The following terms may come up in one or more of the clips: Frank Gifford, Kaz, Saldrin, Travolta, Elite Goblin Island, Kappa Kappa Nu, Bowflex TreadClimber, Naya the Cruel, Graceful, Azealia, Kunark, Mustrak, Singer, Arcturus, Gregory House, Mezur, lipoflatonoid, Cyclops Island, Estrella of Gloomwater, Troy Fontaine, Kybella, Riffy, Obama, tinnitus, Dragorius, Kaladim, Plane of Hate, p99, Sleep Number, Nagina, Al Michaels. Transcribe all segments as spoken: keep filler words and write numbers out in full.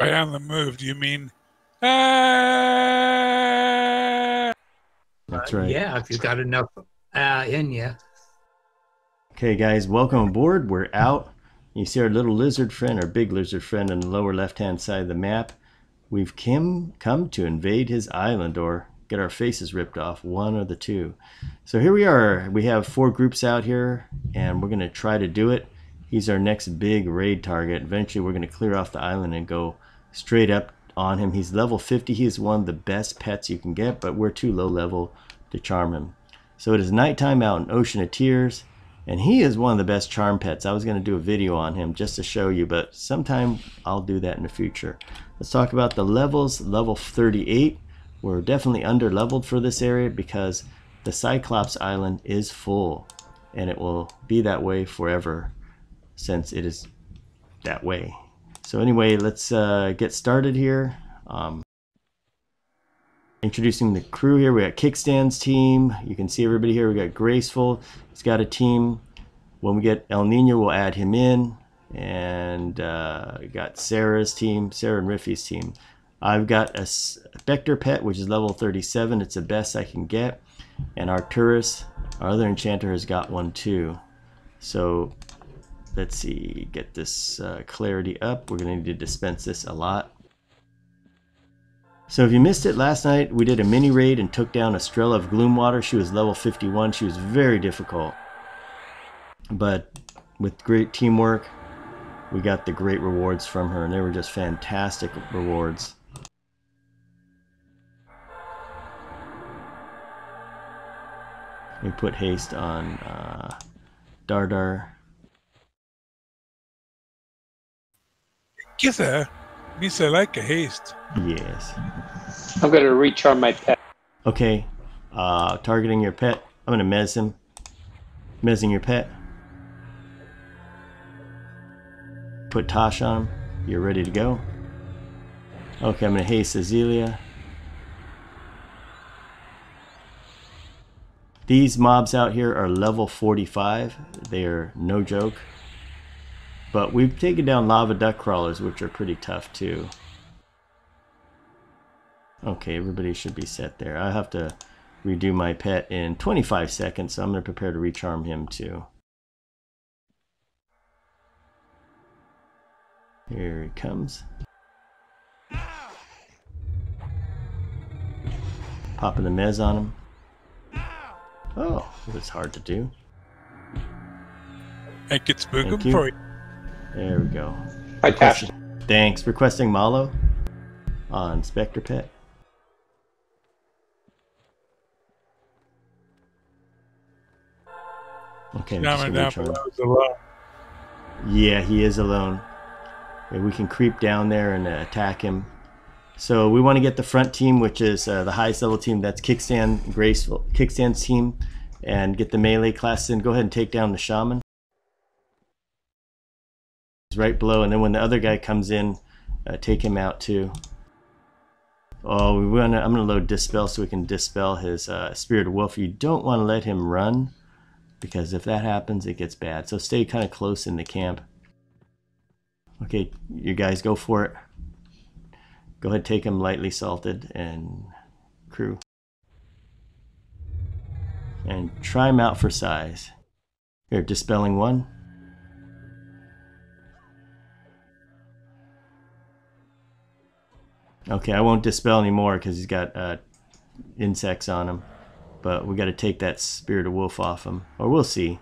Right on the move, do you mean? Ah! That's right. Uh, yeah, if you've got enough uh, in you. Okay, guys, welcome aboard. We're out. You see our little lizard friend, our big lizard friend on the lower left-hand side of the map. We've come, come to invade his island or get our faces ripped off, one or the two. So here we are. We have four groups out here, and we're going to try to do it. He's our next big raid target. Eventually, we're going to clear off the island and go straight up on him. He's level fifty. He is one of the best pets you can get, but we're too low level to charm him. So it is nighttime out in Ocean of Tears, and he is one of the best charm pets. I was going to do a video on him just to show you, but sometime I'll do that in the future. Let's talk about the levels. Level thirty-eight. We're definitely under leveled for this area because the Cyclops Island is full, and it will be that way forever since it is that way. So anyway, let's uh, get started here. Um, introducing the crew here. We got Kickstand's team. You can see everybody here. We got Graceful. He's got a team. When we get El Nino, we'll add him in. And uh, we got Sarah's team, Sarah and Riffy's team. I've got a Spectre pet, which is level thirty-seven. It's the best I can get. And Arcturus, our other enchanter, has got one too. So let's see, get this uh, clarity up. We're going to need to dispense this a lot. So if you missed it last night, we did a mini raid and took down Estrella of Gloomwater. She was level fifty-one. She was very difficult. But with great teamwork, we got the great rewards from her. And they were just fantastic rewards. We put haste on uh, Dardar. Kisa, Misa like a haste. Yes. I'm gonna recharge my pet. Okay, uh, targeting your pet. I'm gonna mez him. Mezzing your pet. Put Tosh on him. You're ready to go. Okay, I'm gonna haste Azealia. These mobs out here are level forty-five. They are no joke. But we've taken down lava duck crawlers, which are pretty tough too. Okay, everybody should be set there. I have to redo my pet in twenty-five seconds, so I'm going to prepare to recharm him too. Here he comes. Popping the mez on him. Oh, that's hard to do. I could spook him for you. There we go. I cashed. Thanks. Requesting Malo on Spectre Pet. Okay. Down down alone. Yeah, he is alone. Yeah, we can creep down there and uh, attack him. So we want to get the front team, which is uh, the highest level team. That's Kickstand, Graceful, Kickstand's team, and get the melee class in. Go ahead and take down the shaman. He's right below, and then when the other guy comes in, uh, take him out too. Oh, we want to. I'm going to load dispel so we can dispel his uh, spirit of wolf. You don't want to let him run because if that happens, it gets bad. So stay kind of close in the camp. Okay, you guys go for it. Go ahead, take him lightly salted and crew. And try him out for size. Here, dispelling one. Okay, I won't dispel anymore because he's got uh, insects on him. But we got to take that spirit of wolf off him. Or we'll see.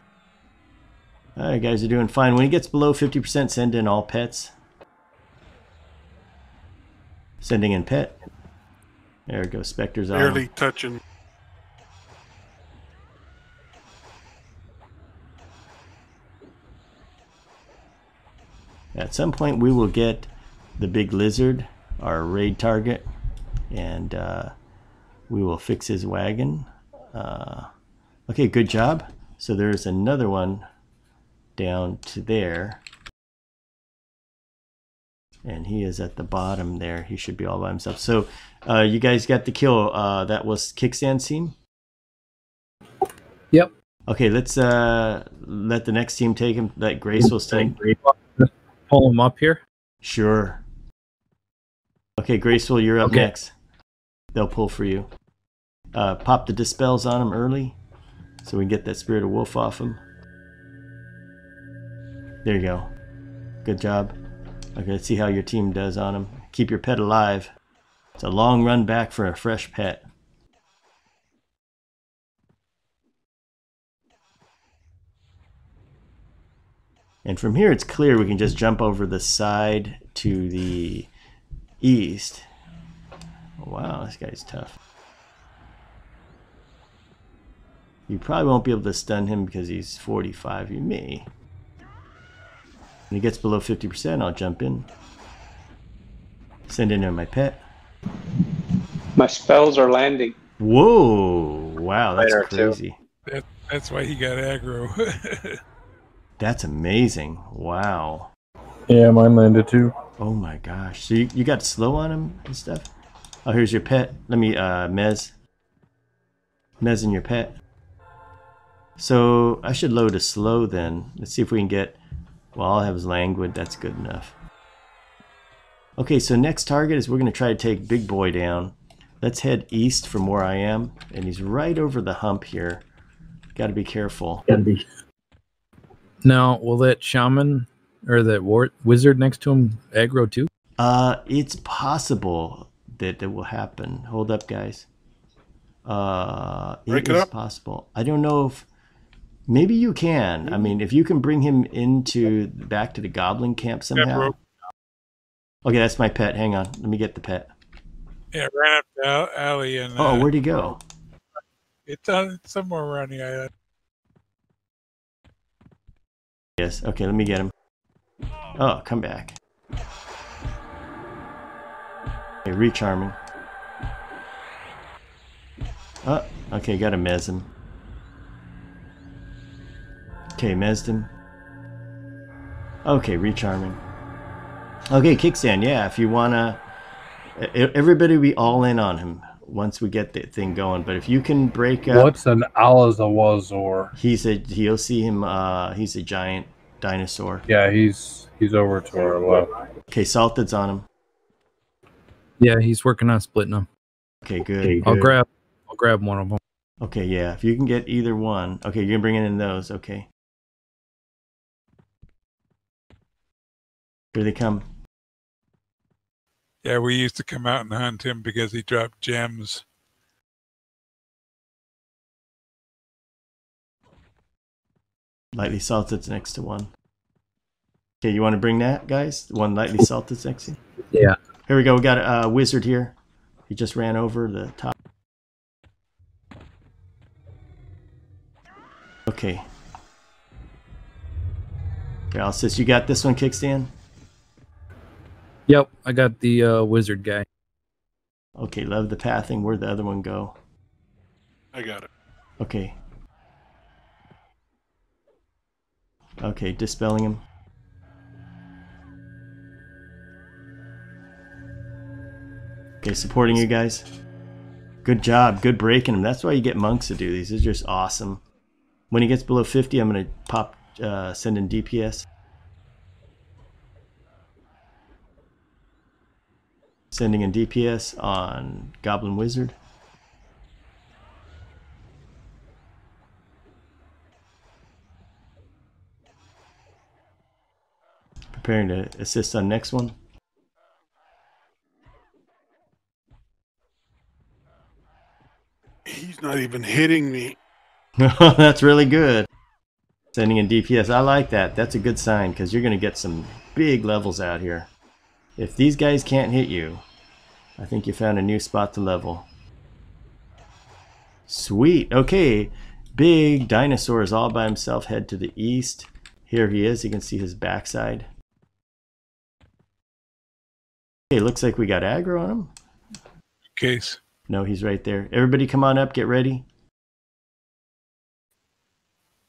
Alright, guys are doing fine. When he gets below fifty percent, send in all pets. Sending in pet. There we go. Spectre's on. Barely touching. At some point, we will get the big lizard, our raid target, and uh, we will fix his wagon. Uh, okay, good job. So there's another one down to there. And he is at the bottom there. He should be all by himself. So uh, you guys got the kill. Uh, that was Kickstand team? Yep. Okay, let's uh, let the next team take him. Let Graceful stay. Pull him up here? Sure. Okay, Graceful, you're up okay. next. They'll pull for you. Uh, pop the dispels on them early so we can get that Spirit of Wolf off them. There you go. Good job. Okay, let's see how your team does on them. Keep your pet alive. It's a long run back for a fresh pet. And from here it's clear we can just jump over the side to the east. Wow, this guy's tough. You probably won't be able to stun him because he's forty-five. You may. When he gets below fifty percent, I'll jump in. Send in my pet. My spells are landing. Whoa. Wow, that's crazy. That, that's why he got aggro. That's amazing. Wow. Yeah, mine landed too. Oh my gosh. So you, you got slow on him and stuff? Oh, here's your pet. Let me, uh, Mez. Mez and your pet. So I should load a slow then. Let's see if we can get... Well, all I have is Languid. That's good enough. Okay, so next target is we're going to try to take Big Boy down. Let's head east from where I am. And he's right over the hump here. Got to be careful. Got to be. Now, will that shaman or that war wizard next to him aggro too? Uh, it's possible that that will happen. Hold up, guys. Uh, it is possible. I don't know if... Maybe you can. I mean, if you can bring him into back to the goblin camp somehow. Okay, that's my pet. Hang on. Let me get the pet. Yeah, ran up the alley. And, uh, oh, where'd he go? It's uh, somewhere around the island. Yes. Okay, let me get him. Oh, come back. Okay, recharming. Oh, okay, got to mez him. Okay, Mezdin. Okay, recharming. Okay, Kickstand, yeah, if you wanna... Everybody be all in on him once we get that thing going, but if you can break up... What's an Allizewsaur? He's a... You'll see him, uh, he's a giant dinosaur. Yeah, he's he's over to our left. Okay, Salted's on him. Yeah, he's working on splitting them. Okay, good. Okay, good. I'll grab, I'll grab one of them. Okay, yeah, if you can get either one. Okay, you're gonna bring in those, okay. Here they come. Yeah, we used to come out and hunt him because he dropped gems. Lightly Salted's next to one. Okay, you want to bring that, guys? One Lightly Salted's next to you? Yeah. Here we go, we got a uh, wizard here. He just ran over the top. Okay. Okay, I'll assist. You got this one, Kickstand? Yep, I got the uh, wizard guy. Okay, love the pathing. Where'd the other one go? I got it. Okay. Okay, dispelling him. Okay, supporting you guys. Good job. Good breaking him. That's why you get monks to do these. These are just awesome. When he gets below fifty, I'm going to pop, uh, send in D P S. Sending in D P S on Goblin Wizard. Preparing to assist on next one. He's not even hitting me. That's really good. Sending in D P S. I like that. That's a good sign because you're going to get some big levels out here. If these guys can't hit you, I think you found a new spot to level. Sweet. Okay. Big dinosaur is all by himself. Head to the east. Here he is. You can see his backside. Okay, looks like we got aggro on him. Case. No, he's right there. Everybody come on up. Get ready.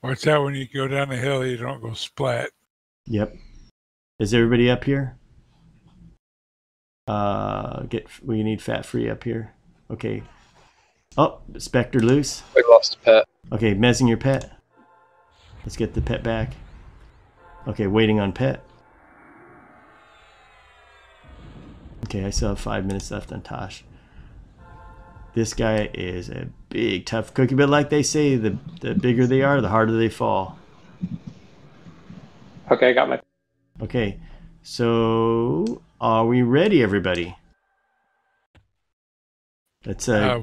Watch out when you go down the hill, you don't go splat. Yep. Is everybody up here? Uh, get we need fat free up here. Okay. Oh, Spectre loose. We lost a pet. Okay, mezzing your pet. Let's get the pet back. Okay, waiting on pet. Okay, I still have five minutes left on Tosh. This guy is a big, tough cookie, but like they say, the, the bigger they are, the harder they fall. Okay, I got my... Okay, so are we ready, everybody? Let's, uh,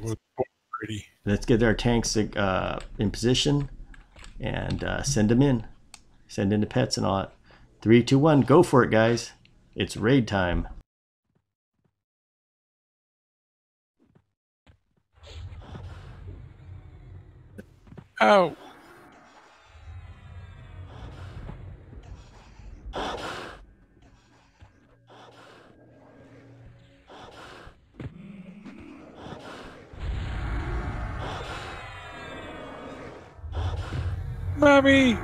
ready. Let's get our tanks uh, in position and uh, send them in. Send in the pets and all that. Three, two, one, go for it, guys. It's raid time. Oh. Mommy.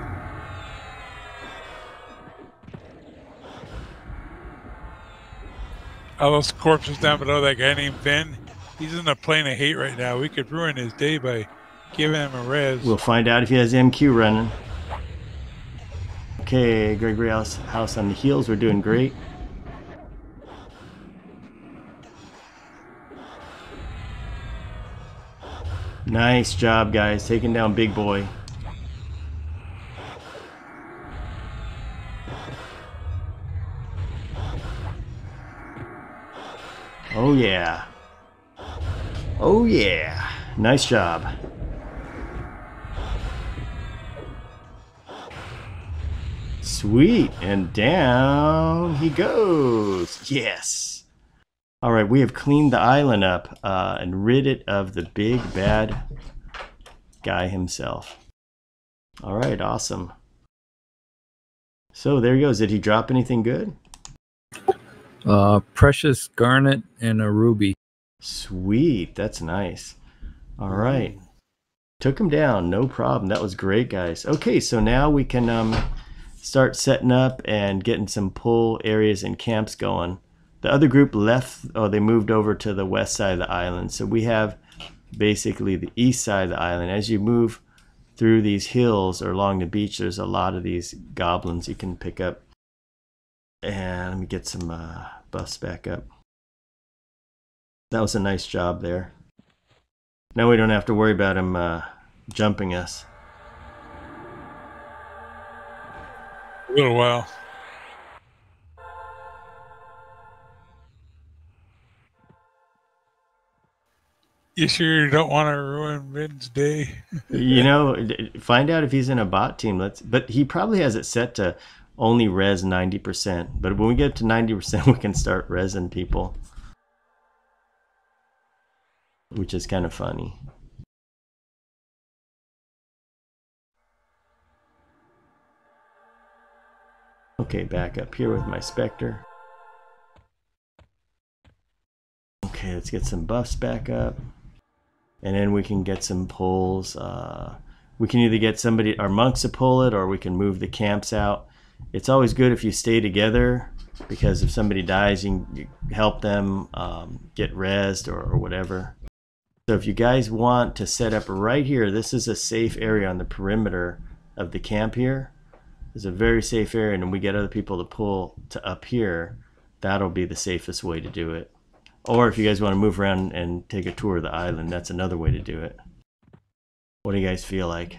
All those corpses down below, that guy named Ben, he's in a plane of hate right now. We could ruin his day by giving him a res. We'll find out if he has M Q running. Okay, Gregory House on the heels. We're doing great. Nice job, guys. Taking down Big Boy. Oh, yeah. Oh, yeah. Nice job. Sweet, and down he goes. Yes. All right, we have cleaned the island up uh, and rid it of the big bad guy himself. All right, awesome. So there he goes. Did he drop anything good? Uh, precious garnet and a ruby. Sweet, that's nice. All right, took him down, no problem. That was great, guys. Okay, so now we can um. start setting up and getting some pull areas and camps going. The other group left, oh, they moved over to the west side of the island. So we have basically the east side of the island. As you move through these hills or along the beach, there's a lot of these goblins you can pick up. And let me get some uh, buffs back up. That was a nice job there. Now we don't have to worry about him uh, jumping us. A little while. You sure you don't want to ruin Ben's day? You know, find out if he's in a bot team. Let's. But he probably has it set to only res ninety percent. But when we get to ninety percent, we can start resing people, which is kind of funny. Okay, back up here with my Spectre. Okay, let's get some buffs back up. And then we can get some pulls. Uh, we can either get somebody, our monks to pull it, or we can move the camps out. It's always good if you stay together, because if somebody dies, you can help them um, get rezzed or, or whatever. So if you guys want to set up right here, this is a safe area on the perimeter of the camp here. It's a very safe area, and when we get other people to pull to up here, that'll be the safest way to do it. Or if you guys want to move around and take a tour of the island, that's another way to do it. What do you guys feel like?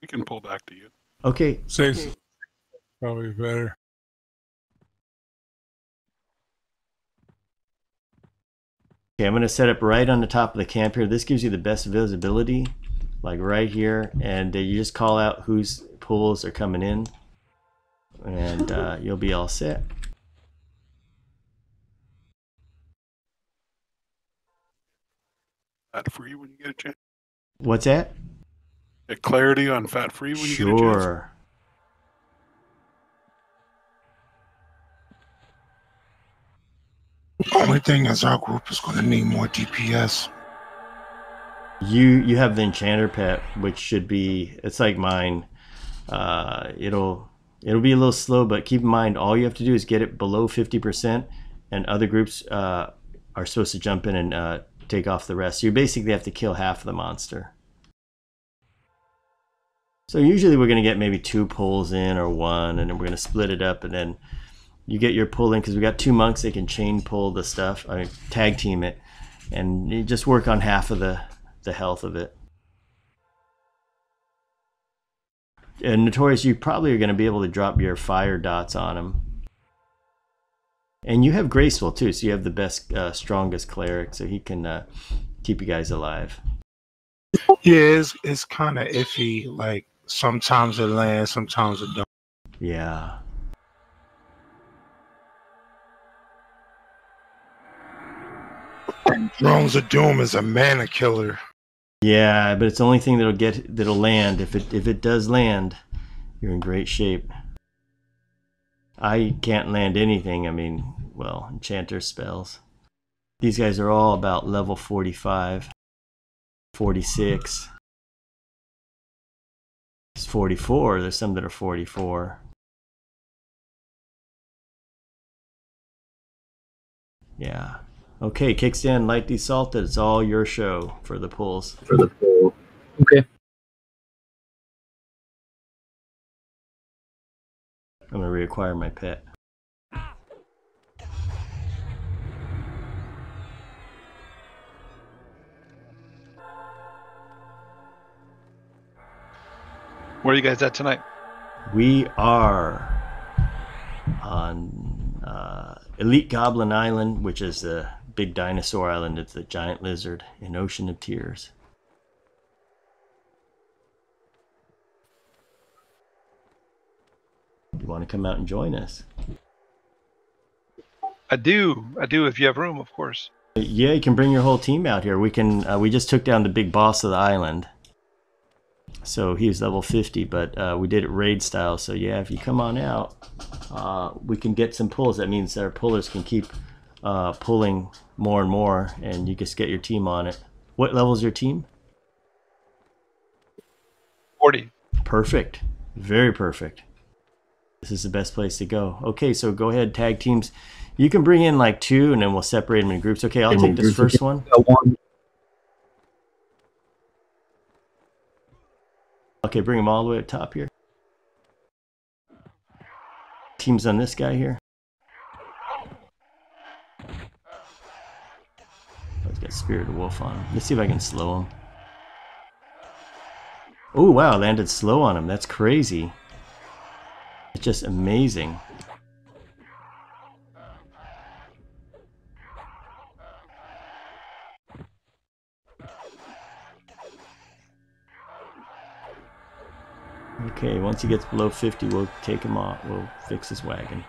We can pull back to you. Okay. Safe. Probably better. Okay, I'm going to set up right on the top of the camp here. This gives you the best visibility. Like right here, and you just call out whose pools are coming in, and uh, you'll be all set. Fat free when you get a chance. What's that? Get clarity on fat free when sure. you get a chance. Sure. The only thing is, our group is going to need more D P S. You you have the enchanter pet, which should be, it's like mine. Uh, it'll it'll be a little slow, but keep in mind all you have to do is get it below fifty percent, and other groups uh, are supposed to jump in and uh, take off the rest. So you basically have to kill half the monster. So usually we're going to get maybe two pulls in or one, and then we're going to split it up, and then you get your pull in, because we got two monks that can chain pull the stuff, I mean, tag team it, and you just work on half of the, the health of it. And Notorious, you probably are going to be able to drop your fire dots on him. And you have Graceful too, so you have the best, uh, strongest cleric, so he can uh, keep you guys alive. Yeah, it's, it's kind of iffy. Like, sometimes it lands, sometimes it don't. Yeah. Drones of Doom is a mana killer. Yeah, but it's the only thing that'll get that'll land. If it if it does land, you're in great shape. I can't land anything. I mean, well, enchanter spells. These guys are all about level forty-five, forty-six. It's forty-four. There's some that are forty-four. Yeah. Okay, Kickstand, Lightly Salted. It's all your show for the pulls. For the pull. Okay. I'm going to reacquire my pet. Where are you guys at tonight? We are on uh, Elite Goblin Island, which is the big dinosaur island. It's the giant lizard in Ocean of Tears. You want to come out and join us? I do. I do if you have room, of course. Yeah, you can bring your whole team out here. We can. Uh, we just took down the big boss of the island. So he was level fifty, but uh, we did it raid style. So yeah, if you come on out, uh, we can get some pulls. That means our pullers can keep uh, pulling more and more, and you just get your team on it. What level is your team? forty. Perfect. Very perfect. This is the best place to go. Okay, so go ahead, tag teams. You can bring in like two, and then we'll separate them in groups. Okay, I'll take this first one. Okay, bring them all the way up top here. Teams on this guy here. Oh, he's got Spirit of Wolf on him. Let's see if I can slow him. Oh, wow, landed slow on him. That's crazy. It's just amazing. Okay, once he gets below fifty, we'll take him off. We'll fix his wagon.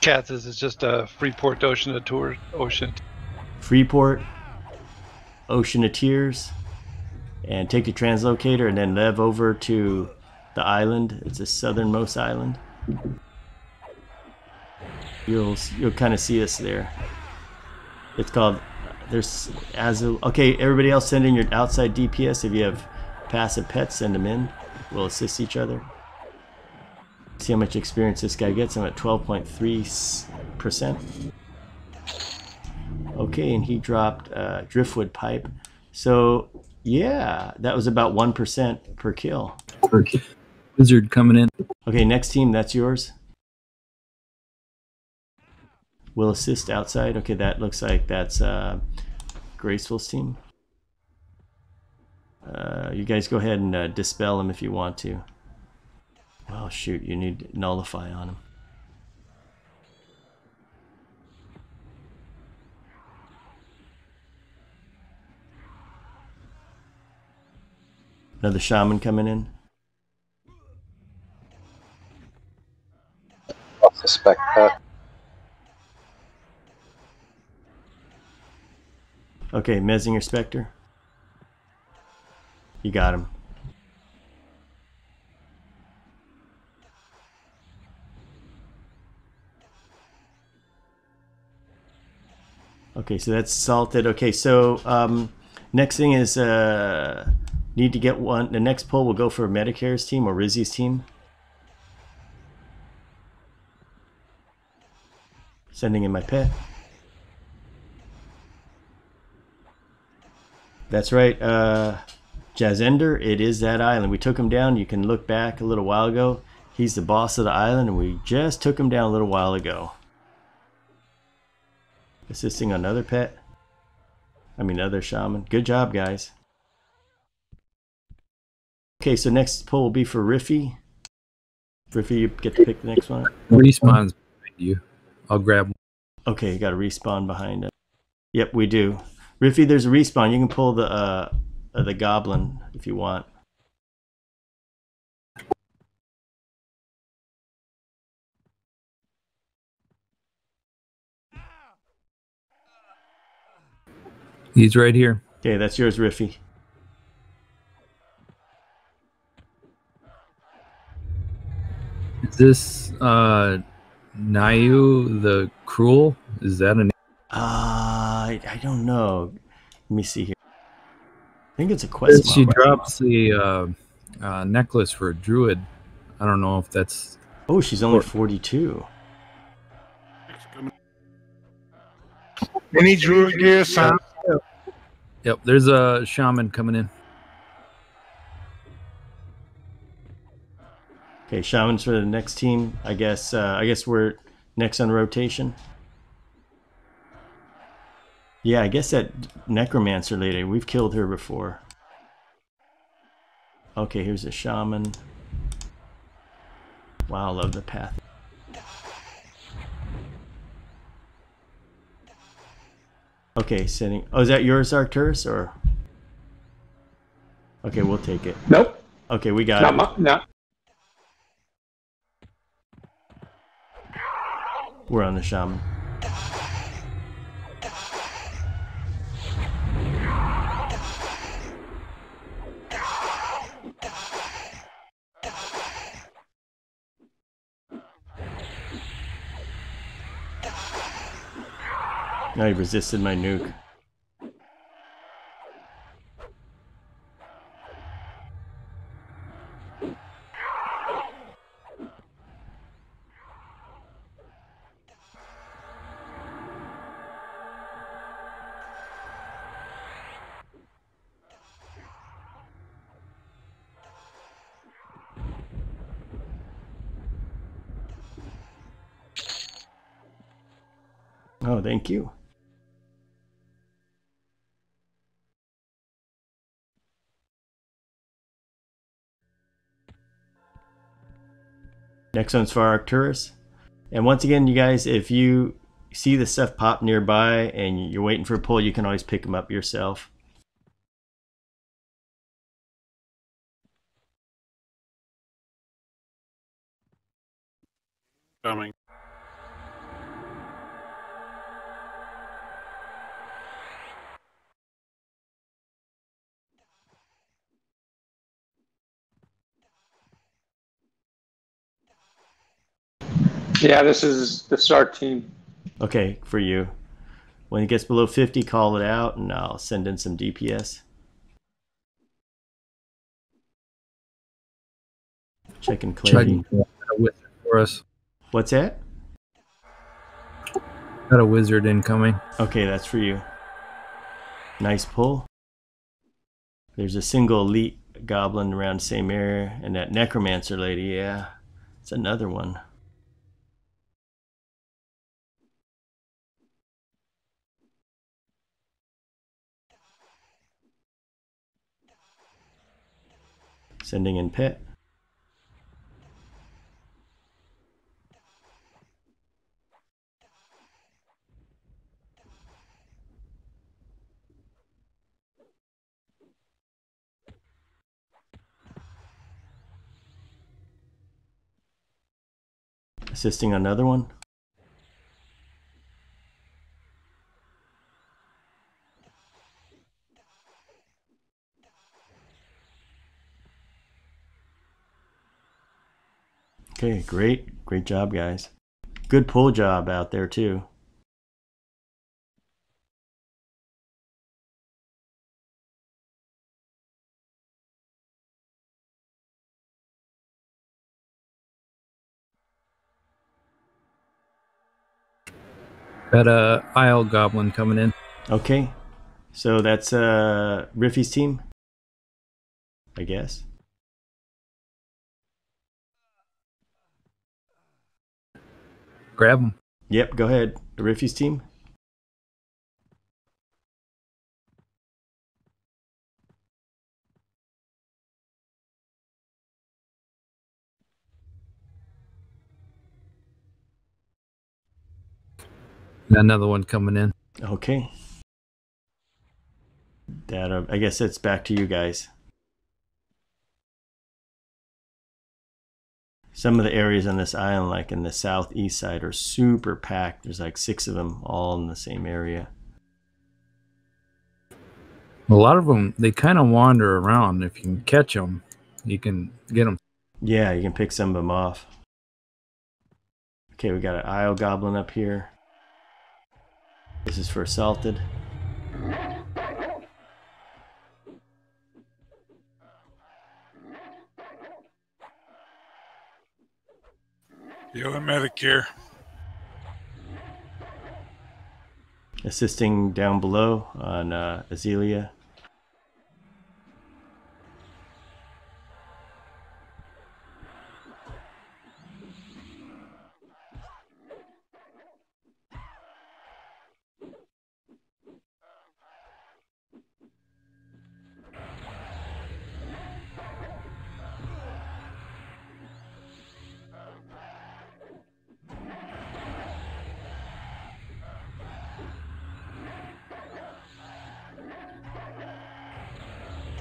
Kaz is just a Freeport Ocean of Tours. Ocean. Freeport, Ocean of Tears, and take your translocator and then lev over to the island. It's the southernmost island. You'll you'll kind of see us there. It's called, there's Azealia. Okay, everybody else send in your outside D P S. If you have passive pets, send them in. We'll assist each other. See how much experience this guy gets. I'm at twelve point three percent. Okay, and he dropped uh, Driftwood Pipe. So, yeah, that was about one percent per kill. Per kill. Wizard coming in. Okay, next team, that's yours. Will assist outside. Okay, that looks like that's uh, Graceful's team. Uh, you guys go ahead and uh, dispel him if you want to. Well, shoot, you need Nullify on him. Another Shaman coming in. I'll suspect that. Okay, Mezur Spectre. You got him. Okay, so that's salted. Okay, so um, next thing is uh, need to get one. The next pull will go for Medicare's team or Rizzy's team. Sending in my pet. That's right, uh, Jazender, it is that island. We took him down. You can look back a little while ago. He's the boss of the island, and we just took him down a little while ago. Assisting another pet. I mean, other shaman. Good job, guys. Okay, so next poll will be for Riffy. Riffy, you get to pick the next one. Respawn's behind you. I'll grab one. Okay, you got to respawn behind it. Yep, we do. Riffy, there's a respawn. You can pull the uh, uh, the goblin if you want. He's right here. Okay, that's yours, Riffy. Is this uh, Naya the Cruel? Is that a name? Uh, I, I don't know. Let me see here. I think it's a quest. She model. drops the uh, uh, necklace for a druid. I don't know if that's... Oh, she's only forty-two. Any druid gear, son? Yep, there's a shaman coming in. Okay, shamans for the next team. I guess uh, I guess we're next on rotation. Yeah, I guess that necromancer lady, we've killed her before. Okay, here's a shaman. Wow, I love the path. Okay, sending. Oh, is that yours, Arcturus, or? Okay, we'll take it. Nope. Okay, we got Not it. No. We're on the shaman. Now he resisted my nuke. Oh, thank you. Next one's for Arcturus. And once again, you guys, if you see the stuff pop nearby and you're waiting for a pull, you can always pick them up yourself. Coming. Yeah, this is the start team. Okay, for you. When it gets below fifty, call it out, and I'll send in some D P S. Checking clarity. Got a wizard for us. What's that? Got a wizard incoming. Okay, that's for you. Nice pull. There's a single elite goblin around the same area, and that necromancer lady, yeah. It's another one. Sending in pet. Assisting another one. Okay, great. Great job, guys. Good pull job out there, too. Got a Isle Goblin coming in. Okay. So that's uh, Riffy's team, I guess. Grab him. Yep, go ahead. Riffy's team. Another one coming in. Okay. That, I guess it's back to you guys. Some of the areas on this island, like in the southeast side, are super packed. There's like six of them all in the same area. A lot of them, they kind of wander around. If you can catch them, you can get them. Yeah, you can pick some of them off. Okay, we got an Isle Goblin up here. This is for Salted. Yo, I'm Medicare. Assisting down below on uh, Azealia.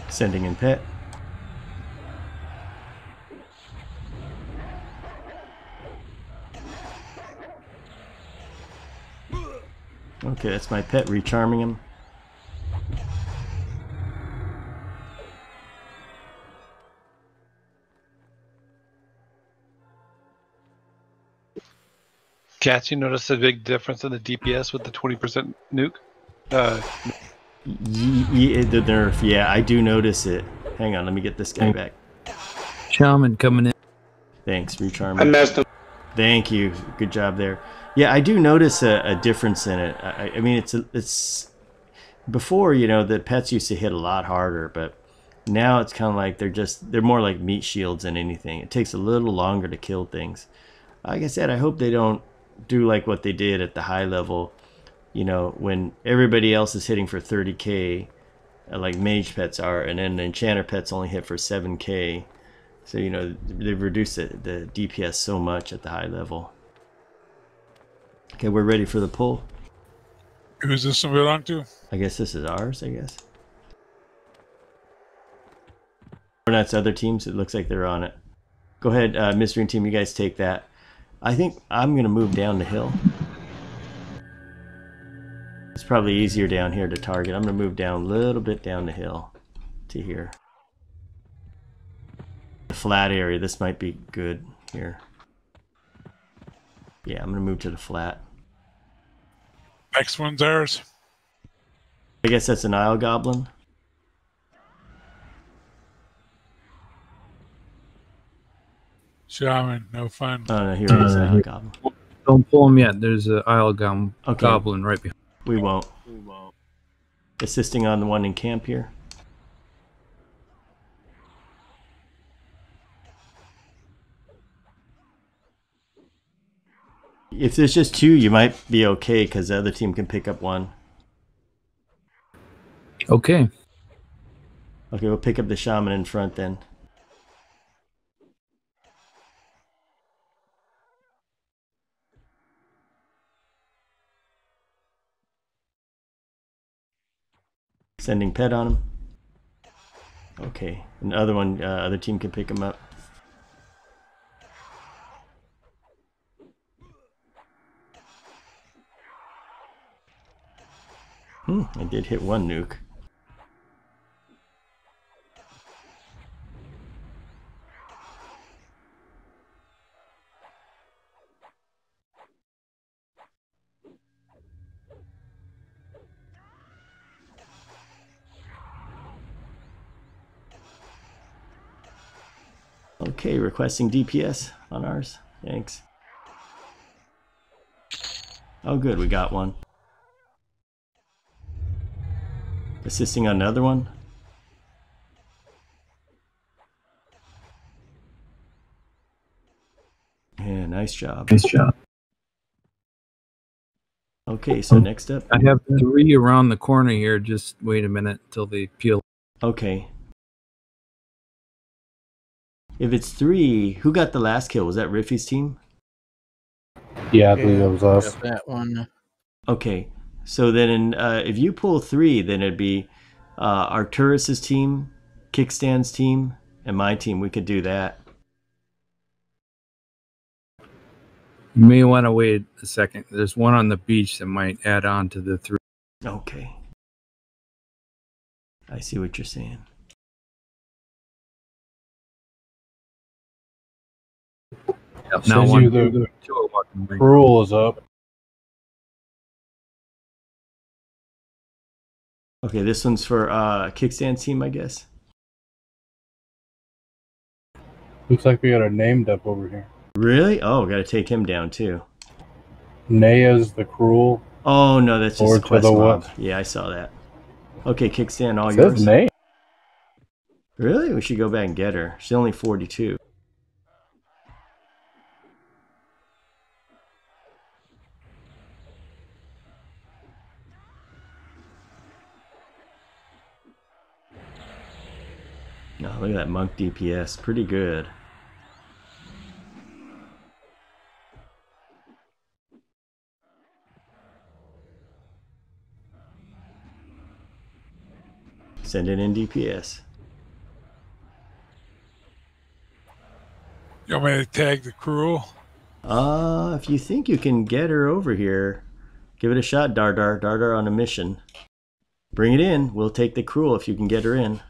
Sending in Pet. Okay, that's my Pet recharming him. Cats, you notice a big difference in the D P S with the twenty percent nuke? Uh, Yeah, the nerf. Yeah, I do notice it. Hang on, let me get this guy back. Shaman coming in. Thanks, recharming. I messed him. Thank you. Good job there. Yeah, I do notice a, a difference in it. I, I mean, it's a, it's before, you know, the pets used to hit a lot harder, but now it's kind of like they're just they're more like meat shields than anything. It takes a little longer to kill things. Like I said, I hope they don't do like what they did at the high level. You know, when everybody else is hitting for thirty K, like mage pets are, and then the enchanter pets only hit for seven K. So, you know, they've reduced the, the D P S so much at the high level. Okay, we're ready for the pull. Who is this belong to? I guess this is ours, I guess. Or that's other teams. It looks like they're on it. Go ahead, uh, Mystery team, you guys take that. I think I'm going to move down the hill. It's probably easier down here to target. I'm going to move down a little bit down the hill to here. The flat area, this might be good here. Yeah, I'm going to move to the flat. Next one's ours. I guess that's an Isle Goblin. Shaman, no fun. Oh, no, here uh, is an Isle Goblin. Don't pull him yet. There's an Isle Goblin, okay. Goblin right behind. We won't. We won't. Assisting on the one in camp here. If there's just two, you might be okay because the other team can pick up one. Okay. Okay, we'll pick up the shaman in front then. Sending Pet on him. Okay, and the other one, uh, other team can pick him up. Hmm, I did hit one nuke. Okay, requesting D P S on ours. Thanks. Oh, good, we got one. assisting on another one. Yeah, nice job. Nice job. Okay, so next up. I have three around the corner here. Just wait a minute till they peel. Okay. If it's three, who got the last kill? Was that Riffy's team? Yeah, I believe that was us. That one. Okay, so then uh, if you pull three, then it'd be uh, Arcturus's team, Kickstand's team, and my team. We could do that. You may want to wait a second. There's one on the beach that might add on to the three. Okay. I see what you're saying. Yep, now one, you the, the two are rule is up. Okay, this one's for uh, Kickstand team, I guess. Looks like we got a name dump over here. Really? Oh, gotta take him down too. Naya's the Cruel. Oh no, that's just a quest mob. West. Yeah, I saw that. Okay, Kickstand, all it yours. Says Naya. Really? We should go back and get her. She's only forty-two. Oh, look at that monk D P S. Pretty good. Send it in D P S. You want me to tag the Cruel? Uh, if you think you can get her over here, give it a shot, Dardar. Dardar on a mission. Bring it in. We'll take the Cruel if you can get her in.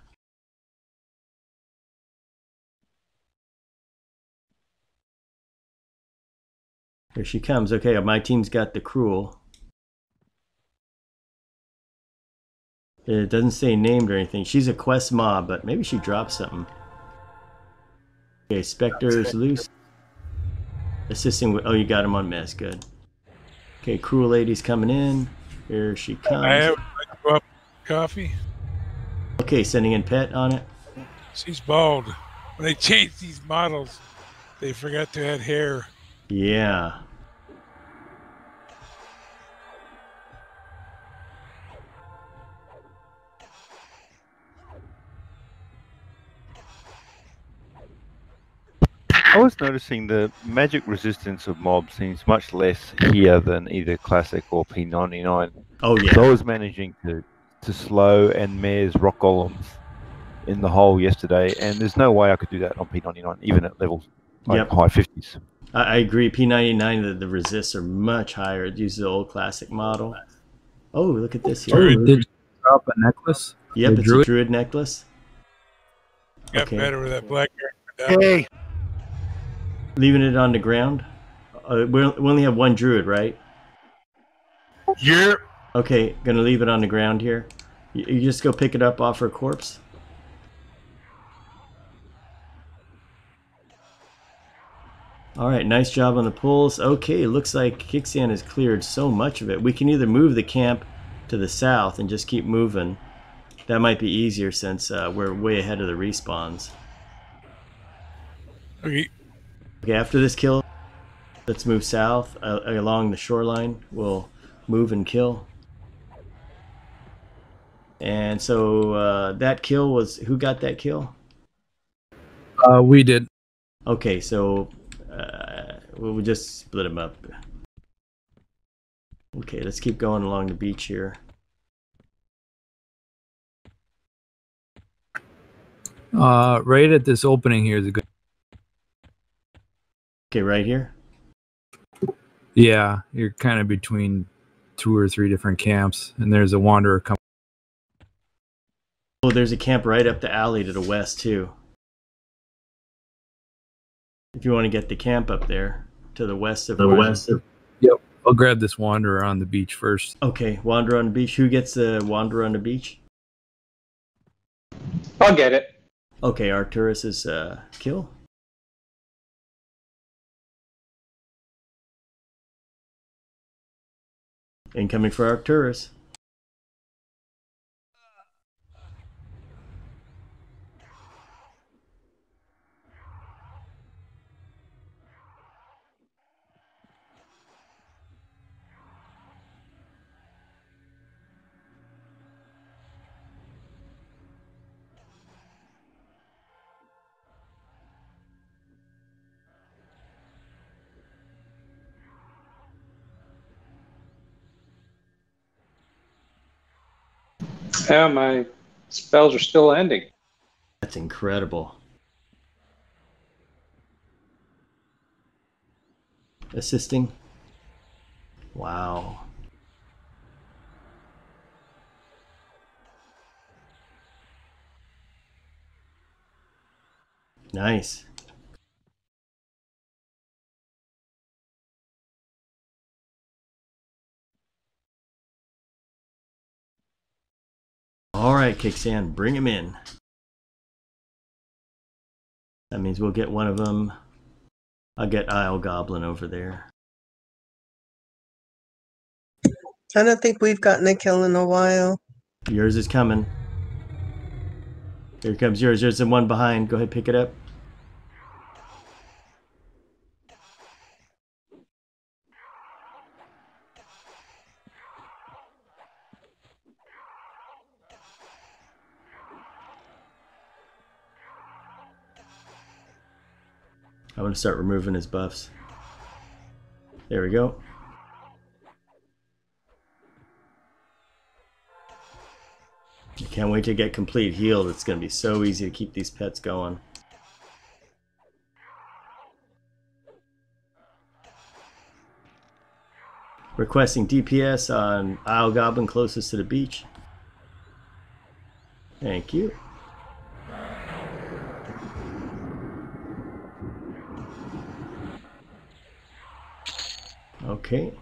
Here she comes. Okay, my team's got the Cruel. It doesn't say named or anything. She's a quest mob, but maybe she dropped something. Okay, Spectre is loose. Assisting with... Oh, you got him on Mez. Good. Okay, Cruel Lady's coming in. Here she comes. I have a cup of coffee. Okay, sending in Pet on it. She's bald. When they changed these models, they forgot to add hair. Yeah. I was noticing the magic resistance of mobs seems much less here than either Classic or P ninety-nine. Oh yeah. So I was managing to to slow and Mayor's rock golems in the hole yesterday, and there's no way I could do that on P ninety-nine, even at levels like yep. high fifties. I agree. P ninety-nine, the, the resists are much higher. It uses the old classic model. Oh, look at this here. Did you drop a necklace? Yep, the it's druid? a druid necklace. Got okay. better with that black hair. Hey! Leaving it on the ground? Uh, we only have one druid, right? Yeah. Okay, gonna leave it on the ground here. You, you just go pick it up off her corpse? All right, nice job on the pulls. Okay, looks like Kickstand has cleared so much of it. We can either move the camp to the south and just keep moving. That might be easier since uh, we're way ahead of the respawns. Okay. Okay, after this kill, let's move south uh, along the shoreline. We'll move and kill. And so uh, that kill was... Who got that kill? Uh, we did. Okay, so... Uh, we'll just split them up. Okay, let's keep going along the beach here. Uh, right at this opening here is a good. Okay, right here? Yeah, you're kind of between two or three different camps, and there's a wanderer coming. Oh, there's a camp right up the alley to the west, too. If you want to get the camp up there to the west of the west of yep, I'll grab this wanderer on the beach first. Okay, wanderer on the beach. Who gets the wanderer on the beach? I'll get it. Okay, Arcturus's uh, kill. Incoming for Arcturus. Yeah, my spells are still ending. That's incredible. Assisting. Wow. Nice. All right, Kickstand, bring him in. That means we'll get one of them. I'll get Isle Goblin over there. I don't think we've gotten a kill in a while. Yours is coming. Here comes yours. There's the one behind. Go ahead, pick it up. I'm going to start removing his buffs. There we go. I can't wait to get complete healed. It's going to be so easy to keep these pets going. Requesting D P S on Isle Goblin closest to the beach. Thank you. Okay.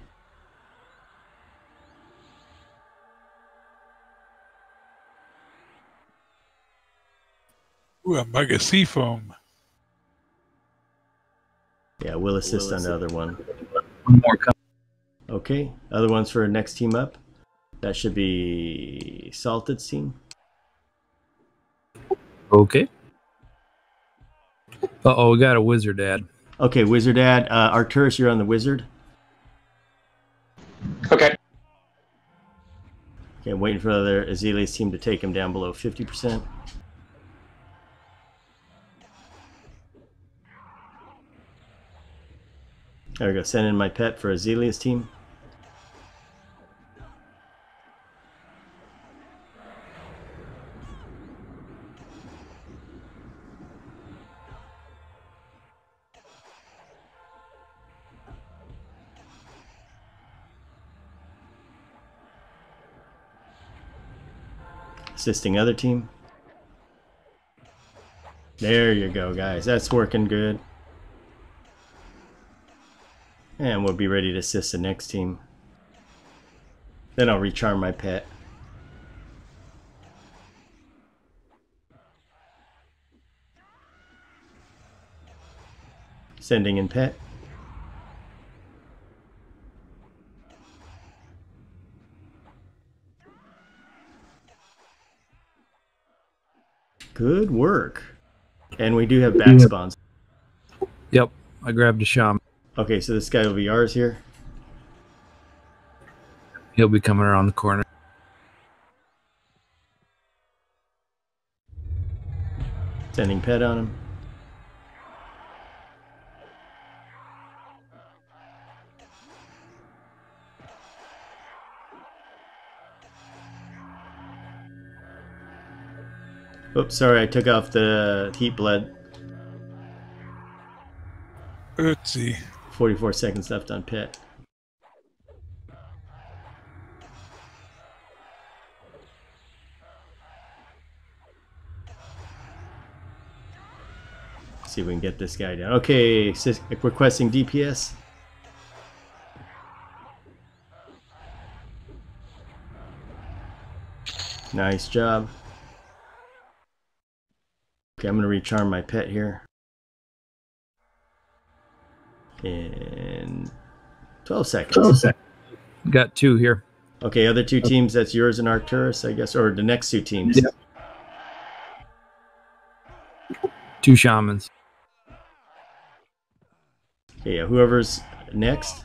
Ooh, a mug of sea foam. Yeah, we'll assist we'll on assist. the other one. One more. Okay, other ones for next team up. That should be Salted's team. Okay. Uh oh, we got a wizard ad. Okay, wizard ad. Uh, Arcturus, you're on the wizard. Okay. Okay, I'm waiting for other Azealia's team to take him down below fifty percent. There we go. Send in my pet for Azealia's team. Assisting other team. There you go, guys. That's working good. And we'll be ready to assist the next team. Then I'll recharm my pet. Sending in pet. Good work. And we do have back spawns. Yep, I grabbed a shaman. Okay, so this guy will be ours here. He'll be coming around the corner. Sending pet on him. Oops, sorry, I took off the heat blood. Let's see. forty-four seconds left on pet. Let's see if we can get this guy down. Okay, requesting D P S. Nice job. Okay, I'm gonna recharm my pet here. In twelve seconds. twelve seconds. Got two here. Okay, other two teams, that's yours and Arcturus, I guess, or the next two teams. Yeah. Two shamans. Okay, yeah, whoever's next.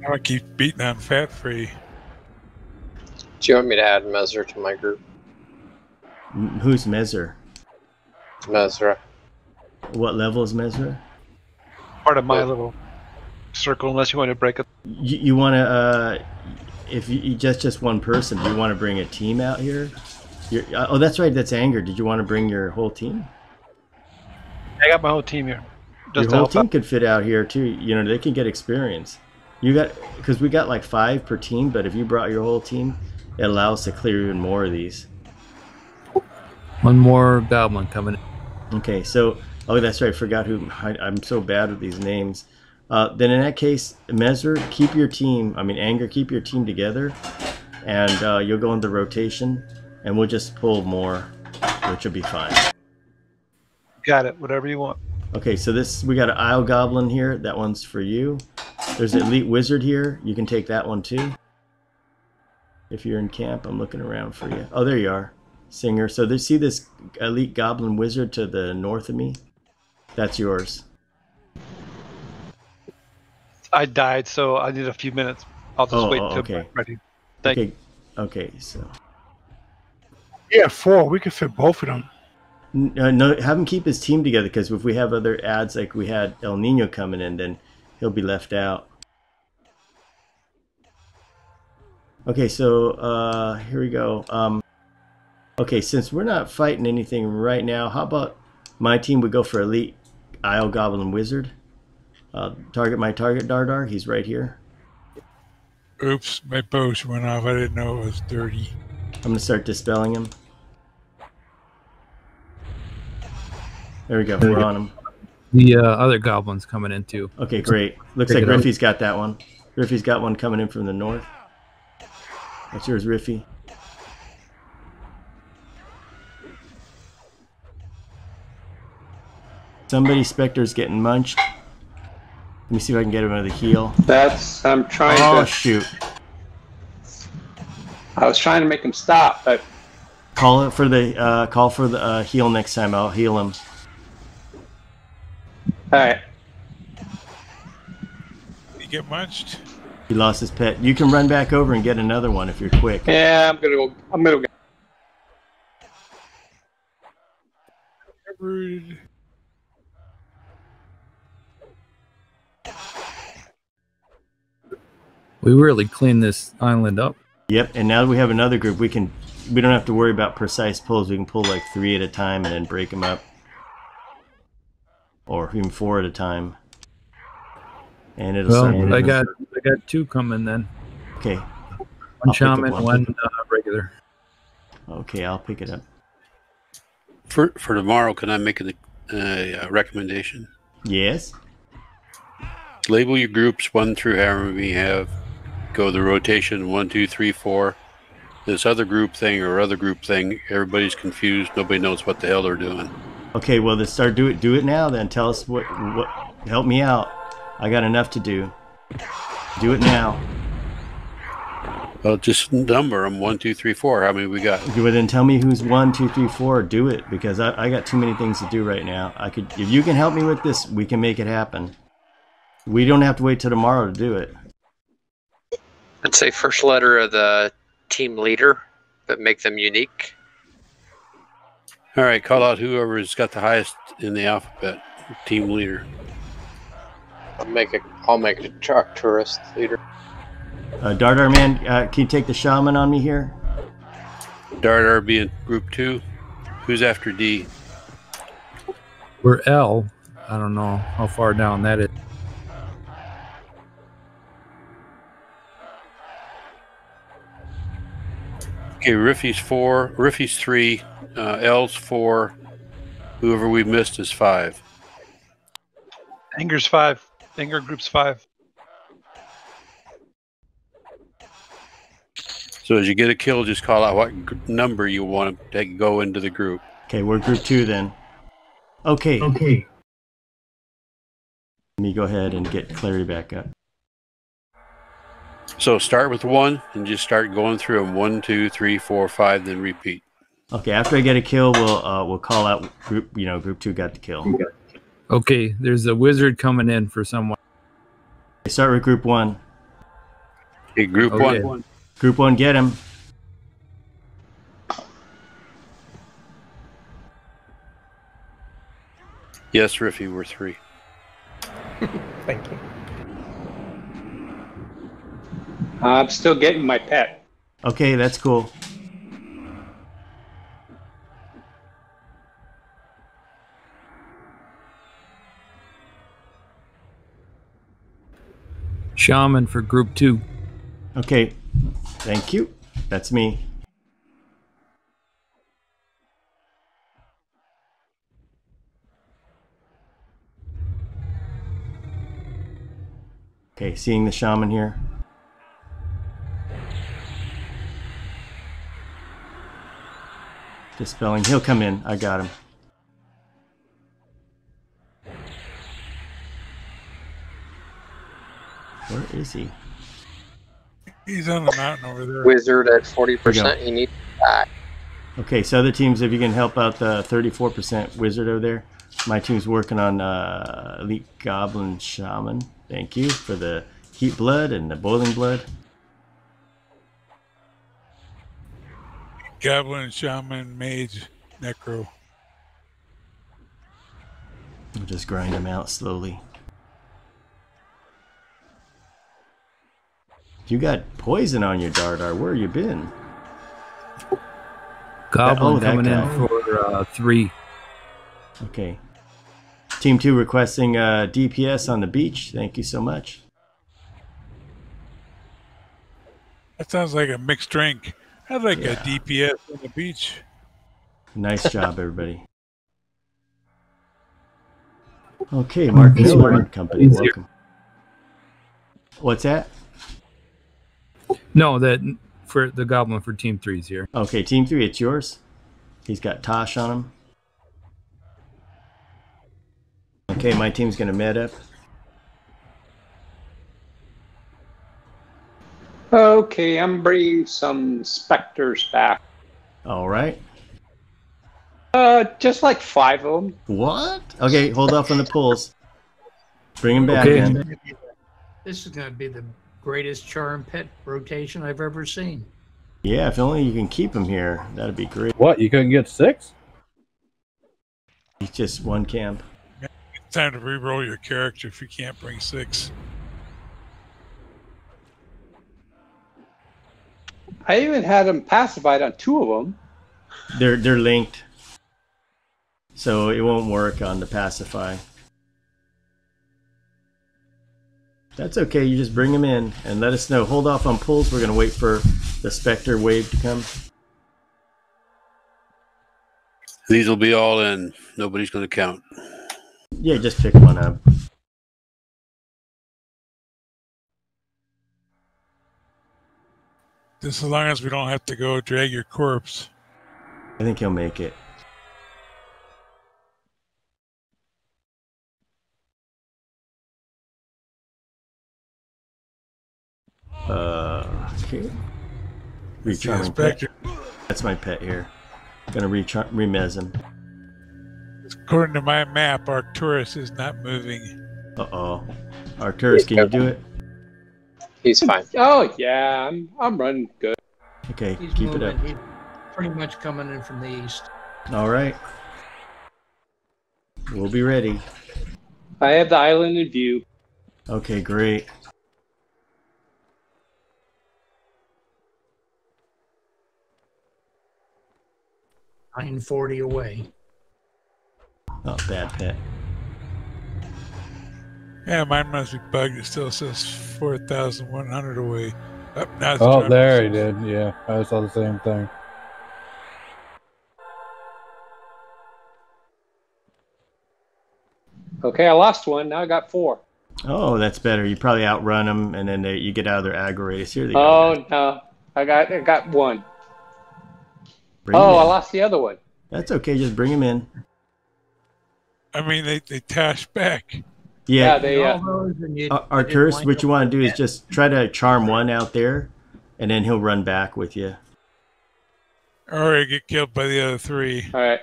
Now I keep beating on fat free. Do you want me to add Mezur to my group? M who's Mezur? Mezur. What level is Mezur? Part of my what? Little circle, unless you want to break it. You, you want to, uh, if you, you just just one person, do you want to bring a team out here? You're, oh, that's right, that's Anger. Did you want to bring your whole team? I got my whole team here. Just your whole team out. Could fit out here too. You know, they can get experience. You got, because we got like five per team, but if you brought your whole team, it allows to clear even more of these. One more goblin coming in. Okay, so, oh, that's right, I forgot who, I, I'm so bad with these names. Uh, then in that case, Mezur, keep your team, I mean, Anger, keep your team together, and uh, you'll go into rotation, and we'll just pull more, which will be fine. Got it, whatever you want. Okay, so this, we got an Isle Goblin here, that one's for you. There's an Elite Wizard here, you can take that one too. If you're in camp, I'm looking around for you. Oh, there you are, Singer. So they see this Elite Goblin Wizard to the north of me? That's yours. I died, so I need a few minutes. I'll just oh, wait until oh, okay. I'm ready. Thank okay. you. Okay, so. Yeah, four, we can fit both of them. No, no, have him keep his team together, because if we have other ads like we had El Nino coming in, then he'll be left out. Okay, so uh, here we go. Um, okay, since we're not fighting anything right now, how about my team would go for Elite Isle Goblin Wizard? Uh, target my target, Dardar. He's right here. Oops, my post went off. I didn't know it was dirty. I'm going to start dispelling him. There we go. We're on him. The uh, other goblins coming in too. Okay, great. Looks Take like Riffy's out. Got that one. Riffy's got one coming in from the north. That's yours, Riffy. Somebody Spectre's getting munched. Let me see if I can get him another heal. That's I'm trying oh, to. Oh shoot! I was trying to make him stop, but call it for the uh, call for the uh, heal next time. I'll heal him. All right. Did he get munched? He lost his pet. You can run back over and get another one if you're quick. Yeah, I'm gonna go. I'm gonna go. Rude. We really cleaned this island up. Yep, and now that we have another group, we can. We don't have to worry about precise pulls. We can pull like three at a time and then break them up, or even four at a time. And it'll. Well, I got. Up. I got two coming then. Okay. One shaman, one, one uh, regular. Okay, I'll pick it up. For for tomorrow, can I make a uh, recommendation? Yes. Label your groups one through however we have. Go the rotation one, two, three, four. This other group thing or other group thing, everybody's confused. Nobody knows what the hell they're doing. Okay, well, let's start do it. Do it now, then. Tell us what. What? Help me out. I got enough to do. Do it now. Well, just number them one, two, three, four. How many we got? Well, then tell me who's one, two, three, four. Do it because I, I got too many things to do right now. I could. If you can help me with this, we can make it happen. We don't have to wait till tomorrow to do it. I'd say first letter of the team leader, but make them unique. All right, call out whoever's got the highest in the alphabet. Team leader. I'll make it. I'll make it a Arcturus leader. Uh, Dardar man, uh, can you take the shaman on me here? Dardar being group two. Who's after D? We're L. I don't know how far down that is. Okay, Riffy's four, Riffy's three, uh, L's four, whoever we missed is five. Anger's five, Anger group's five. So as you get a kill, just call out what number you want to go into the group. Okay, we're group two then. Okay. Okay. Let me go ahead and get Clary back up. So start with one and just start going through them. One, two, three, four, five, then repeat. Okay, after I get a kill, we'll uh, we'll call out group. You know, group two got the kill. Okay, there's a wizard coming in for someone. Start with group one. Hey, group okay. one. Group one, get him. Yes, Riffy, we're three. Thank you. I'm still getting my pet. Okay, that's cool. Shaman for group two. Okay, thank you. That's me. Okay, seeing the shaman here. Dispelling. He'll come in. I got him. Where is he? He's on the mountain over there. Wizard at forty percent. He needs to die. Okay, so other teams, if you can help out the thirty-four percent wizard over there. My team's working on uh, Elite Goblin Shaman. Thank you for the heat blood and the boiling blood. Goblin, shaman, mage, necro. We'll just grind them out slowly. You got poison on your Dardar. Where you been? Goblin oh, coming guy. in for uh, three. Okay. Team two requesting uh, D P S on the beach. Thank you so much. That sounds like a mixed drink. I'd like yeah. a D P S on the beach. Nice job, everybody. Okay, Mark Miller Company, welcome. What's that? No, that for the goblin for team three's here. Okay, team three, it's yours. He's got Tosh on him. Okay, my team's gonna med up. Okay, I'm bringing some specters back. All right. Uh, just like five of them. What? Okay, hold off on the pulls. Bring them back okay. in. This is going to be the greatest charm pet rotation I've ever seen. Yeah, if only you can keep them here, that'd be great. What? You couldn't get six? It's just one camp. It's time to reroll your character if you can't bring six. I even had them pacified on two of them. They're they're linked, so it won't work on the pacify. That's okay. You just bring them in and let us know. Hold off on pulls. We're gonna wait for the Spectre wave to come. These will be all in. Nobody's gonna count. Yeah, just pick one up. Just as long as we don't have to go drag your corpse. I think he'll make it. Uh, okay. Recharge pet. That's my pet here. I'm gonna recharge, remez him. According to my map, Arcturus is not moving. Uh oh, Arcturus, can you do it? He's fine. Oh yeah, I'm I'm running good. Okay, He's keep moving. it up. He's pretty much coming in from the east. All right, we'll be ready. I have the island in view. Okay, great. Nine forty away. Not bad, pet. Yeah, mine must be bugged. It still says four thousand one hundred away. Oh, oh there he did. Yeah, I saw the same thing. Okay, I lost one. Now I got four. Oh, that's better. You probably outrun them, and then they, you get out of their aggro radius. Here they go. Oh, no. I got, I got one. Bring oh, I lost the other one. That's okay. Just bring them in. I mean, they, they tash back. Yeah, yeah they, uh, Arcturus, what you want to do is just try to charm one out there, and then he'll run back with you. Or get killed by the other three. All right.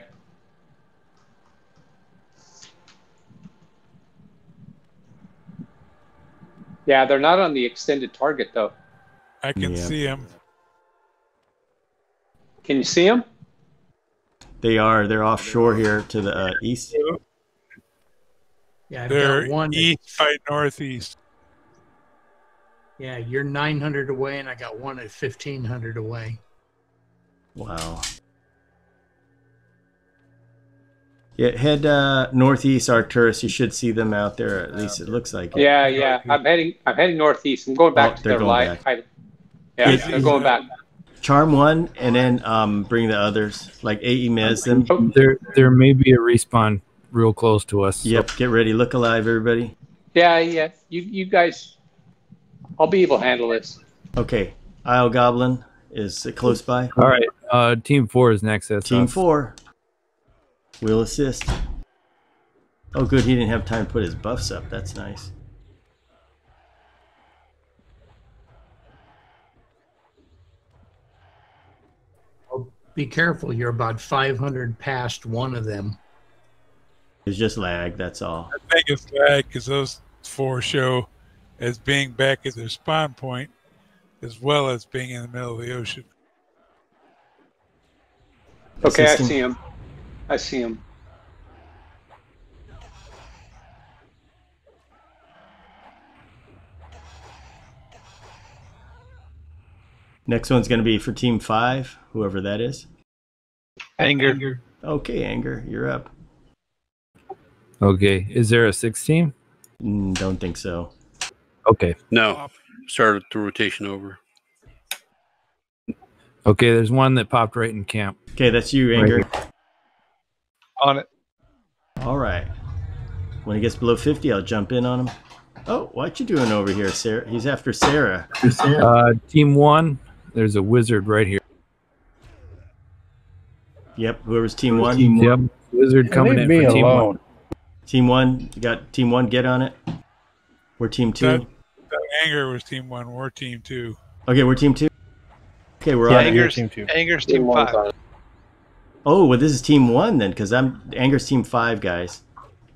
Yeah, they're not on the extended target, though. I can yeah. see him. Can you see him? They are. They're offshore here to the uh, east. Yeah, I've they're got one east by northeast. Yeah, you're nine hundred away, and I got one at fifteen hundred away. Wow. Yeah, head uh, northeast, Arcturus. You should see them out there. At least it looks like. Yeah, it. yeah. I'm heading. I'm heading northeast. I'm going back oh, to their light. Yeah, yeah, they're going back. Charm one, and then um, bring the others. Like A E Mez them. There, there may be a respawn real close to us. Yep. So. Get ready. Look alive, everybody. Yeah, yeah. You, you guys. I'll be able to handle this. Okay. Isle Goblin is close by. All right. Uh, team four is next. That's team us. four. We'll assist. Oh, good. He didn't have time to put his buffs up. That's nice. Oh, be careful. You're about five hundred past one of them. It's just lag. That's all. I think it's lag because those four show as being back at their spawn point as well as being in the middle of the ocean. Okay, Assistant. I see him. I see him. Next one's going to be for Team five, whoever that is. Anger. Anger. Okay, Anger, you're up. Okay, is there a sixth team? Mm, don't think so. Okay. No, started the rotation over. Okay, there's one that popped right in camp. Okay, that's you, Anger. Right. On it. All right. When he gets below fifty, I'll jump in on him. Oh, what you doing over here, Sarah? He's after Sarah. Sarah. Uh, team one, there's a wizard right here. Yep, whoever's team one. Team yep, one. Wizard coming in for team alone. one. Team one, you got team one, get on it. We're team two. That, that Anger was team one, we're team two. Okay, we're team two? Okay, we're yeah, on Anger's here. team two. Anger's team, team five. five. Oh, well, this is team one then, because I'm Anger's team five, guys.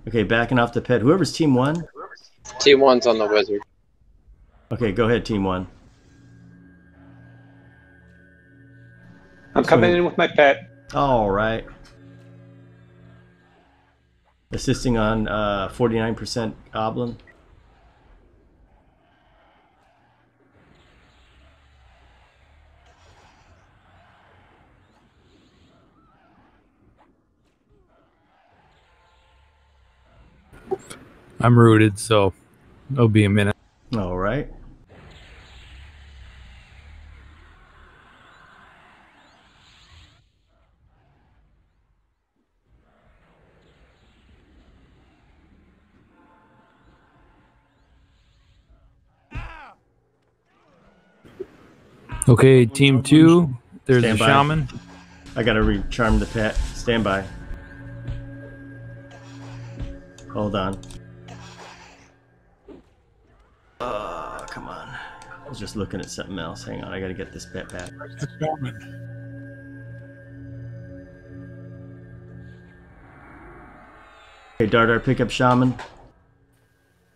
Okay, backing off the pet. Whoever's team one? Team one's on the wizard. Okay, go ahead, team one. I'm coming in with my pet. All right. Assisting on uh, forty-nine percent Goblin. I'm rooted, so it'll be a minute. All right. Okay, team two. There's a shaman. I gotta recharm the pet. Stand by. Hold on. Oh, come on. I was just looking at something else. Hang on, I gotta get this pet back. Okay, Dardar, pick up Shaman.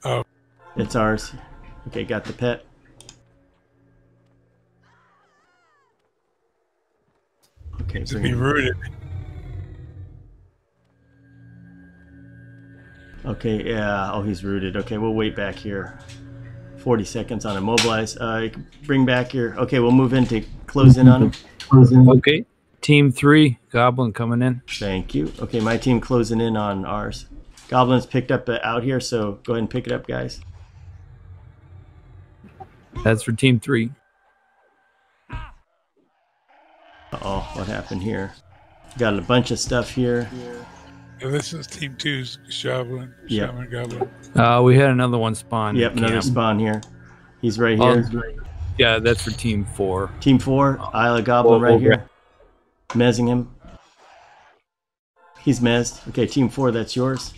Oh. It's ours. Okay, got the pet. Okay, so. Be rooted. Okay, yeah. Oh, he's rooted. Okay, we'll wait back here. forty seconds on immobilize. Uh, bring back your... Okay, we'll move in to close in on him. Close in. Okay. Team three, Goblin coming in. Thank you. Okay, my team closing in on ours. Goblin's picked up uh, out here, so go ahead and pick it up, guys. That's for team three. Uh-oh, what happened here? Got a bunch of stuff here. Yeah. This is team two's Shaman, yep. Shaman Goblin. Uh, we had another one spawn. Yep, another camp. spawn here. He's right here. Oh, he's right. Yeah, that's for team four. Team four, oh. Isle of Goblin oh, right oh, here. Oh. Mezzing him. He's mezzed. Okay, team four, that's yours.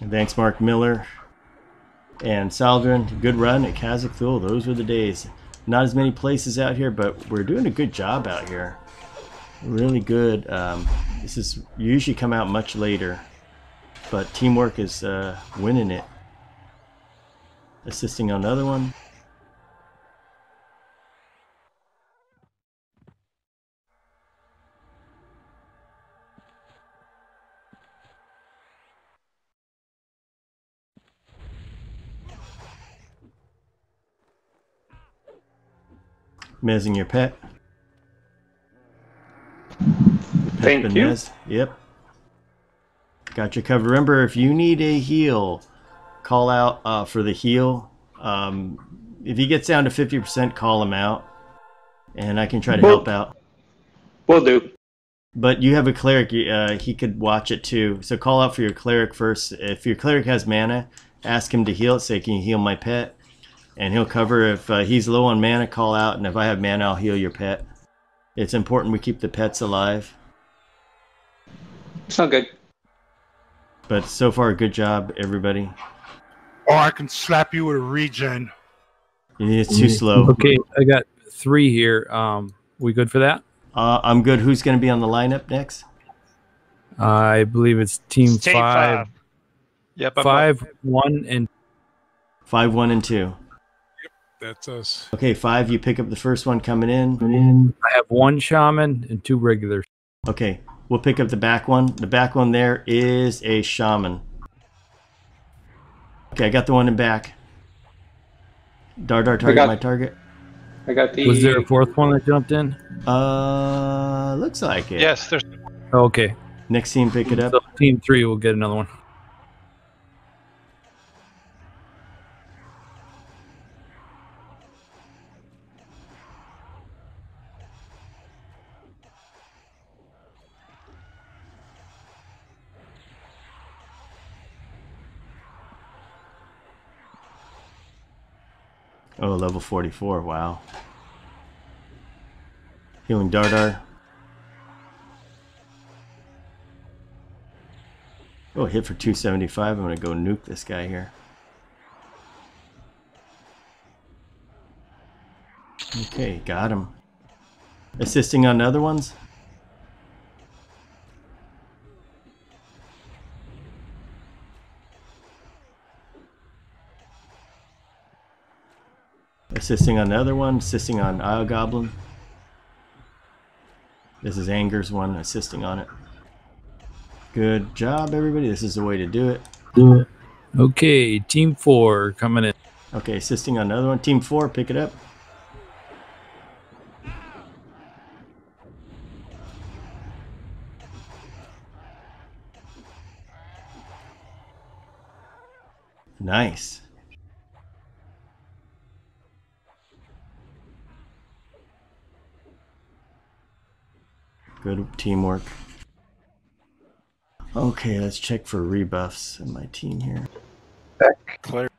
And thanks, Mark Miller and Saldrin. Good run at Kazak Thule. Those were the days. Not as many places out here, but we're doing a good job out here. Really good. Um, this is you usually come out much later, but teamwork is uh, winning it. Assisting on another one. Mezzing your pet. Thank you. Messed. Yep. Got your cover. Remember, if you need a heal, call out uh, for the heal. Um, if he gets down to fifty percent, call him out. And I can try to we'll, help out. Will do. But you have a cleric. Uh, he could watch it too. So call out for your cleric first. If your cleric has mana, ask him to heal it. Say, can you heal my pet? And he'll cover. If uh, he's low on mana, call out. And if I have mana, I'll heal your pet. It's important we keep the pets alive. It's not good. But so far, good job, everybody. Or I can slap you with a regen. It's too slow. Okay, I got three here. Um, we good for that? Uh, I'm good. Who's going to be on the lineup next? Uh, I believe it's Team, it's team Five. Five. Yep. Five, I'm one, and five, one, and two. That's us. Okay, Five, you pick up the first one coming in. I have one shaman and two regulars. Okay, we'll pick up the back one. The back one there is a shaman. Okay, I got the one in back. Dardar, target got, my target. I got the... Was there a fourth one that jumped in? Uh, looks like it. Yes, there's... Oh, okay. Next team pick it up. So team three will get another one. Oh, level forty-four, wow. Healing Dardar. Oh, hit for two seventy-five. I'm going to go nuke this guy here. Okay, got him. Assisting on other ones? Assisting on the other one, assisting on Isle Goblin. This is Anger's one, assisting on it. Good job, everybody. This is the way to do it. Do it. Okay, Team Four coming in. Okay, assisting on another one. Team Four, pick it up. Nice. Good teamwork. Okay, let's check for rebuffs in my team here. Clarity.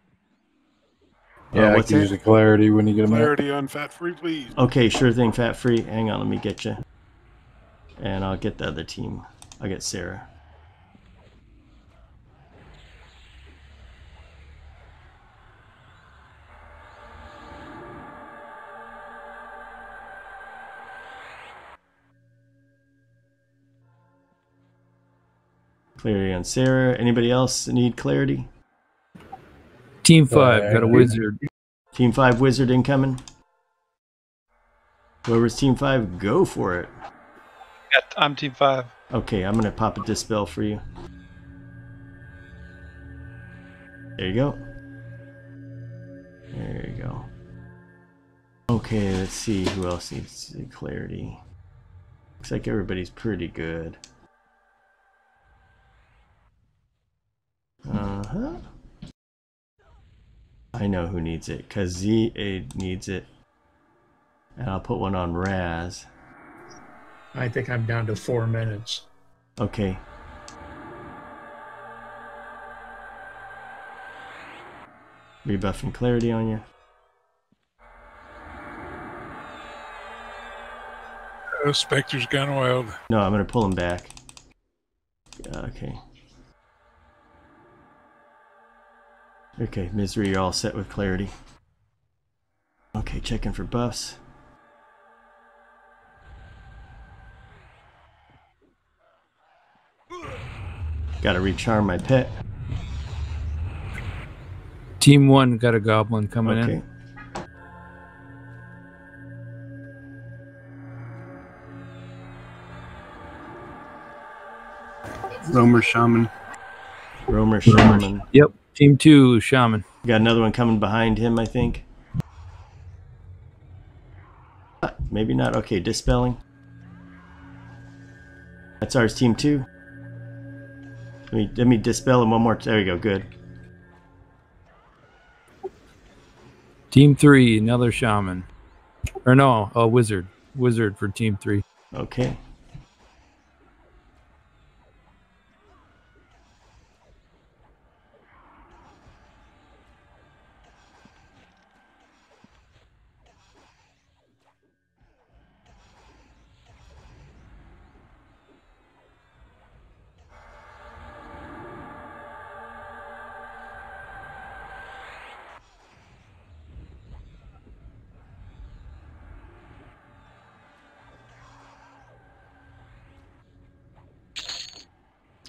Yeah, oh, what's I can it? Use the clarity when you get them. Clarity on fat free, please. Okay, sure thing, fat free. Hang on, let me get you. And I'll get the other team. I'll get Sarah. Clarity on Sarah. Anybody else need clarity? Team Five got a wizard. Team Five wizard incoming. Whoever's Team Five, go for it. Yeah, I'm Team Five. Okay, I'm gonna pop a dispel for you. There you go. There you go. Okay, let's see who else needs clarity. Looks like everybody's pretty good. Uh-huh. I know who needs it. Kaz needs it. And I'll put one on Raz. I think I'm down to four minutes. Okay. Rebuff and clarity on you. Oh, Spectre's gone wild. No, I'm going to pull him back. Okay. Okay, Misery, you're all set with clarity. Okay, checking for buffs. Gotta recharm my pet. Team one got a goblin coming okay. in. Roamer Shaman. Roamer Shaman. Yep. Team two Shaman. Got another one coming behind him, I think. Maybe not. Okay, dispelling. That's ours, team two. Let me let me dispel him one more. There we go. Good. Team three, another Shaman, or no, a wizard. Wizard for team three. Okay.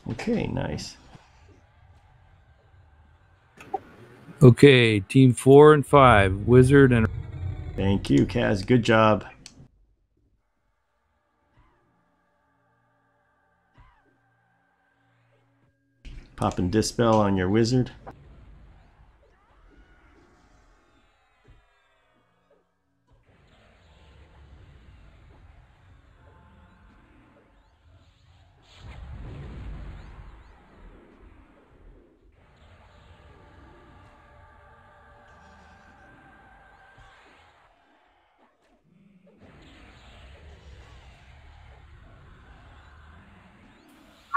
Okay, nice. Okay, team four and five, wizard and... Thank you, Kaz. Good job. Pop and dispel on your wizard.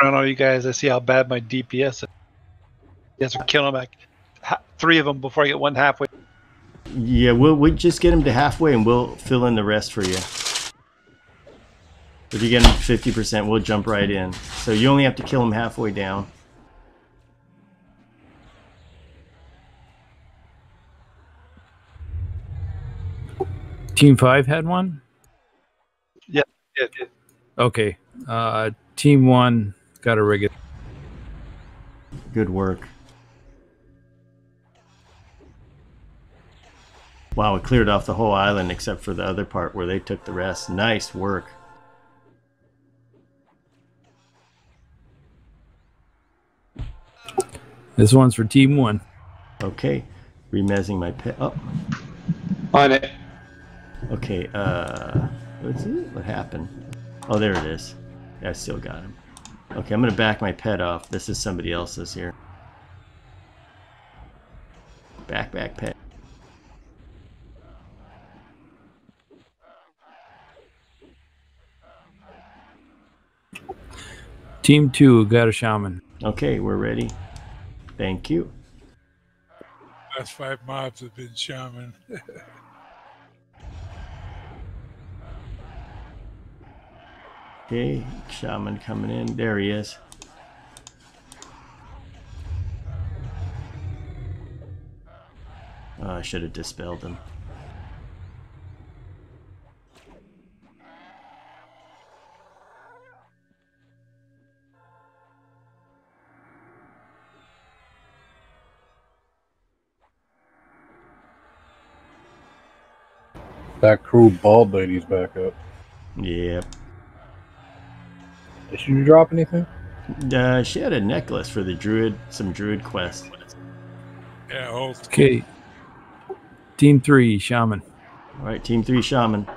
I don't know, you guys. I see how bad my D P S is. Yes, we're killing them. Like three of them before I get one halfway. Yeah, we'll we just get them to halfway, and we'll fill in the rest for you. If you get them fifty percent, we'll jump right in. So you only have to kill them halfway down. Team five had one. Yeah. Yeah, yeah. Okay. Uh, team one. Got a regular. Good work. Wow, it cleared off the whole island except for the other part where they took the rest. Nice work. This one's for team one. Okay. Remezzing my pet. Oh. On it. Okay. Uh, let's see what happened. Oh, there it is. I still got him. Okay, I'm going to back my pet off. This is somebody else's here. Back, back, pet. Team two got a shaman. Okay, we're ready. Thank you. Last five mobs have been shaman. Okay, shaman coming in. There he is. Oh, I should have dispelled him. That crew bald lady's back up. Yep. Did she drop anything? Uh, she had a necklace for the druid, some druid quest. Yeah, okay. Team three, shaman. All right, team three, shaman.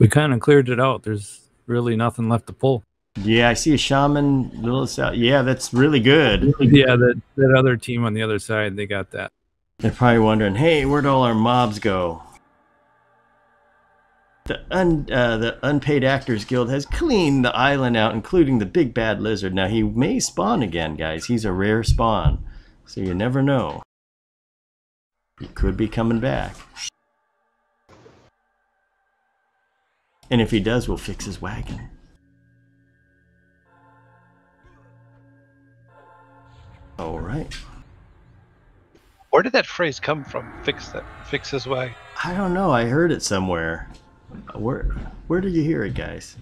We kind of cleared it out. There's really nothing left to pull. Yeah, I see a shaman. Little south. Yeah, that's really good. Yeah, that, that other team on the other side, they got that. They're probably wondering, hey, where'd all our mobs go? The, un, uh, the Unpaid Actors Guild has cleaned the island out, including the big bad lizard. Now, he may spawn again, guys. He's a rare spawn, so you never know. He could be coming back. And if he does, we'll fix his wagon. All right. Where did that phrase come from? Fix that, fix his wagon. I don't know. I heard it somewhere. Where where did you hear it, guys?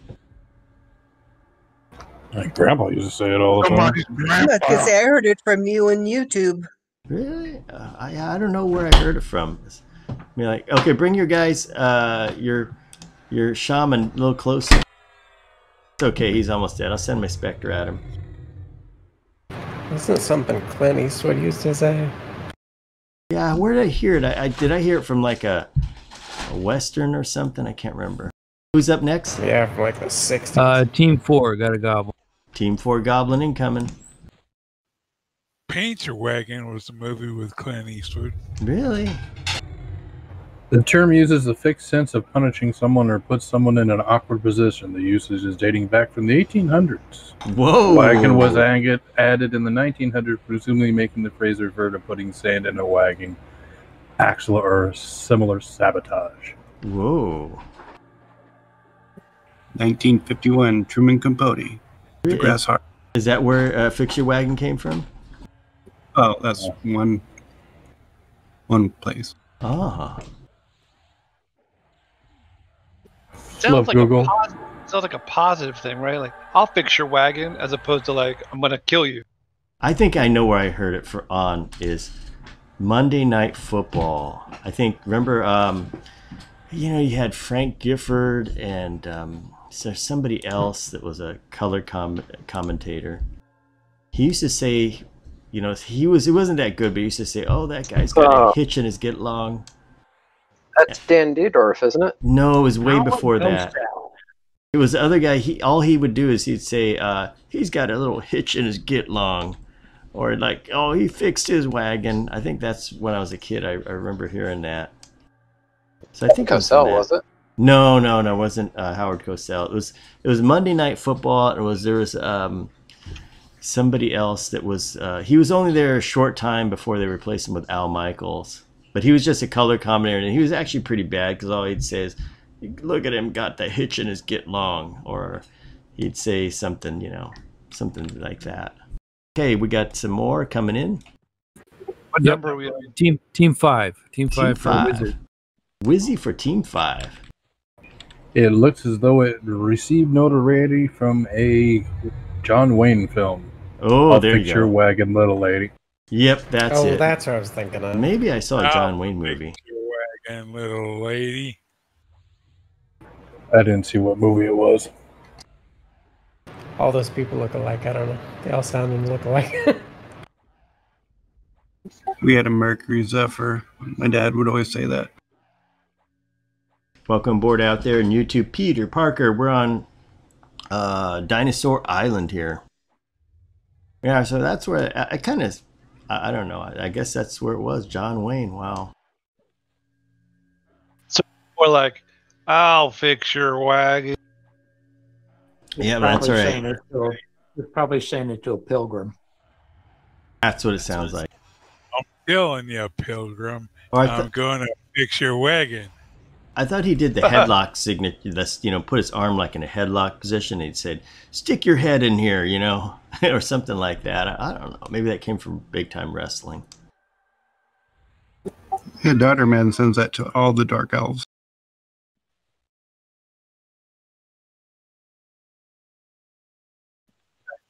My grandpa used to say it all the time. Because I heard it from you on YouTube. Really? Uh, I I don't know where I heard it from. I mean, like, okay, bring your guys, uh, your your shaman a little closer. It's okay. He's almost dead. I'll send my Spectre at him. Isn't something Clint Eastwood used to say? Yeah, where did I hear it? I, I did I hear it from like a. A Western or something? I can't remember. Who's up next? Yeah, from like the sixties. Uh, Team four got a goblin. Team four goblin incoming. Paint Your Wagon was the movie with Clint Eastwood. Really? The term uses the fixed sense of punishing someone or puts someone in an awkward position. The usage is dating back from the eighteen hundreds. Whoa! Wagon was added in the nineteen hundreds, presumably making the phrase refer to putting sand in a wagon. Axle or similar sabotage. Whoa. nineteen fifty-one, Truman Capote. The Grass Heart. Is that where uh, Fix Your Wagon came from? Oh, that's yeah. one one place. Ah. Sounds Love like Google. A sounds like a positive thing, right? Like, I'll fix your wagon, as opposed to like, I'm going to kill you. I think I know where I heard it for on is... Monday Night Football. I think, remember, um, you know, you had Frank Gifford and um, somebody else that was a color com commentator. He used to say, you know, he was, it wasn't that good, but he used to say, oh, that guy's got oh. a hitch in his get along. That's Dan Dierdorf, isn't it? No, it was way How before that. Down? It was the other guy. He All he would do is he'd say, uh, he's got a little hitch in his get along. Or like, oh, he fixed his wagon. I think that's when I was a kid. I, I remember hearing that. So I think Cosell was it? No, no, no, it wasn't uh, Howard Cosell. It was it was Monday Night Football. It was there was um, somebody else that was. Uh, he was only there a short time before they replaced him with Al Michaels. But he was just a color commentator, and he was actually pretty bad because all he'd say is, "Look at him, got the hitch in his get long," or he'd say something, you know, something like that. Okay, we got some more coming in. What number are we on? Team Team Five. Team Five for Wizzy. Wizzy for Team Five. It looks as though it received notoriety from a John Wayne film. Oh, there you go. Fix Your Wagon, Little Lady. Yep, that's it. Oh, that's what I was thinking of. Maybe I saw a John Wayne movie. Fix Your Wagon, Little Lady. I didn't see what movie it was. All those people look alike. I don't know. They all sound and look alike. We had a Mercury Zephyr. My dad would always say that. Welcome aboard out there in YouTube. Peter Parker, we're on uh, Dinosaur Island here. Yeah, so that's where I, I kind of, I, I don't know. I, I guess that's where it was. John Wayne, wow. So more like, I'll fix your wagon. It's yeah, that's all right. It to, it's probably saying it to a pilgrim. That's what it sounds like. I'm killing you, pilgrim. I'm going to fix your wagon. I thought he did the headlock signature. That's, you know, put his arm like in a headlock position. He said, "Stick your head in here," you know, or something like that. I, I don't know. Maybe that came from big time wrestling. Yeah, Dardar Man sends that to all the dark elves.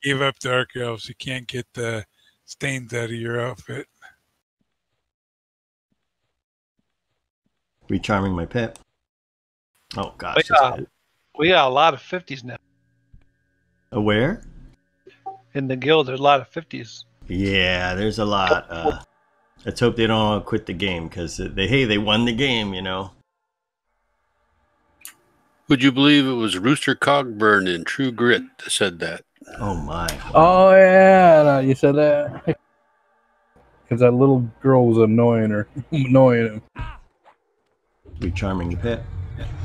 Give up dark elves. You can't get the stains out of your outfit. Recharming my pet. Oh gosh, we got, we got a lot of fifties now. A where? In the guild, there's a lot of fifties. Yeah, there's a lot. Uh, let's hope they don't all quit the game because they hey they won the game, you know. Would you believe it was Rooster Cogburn in True Grit that said that? Oh my! Wow. Oh yeah, no, you said that because that little girl was annoying her, annoying him. Be charming the pet.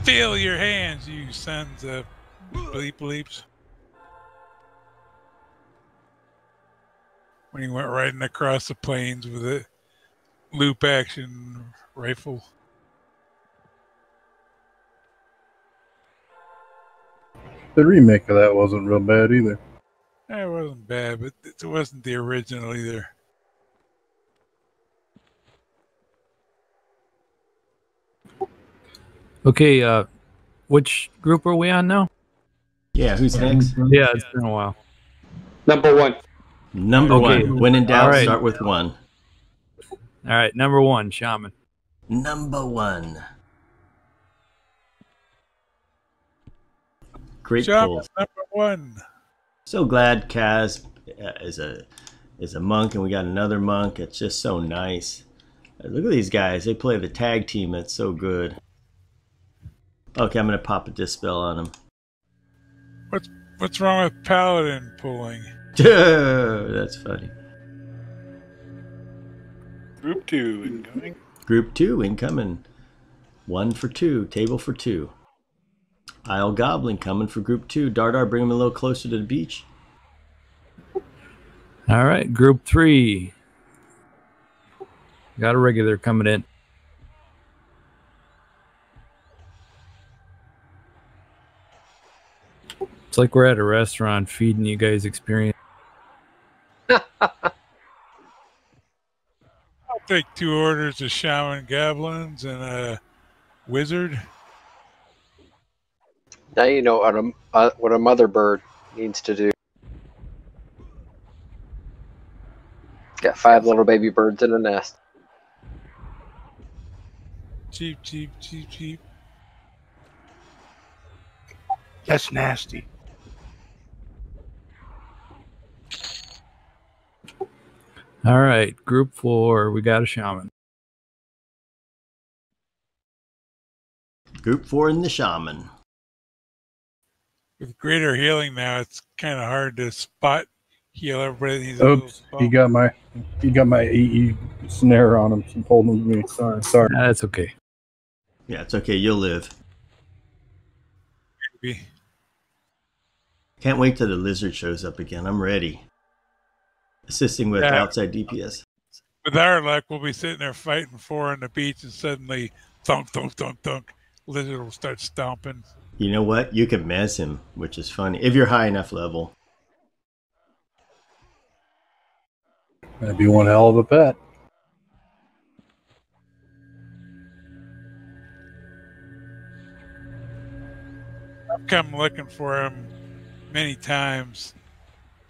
Feel your hands, you sons of bleep bleeps. When he went riding across the plains with a loop action rifle. The remake of that wasn't real bad either. It wasn't bad, but it wasn't the original either. Okay, uh, which group are we on now? Yeah, who's next? Yeah, it's been a while. Number one. Number okay. one. When in doubt, right. Start with one. All right, number one, Shaman. Number one. Great Shaman, number one. So glad Kaz is a is a monk, and we got another monk. It's just so nice. Look at these guys. They play the tag team. That's so good. Okay, I'm gonna pop a dispel on him. What's what's wrong with paladin pulling? That's funny. Group two incoming. Group two incoming. One for two. Table for two. Isle Goblin coming for group two. Dardar, bring him a little closer to the beach. All right, group three. Got a regular coming in. It's like we're at a restaurant feeding you guys experience. I'll take two orders of shaman goblins and a wizard. Now you know what a, uh, what a mother bird needs to do. Got five little baby birds in a nest. Cheep, cheep, cheep, cheep. That's nasty. All right, group four, we got a shaman. Group four in the shaman. With greater healing now, it's kind of hard to spot heal everybody. These Oops, he got my he got my E E snare on him. He's holding me. Sorry, sorry. Nah, that's okay. Yeah, it's okay. You'll live. Maybe. Can't wait till the lizard shows up again. I'm ready. Assisting with yeah. outside D P S. With our luck, we'll be sitting there fighting four on the beach, and suddenly, thunk, thunk, thunk, thunk, lizard will start stomping. You know what? You can mez him, which is funny. If you're high enough level. That'd be one hell of a pet. I've come looking for him many times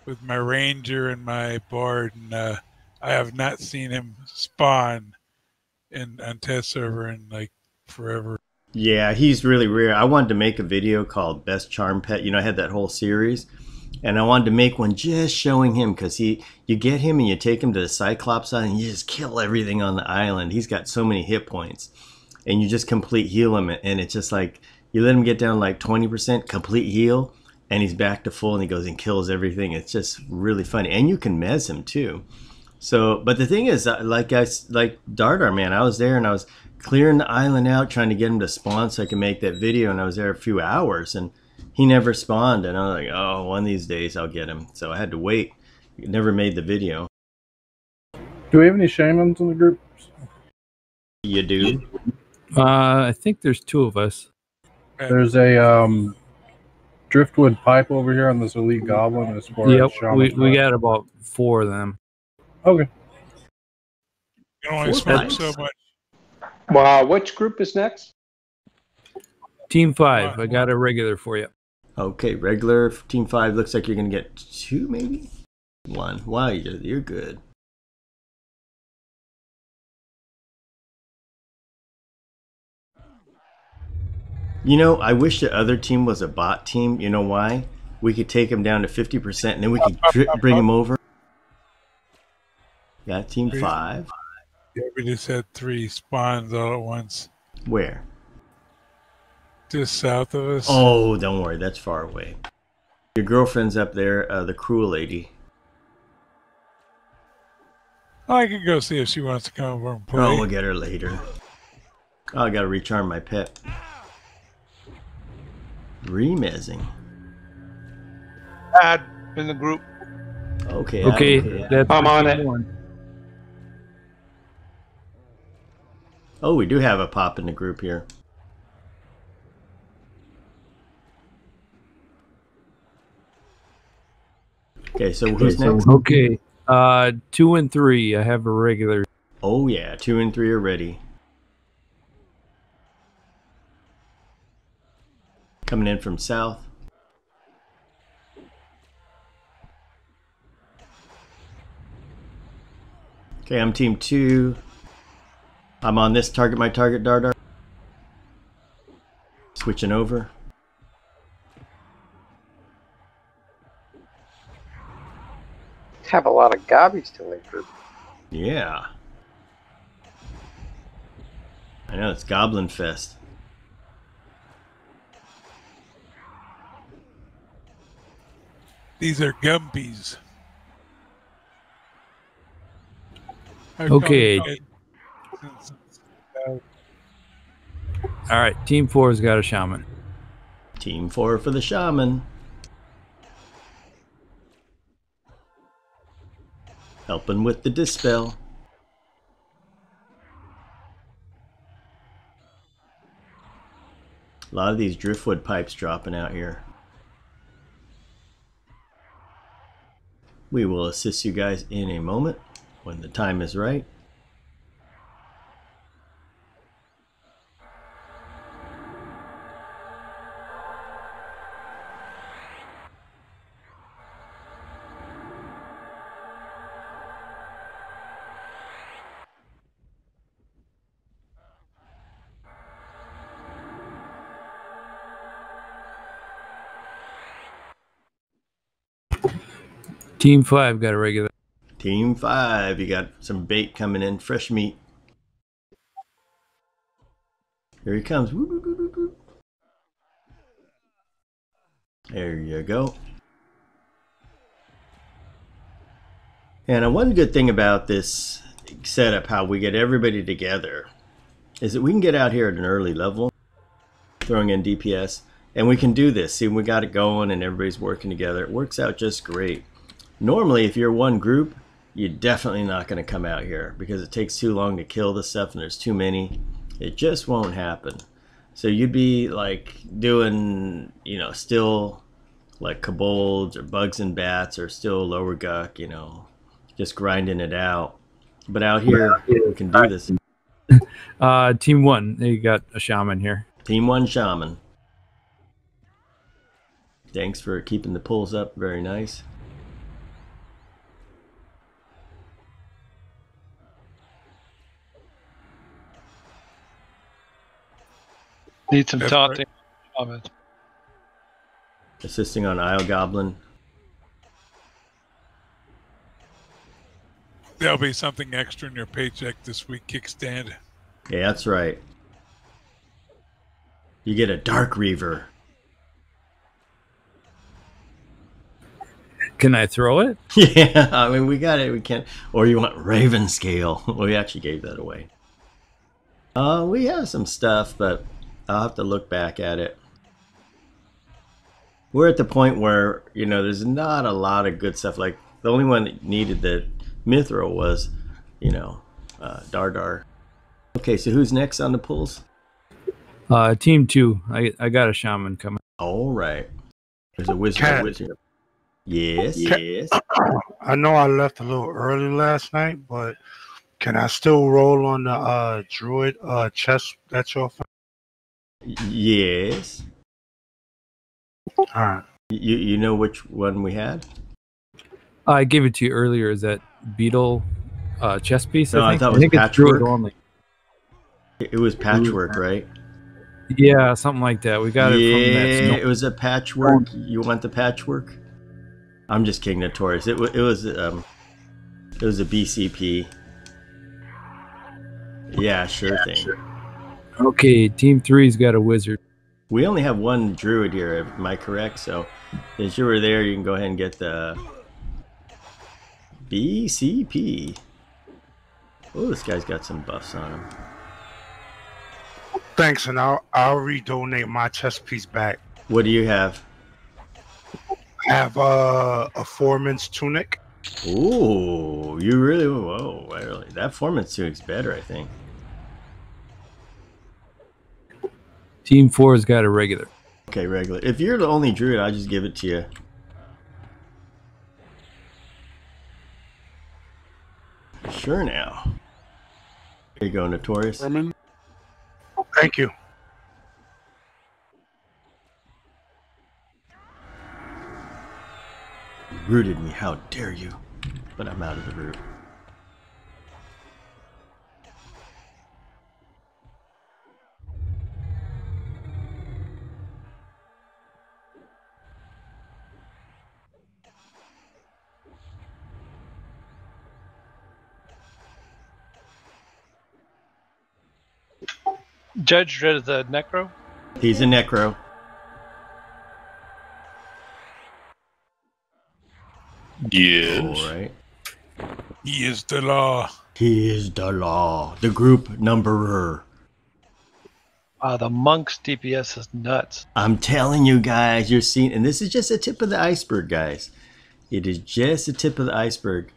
with my ranger and my bard, and uh, I have not seen him spawn in on test server in like forever. Yeah, he's really rare. I wanted to make a video called Best Charm Pet. You know, I had that whole series, and I wanted to make one just showing him because he, you get him and you take him to the Cyclops Island, and you just kill everything on the island. He's got so many hit points, and you just complete heal him, and it's just like you let him get down like twenty percent, complete heal. And he's back to full, and he goes and kills everything. It's just really funny, and you can mez him too. So, but the thing is, like I like Dardar, man, I was there and I was clearing the island out, trying to get him to spawn so I could make that video. And I was there a few hours, and he never spawned. And I was like, oh, one of these days I'll get him. So I had to wait. Never made the video. Do we have any shamans in the group? You do. Uh, I think there's two of us. There's a um. Driftwood pipe over here on this elite goblin. As far yep, as we, we got about four of them. Okay. You can only smoke so much. Wow, which group is next? Team five. Wow. I got a regular for you. Okay, regular team five. Looks like you're going to get two, maybe? One. Wow, you're, you're good. You know, I wish the other team was a bot team. You know why? We could take them down to fifty percent, and then we could drip, bring them over. Got team three. Five. Yeah, we just had three spawns all at once. Where? Just south of us. Oh, don't worry. That's far away. Your girlfriend's up there, uh, the cruel lady. I could go see if she wants to come over and play. Oh, we'll get her later. Oh, I got to recharm my pet. Remezing. Add in the group. Okay. Okay. okay that's I'm on it. One. Oh, we do have a pop in the group here. Okay, so who's next? Okay, uh, two and three. I have a regular. Oh yeah, two and three are ready. Coming in from south. Okay, I'm team two. I'm on this target, my target, Dardar. Switching over. Have a lot of gobbies still in group. Yeah. I know, it's Goblin Fest. These are gumpies. Okay. Alright, team four has got a shaman. Team four for the shaman. Helping with the dispel. A lot of these driftwood pipes dropping out here. We will assist you guys in a moment when the time is right. Team five got a regular. Team five, you got some bait coming in, fresh meat. Here he comes. Woo, woo, woo, woo. There you go. And one good thing about this setup, how we get everybody together, is that we can get out here at an early level, throwing in D P S, and we can do this. See, we got it going and everybody's working together. It works out just great. Normally, if you're one group, you're definitely not going to come out here because it takes too long to kill the stuff and there's too many. It just won't happen. So you'd be like doing, you know, still like kobolds or bugs and bats or still lower guck, you know, just grinding it out. But out here, we can do this. Uh, team one, you got a shaman here. Team one shaman. Thanks for keeping the pulls up. Very nice. Need some taunting. Assisting on Isle Goblin. There'll be something extra in your paycheck this week, Kickstand. Yeah, that's right. You get a Dark Reaver. Can I throw it? Yeah, I mean, we got it. We can't. Or you want Raven Scale. We actually gave that away. Uh, we have some stuff, but I'll have to look back at it. We're at the point where, you know, there's not a lot of good stuff. Like, the only one that needed the mithril was, you know, uh, Dardar. Okay, so who's next on the pulls? Uh, team two. I, I got a shaman coming. All right. There's a wizard. Cat. wizard. Yes, Cat. yes. I know I left a little early last night, but can I still roll on the uh, druid uh, chest that y'all found? Yes. All right. You you know which one we had? I gave it to you earlier. Is that beetle uh, chess piece? No, I, I thought it was patchwork. Only. It was patchwork, right? Yeah, something like that. We got it yeah, from that. Yeah, it was a patchwork. You want the patchwork? I'm just kidding, Notorious. It was it was um, it was a B C P. Yeah, sure yeah, thing. Sure. Okay, team three's got a wizard. We only have one druid here, am I correct? So, since you were there, you can go ahead and get the B C P. Oh, this guy's got some buffs on him. Thanks, and I'll I'll redonate my chest piece back. What do you have? I have uh, a foreman's tunic. Ooh, you really? Whoa, really? That foreman's tunic's better, I think. Team four's got a regular. Okay, regular. If you're the only druid, I'll just give it to you. Sure now. There you go, Notorious. Foreman. Oh, thank you. Rooted me, how dare you? But I'm out of the root. Judge Dredd is a necro? He's a necro. Yes. All right. He is the law. He is the law. The group numberer. Wow, the monk's D P S is nuts. I'm telling you guys, you're seeing, and this is just the tip of the iceberg, guys. It is just the tip of the iceberg.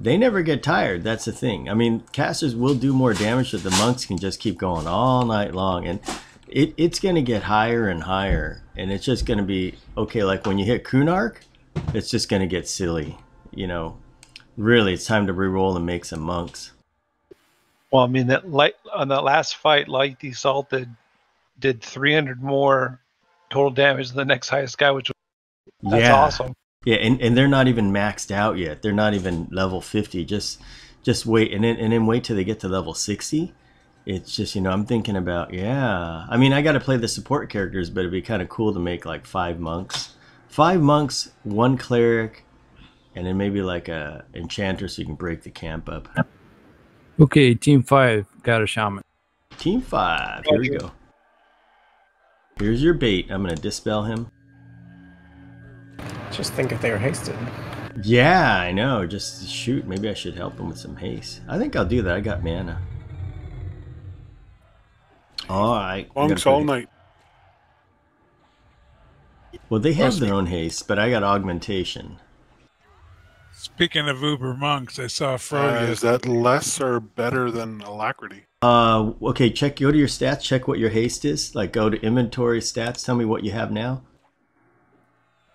They never get tired. That's the thing. I mean, casters will do more damage, but the monks can just keep going all night long, and it, it's going to get higher and higher, and it's just going to be okay. Like when you hit Kunark, it's just going to get silly, you know. Really, it's time to re-roll and make some monks. Well, I mean, that light on that last fight, Lightly Salted did three hundred more total damage than the next highest guy, which was, that's yeah. awesome. Yeah, and, and they're not even maxed out yet. They're not even level fifty. Just just wait, and then, and then wait till they get to level sixty. It's just, you know, I'm thinking about, yeah. I mean, I got to play the support characters, but it'd be kind of cool to make like five monks. Five monks, one cleric, and then maybe like a enchanter so you can break the camp up. Okay, team five got a shaman. Team five, here we go. Here's your bait. I'm going to dispel him. Just think if they were hasted. Yeah, I know. Just shoot. Maybe I should help him with some haste. I think I'll do that. I got mana. All right. Monks all night. Well, they have their own haste, but I got augmentation. Speaking of uber monks, I saw Frodo. Uh, is that less or better than alacrity? Uh, okay, check. Go to your stats. Check what your haste is. Like, go to inventory stats. Tell me what you have now.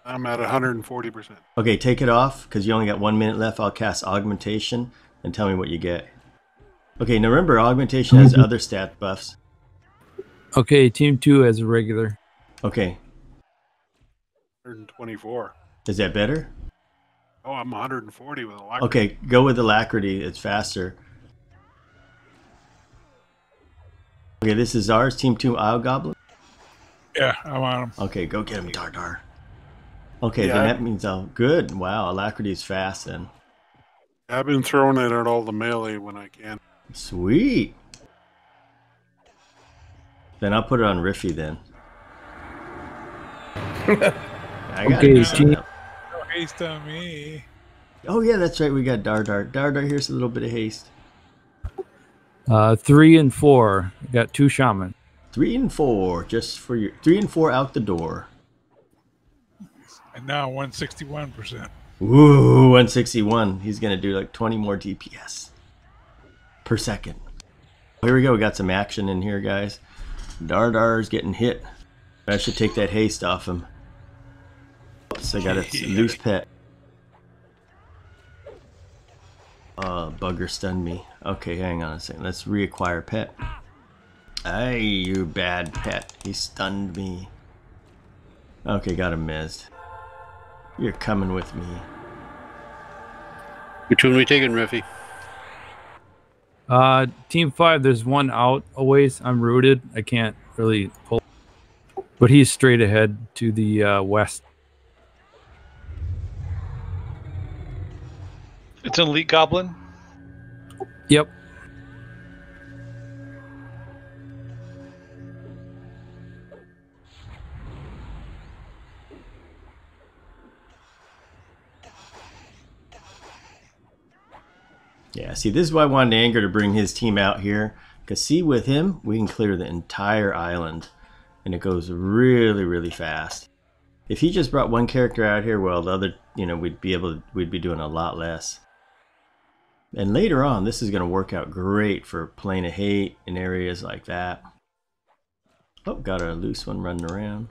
I'm at one hundred forty percent. Okay, take it off, because you only got one minute left. I'll cast augmentation, and tell me what you get. Okay, now remember, augmentation has other stat buffs. Okay, team two has a regular. Okay. one hundred twenty-four. Is that better? Oh, I'm one hundred forty with alacrity. Okay, go with alacrity. It's faster. Okay, this is ours. Team two, Isle Goblin. Yeah, I want him. Okay, go get him, Dardar. Okay, yeah, then that means I'll... Good. Wow, alacrity is fast then. I've been throwing it at all the melee when I can. Sweet. Then I'll put it on Riffy then. I got okay, team. No haste on me. Oh yeah, that's right. We got Dardar. Dardar, here's a little bit of haste. Uh, three and four. We got two shaman. Three and four, just for your three and four out the door. And now one hundred sixty-one percent. Ooh, one hundred sixty-one. He's gonna do like twenty more D P S per second. Here we go. We got some action in here, guys. Dardar's getting hit. I should take that haste off him. So I got a loose pet. Uh, bugger stunned me. Okay, hang on a second. Let's reacquire pet. Hey, you bad pet. He stunned me. Okay, got him mizzed. You're coming with me. Which one are we taking, Riffy? Uh, team five, there's one out a ways. I'm rooted. I can't really pull. But he's straight ahead to the uh, west. It's an elite goblin? Yep. Yeah, see, this is why I wanted Anger to bring his team out here. Because, see, with him, we can clear the entire island. and it goes really, really fast. If he just brought one character out here, well, the other, you know, we'd be able to, we'd be doing a lot less. And later on, this is going to work out great for Plane of Hate and areas like that. Oh, got a loose one running around.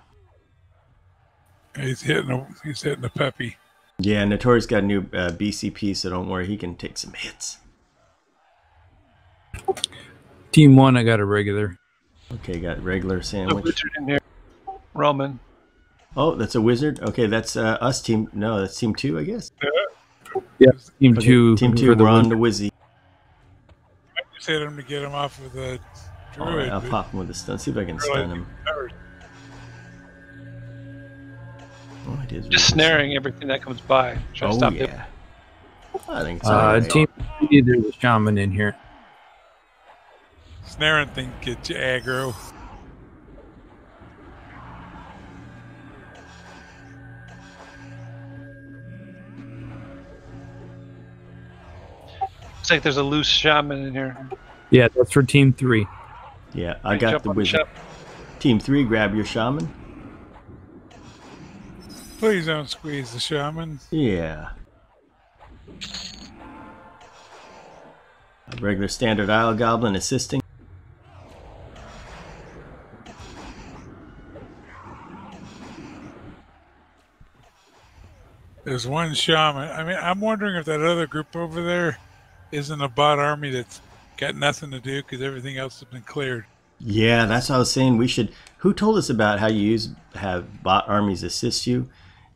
He's hitting a, he's hitting a puppy. Yeah, Notorious got a new uh, B C P, so don't worry, he can take some hits. Team one, I got a regular. Okay, got regular sandwich. A wizard in there. Roman. Oh, that's a wizard. Okay, that's uh, us team. No, that's team two, I guess. Yeah, yeah. Team okay, two. Team two. We're on the Wizzy. I just hit him to get him off with a druid. All right, I'll pop him with a stun. See if I can really stun him. Oh, it is really just snaring stun. Everything that comes by. Try oh to stop yeah. It. I think it's uh, all right. Team three, there's a shaman in here. Snaring thing gets you aggro. Looks like there's a loose shaman in here. Yeah, that's for team three. Yeah, I got the wizard. Team three, grab your shaman. Please don't squeeze the shaman. Yeah. A regular standard Isle Goblin assisting. There's one shaman. I mean, I'm wondering if that other group over there isn't a bot army that's got nothing to do because everything else has been cleared. Yeah, that's what I was saying. We should. Who told us about how you use have bot armies assist you,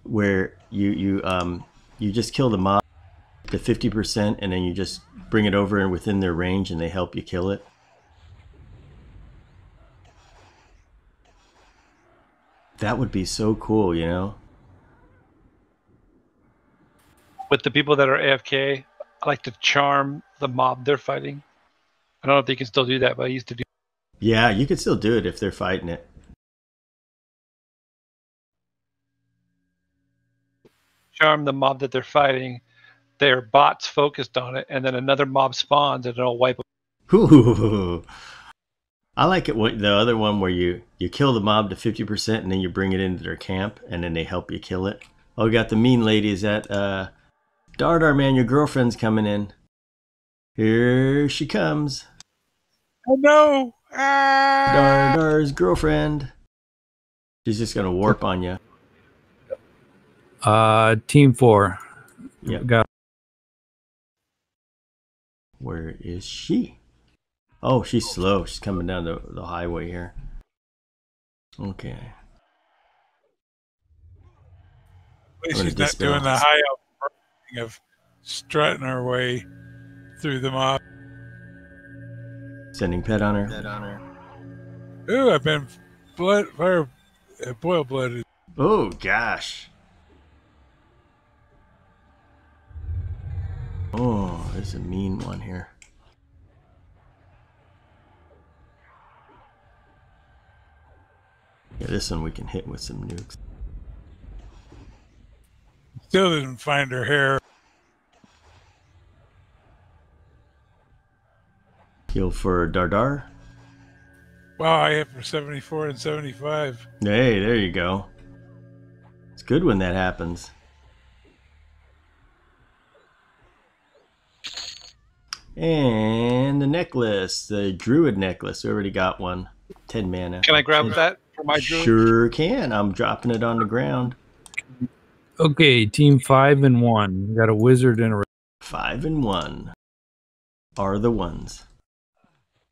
where you you um you just kill the mob to fifty percent and then you just bring it over and within their range and they help you kill it. That would be so cool, you know. With the people that are A F K. I like to charm the mob they're fighting. I don't know if they can still do that, but I used to do. Yeah, you can still do it if they're fighting it. Charm the mob that they're fighting. Their bots focused on it, and then another mob spawns, and it'll wipe them. Ooh, I like it. What the other one where you you kill the mob to fifty percent, and then you bring it into their camp, and then they help you kill it. Oh, we got the mean ladies at. Uh, Dardar, man, your girlfriend's coming in. Here she comes. Oh, no. Ah. Dardar's girlfriend. She's just going to warp on you. Uh, team four. Yep. Got Where is she? Oh, she's slow. She's coming down the, the highway here. Okay. Wait, she's not doing the high up. Of strutting our way through the mob. Sending pet on her. Pet on her. Ooh, I've been blood, fire, uh, boil blooded. Oh, gosh. Oh, there's a mean one here. Yeah, this one we can hit with some nukes. Still didn't find her hair. Heal for Dardar. Wow, I hit for seventy-four and seventy-five. Hey, there you go. It's good when that happens. And the necklace, the druid necklace. We already got one. Ten mana. Can I grab yeah. that for my druid? Sure can. I'm dropping it on the ground. Okay, team five and one. We got a wizard and a five and one are the ones.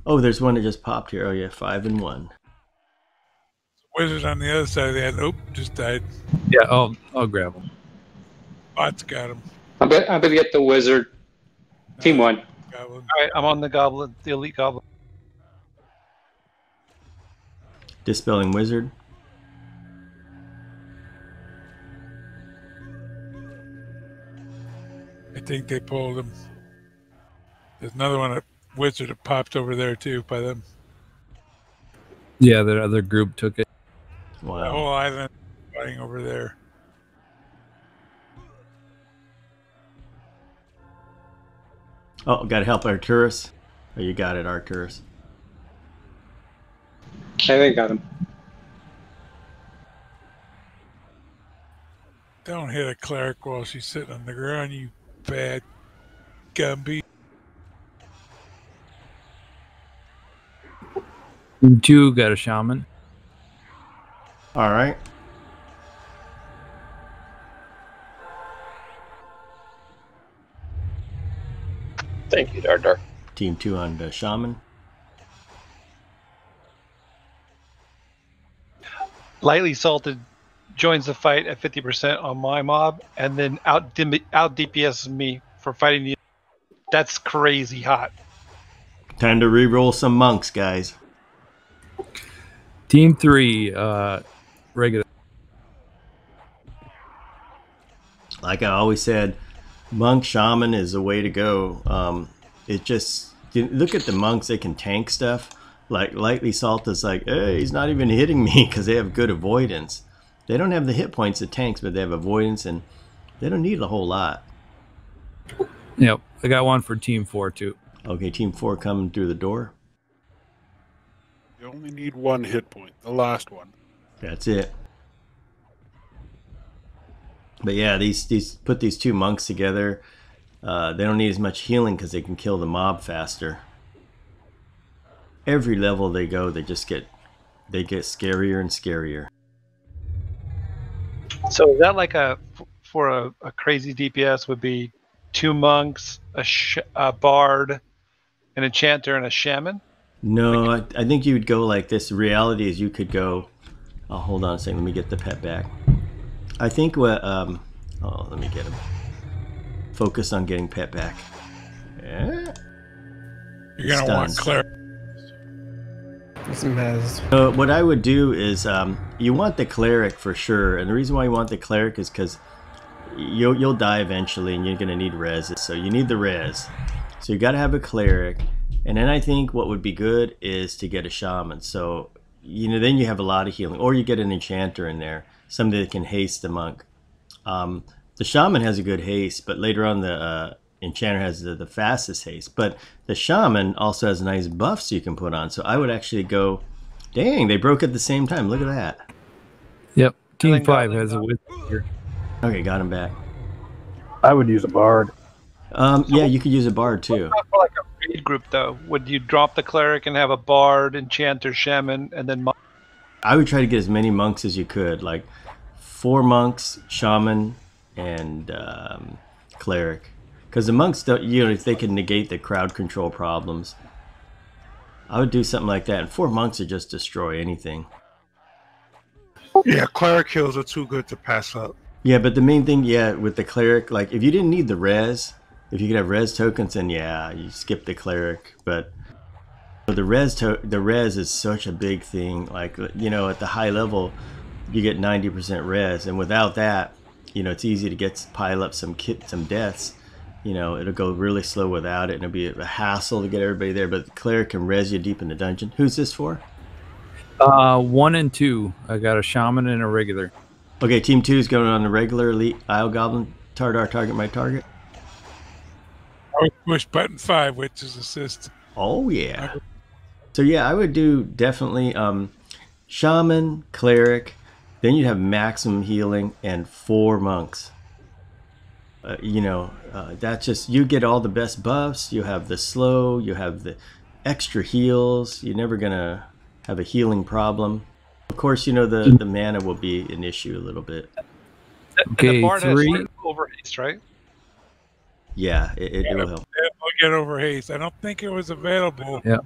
Oh, there's one that just popped here. Oh yeah, five and one. Wizard on the other side of that. Nope, just died. Yeah, I'll I'll grab him. Bot's got him. I'm gonna, I'm gonna get the wizard. Team one. Goblin. All right, I'm on the goblin, the elite goblin. Dispelling wizard. I think they pulled him. There's another one, a wizard that popped over there too by them. Yeah, that other group took it. Wow. The whole island fighting over there. Oh, gotta help Arcturus. Oh, you got it, Arcturus. I think got him. Don't hit a cleric while she's sitting on the ground, you bad Gumby. You do got a shaman. All right. Thank you, Dardar. Team two on the shaman. Lightly Salted joins the fight at fifty percent on my mob, and then out out D P S's me for fighting the... That's crazy hot. Time to reroll some monks, guys. Team three, uh, regular. Like I always said, monk shaman is the way to go. Um, it just... Look at the monks, they can tank stuff. Like, Lightly Salt is like, hey, he's not even hitting me, because they have good avoidance. They don't have the hit points of tanks, but they have avoidance, and they don't need a whole lot. Yep. I got one for Team four, too. Okay, Team four coming through the door. You only need one hit point, the last one. That's it. But yeah, these, these put these two monks together. Uh, they don't need as much healing, because they can kill the mob faster. Every level they go, they just get, they get scarier and scarier. So is that like a, for a, a crazy D P S would be two monks, a, sh a bard, an enchanter, and a shaman? No, like, I, I think you would go like this. The reality is you could go, oh, hold on a second, let me get the pet back. I think what, um, oh, let me get him. Focus on getting pet back. Yeah. You're going to want Claire. So what I would do is um, you want the cleric for sure, and the reason why you want the cleric is because you'll, you'll die eventually and you're going to need res, so you need the res. So you got to have a cleric, and then I think what would be good is to get a shaman. So you know, then you have a lot of healing, or you get an enchanter in there, somebody that can haste the monk. Um, the shaman has a good haste, but later on the uh, Enchanter has the, the fastest haste, but the shaman also has nice buffs you can put on. So I would actually go, dang, they broke at the same time. Look at that. Yep. Team five has a wizard. Okay, got him back. I would use a bard. Um, so yeah, you could use a bard too. For like a raid group though, would you drop the cleric and have a bard, enchanter, shaman, and then monk? I would try to get as many monks as you could, like four monks, shaman, and um, cleric. Because the monks, don't, you know, if they can negate the crowd control problems, I would do something like that. And four monks would just destroy anything. Yeah, cleric kills are too good to pass up. Yeah, but the main thing, yeah, with the cleric, like, if you didn't need the res, if you could have res tokens, then yeah, you skip the cleric. But the res, to the res is such a big thing. Like, you know, at the high level, you get ninety percent res. And without that, you know, it's easy to get pile up some, kit, some deaths. You know, it'll go really slow without it, and it'll be a hassle to get everybody there. But the cleric can res you deep in the dungeon. Who's this for? Uh, one and two. I got a shaman and a regular. Okay, team two is going on the regular. Elite Isle Goblin. Tardar, target my target. I would push button five, which is assist. Oh, yeah. So, yeah, I would do definitely um, shaman, cleric. Then you'd have maximum healing and four monks. Uh, you know, uh, that's just, you get all the best buffs, you have the slow, you have the extra heals, you're never gonna have a healing problem. Of course, you know, the, the mana will be an issue a little bit. Okay, the bard three. Has over haste, right? Yeah, it, it, it will help. We'll get over haste. I don't think it was available. Yeah,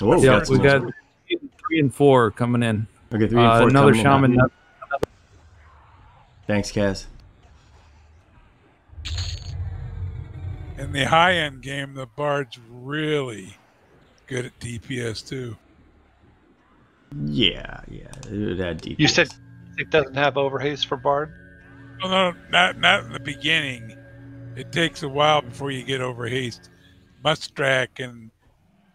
Whoa, yeah we got three and four coming in. Okay, three and four uh, another shaman. In. Thanks, Kaz. In the high-end game, the bard's really good at D P S, too. Yeah, yeah, it had D P S. You said it doesn't have overhaste for bard? Well, no, not, not in the beginning. It takes a while before you get overhaste. Mustrak and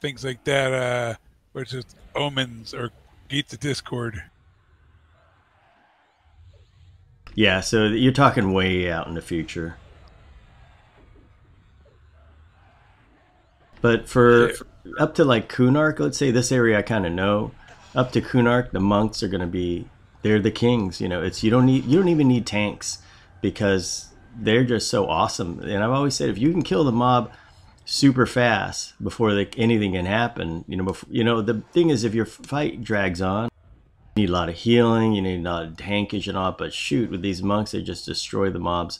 things like that, uh, which is omens or Gate the Discord. Yeah, so you're talking way out in the future. But for, for up to like Kunark, let's say this area I kind of know. Up to Kunark, the monks are going to be, they're the kings. You know, it's you don't need you don't even need tanks. because they're just so awesome. And I've always said, if you can kill the mob super fast before they, anything can happen, you know, before, you know, the thing is, if your fight drags on, you need a lot of healing, you need a lot of tankage and all, but shoot, with these monks, they just destroy the mobs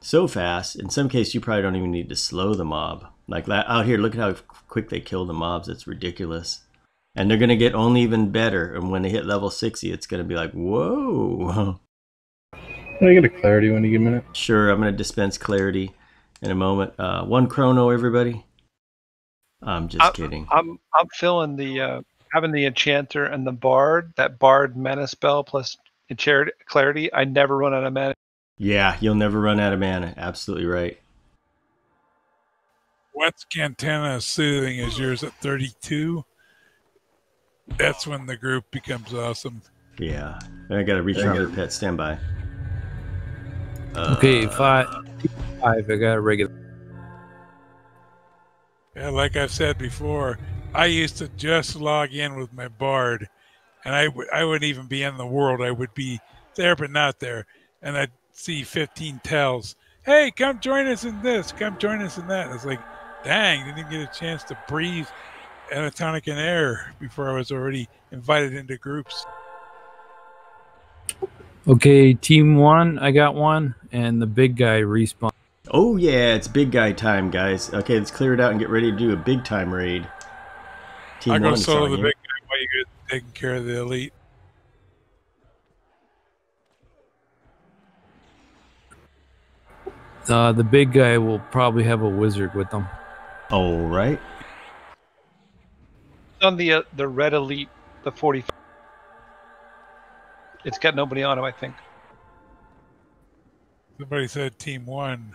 so fast. In some cases, you probably don't even need to slow the mob. Like out here, look at how quick they kill the mobs. It's ridiculous. And they're going to get only even better. And when they hit level sixty, it's going to be like, whoa. Can I get a clarity when you give a minute? Sure, I'm going to dispense clarity in a moment. Uh, one chrono, everybody. I'm just I'm, kidding. I'm I'm feeling the uh, having the enchanter and the bard. That bard mana spell plus enchant clarity. I never run out of mana. Yeah, you'll never run out of mana. Absolutely right. What's Cantana Soothing is yours at thirty-two. That's when the group becomes awesome. Yeah. I gotta reach out to the pet. Stand by. Uh, okay, five. Five. I got a regular. Yeah, like I've said before, I used to just log in with my bard, and I would I wouldn't even be in the world. I would be there but not there, and I'd see fifteen tells. Hey, come join us in this. Come join us in that. And it's like, dang, didn't get a chance to breathe anatonic and air before I was already invited into groups. Okay, team one, I got one, and the big guy respawned. Oh yeah, it's big guy time, guys. Okay, let's clear it out and get ready to do a big time raid. Team I go solo the big guy while you're taking care of the elite. Uh, the big guy will probably have a wizard with them. All right. On the uh, the red elite, the forty-five. It's got nobody on him, I think. Somebody said team one.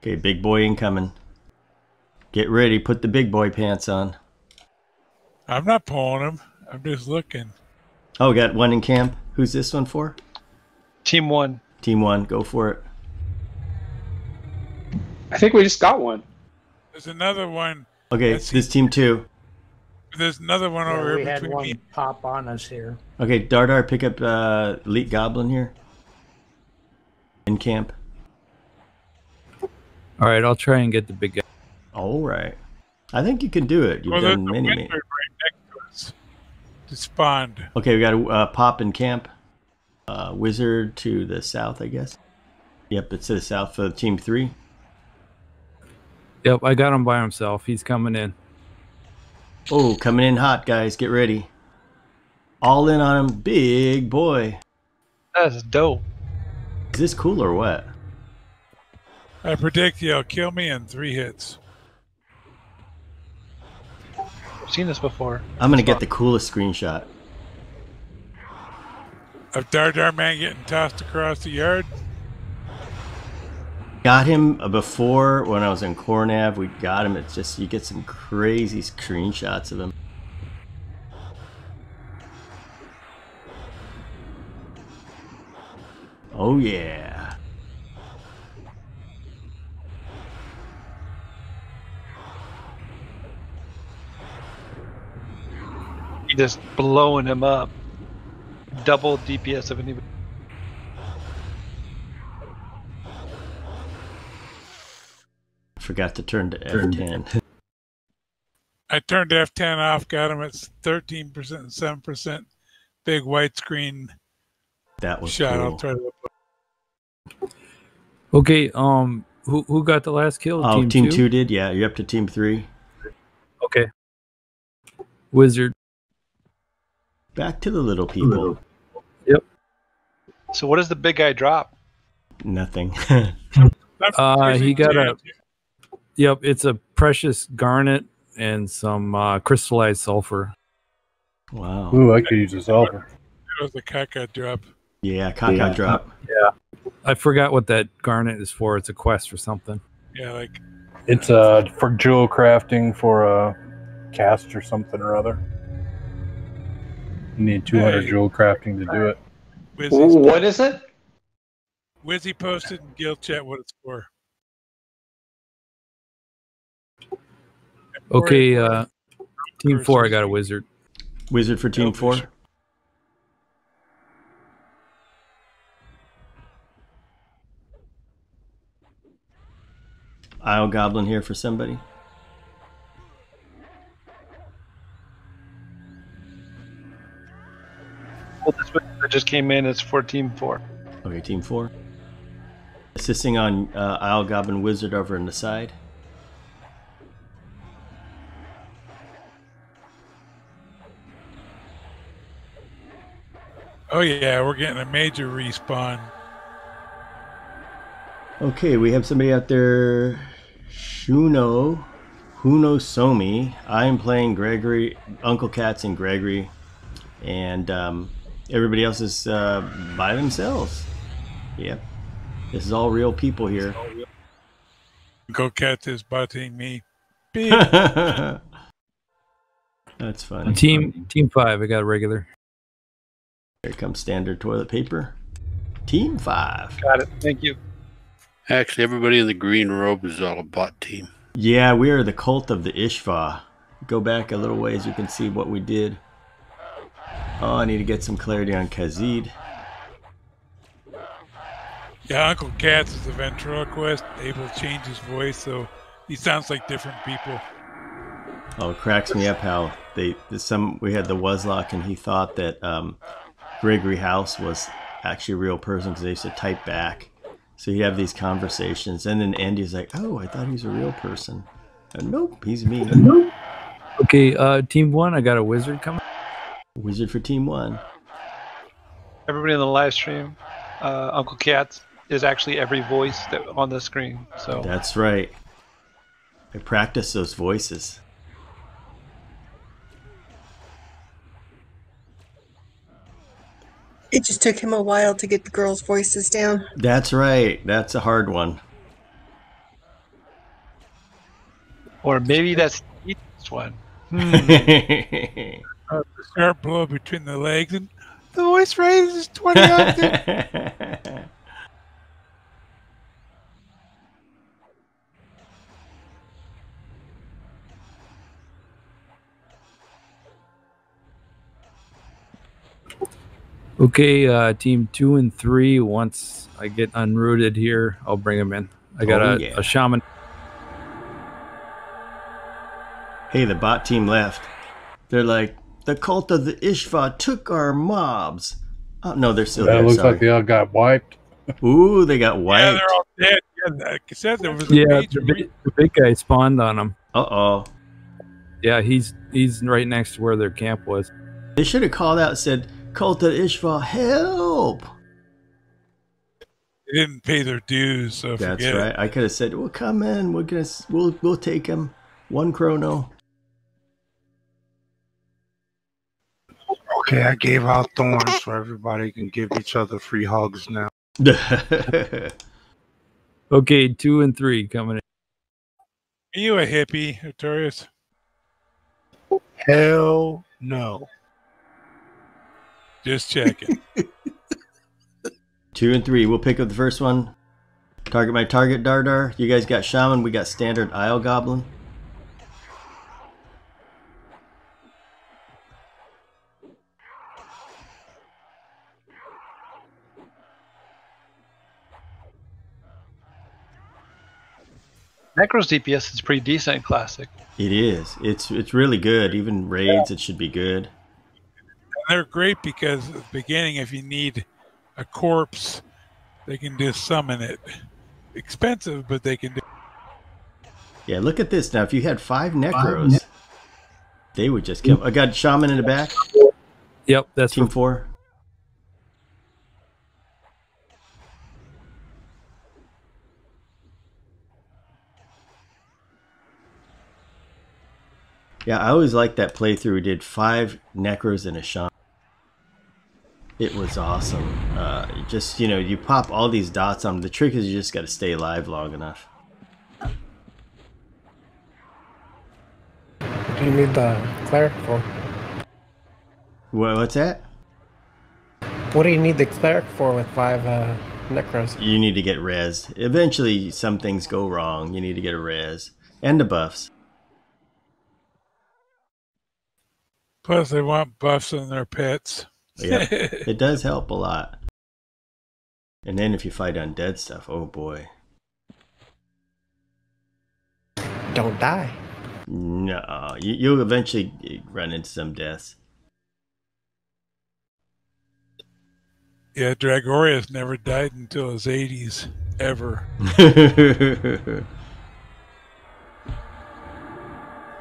Okay, big boy incoming. Get ready. Put the big boy pants on. I'm not pulling him. I'm just looking. Oh, got one in camp. Who's this one for? Team one. Team one. Go for it. I think we just got one. There's another one. Okay, this is team two. There's another one yeah, over we here. We had one me. pop on us here. Okay, Dardar, pick up uh, Elite Goblin here. In camp. All right, I'll try and get the big guy. All right. I think you can do it. You've well, done many, many. Right next to us. Despond. Okay, we got a uh, pop in camp. Uh, wizard to the south, I guess. Yep, it's to the south of team three. Yep, I got him by himself. He's coming in. Oh, coming in hot, guys. Get ready. All in on him. Big boy. That's dope. Is this cool or what? I predict you'll kill me in three hits. I've seen this before. I'm going to get the coolest screenshot. Of Dardar Man getting tossed across the yard? Got him before when I was in Cornav. We got him. It's just you get some crazy screenshots of him. Oh yeah. You're just blowing him up. Double D P S of anybody. Forgot to turn to F ten. I turned F ten off, got him at thirteen percent and seven percent. Big white screen. That was shot. Cool. I'll try to look. Okay, um, who, who got the last kill? Oh, team, team two? two did? Yeah, you're up to team three. Okay. Wizard. Back to the little people. Yep. So what does the big guy drop? Nothing. uh, he got a... Yep, it's a precious garnet and some uh, crystallized sulfur. Wow. Ooh, I could use a sulfur. That was the caca drop. Yeah, caca yeah. drop. Yeah. I forgot what that garnet is for. It's a quest or something. Yeah, like... It's uh, for jewel crafting for a cast or something or other. You need two hundred hey. jewel crafting to do it. Wizzy's what is it? Wizzy posted in guild chat what it's for. Okay, uh, team four, I got a wizard. Wizard for team four? Isle Goblin here for somebody. Well, this one that just came in is for Team Four. Okay, Team Four. Assisting on uh, Isle Goblin Wizard over in the side. Oh yeah, we're getting a major respawn. Okay, we have somebody out there, Shuno, Huno Somi. I am playing Gregory, Uncle Katz and Gregory, and um, everybody else is uh, by themselves. Yep, this is all real people here. Real. Uncle Katz is butting me. That's funny. Team Team Five, I got a regular. Here comes standard toilet paper. Team Five. Got it. Thank you. Actually, everybody in the green robe is all a bot team. Yeah, we are the cult of the Ishva. Go back a little ways, you can see what we did. Oh, I need to get some clarity on Khazid. Yeah, Uncle Katz is a ventriloquist, able to change his voice, so he sounds like different people. Oh, it cracks me up how they some we had the Wuzlocke, and he thought that um, Gregory House was actually a real person because they used to type back. So you have these conversations, and then Andy's like, "Oh, I thought he was a real person." And nope, he's me. Nope. Okay, uh, Team One, I got a wizard coming. Wizard for Team One. Everybody in the live stream, uh, Uncle Cat is actually every voice that on the screen. So that's right. I practice those voices. It just took him a while to get the girls' voices down. That's right. That's a hard one. Or maybe that's the easiest one. Hmm. uh, sharp blow between the legs and the voice raise is twenty octaves. Okay, uh, team two and three, once I get unrooted here, I'll bring them in. I got oh, a, yeah. a shaman. Hey, the bot team left. They're like, the cult of the Ishva took our mobs. Oh, no, they're still that there. That looks sorry. like they all got wiped. Ooh, they got wiped. Yeah, they're all dead. Yeah, like I said, there was a yeah the, big, the big guy spawned on them. Uh-oh. Yeah, he's, he's right next to where their camp was. They should have called out and said, Cult of Ishva, help! They didn't pay their dues, so that's right. It. I could have said, "Well, come in. We're gonna, we'll, we'll take him. One chrono." Okay, I gave out thorns so everybody can give each other free hugs now. Okay, two and three coming in. Are you a hippie, Notorious? Hell no. Just checking. Two and three. We'll pick up the first one. Target my target, Dardar. You guys got Shaman. We got Standard Isle Goblin. Necro's D P S is pretty decent in Classic. It is. It's it's really good. Even raids, yeah. It should be good. They're great because at the beginning, if you need a corpse, they can just summon it. Expensive, but they can do it. Yeah, look at this now. If you had five necros, five they would just kill. I got Shaman in the back. Yep, that's Team Four. Yeah, I always liked that playthrough. We did five necros and a shaman. It was awesome. Uh, just, you know, you pop all these dots on. The trick is you just got to stay alive long enough. What do you need the cleric for? What, what's that? What do you need the cleric for with five uh, necros? You need to get rezzed. Eventually, some things go wrong. You need to get a rez. And the buffs. Plus, they want buffs on their pets. Yeah, it does help a lot. And then if you fight undead stuff, oh boy. don't die. No, you, you'll eventually run into some deaths. Yeah, Dragorius never died until his eighties, ever.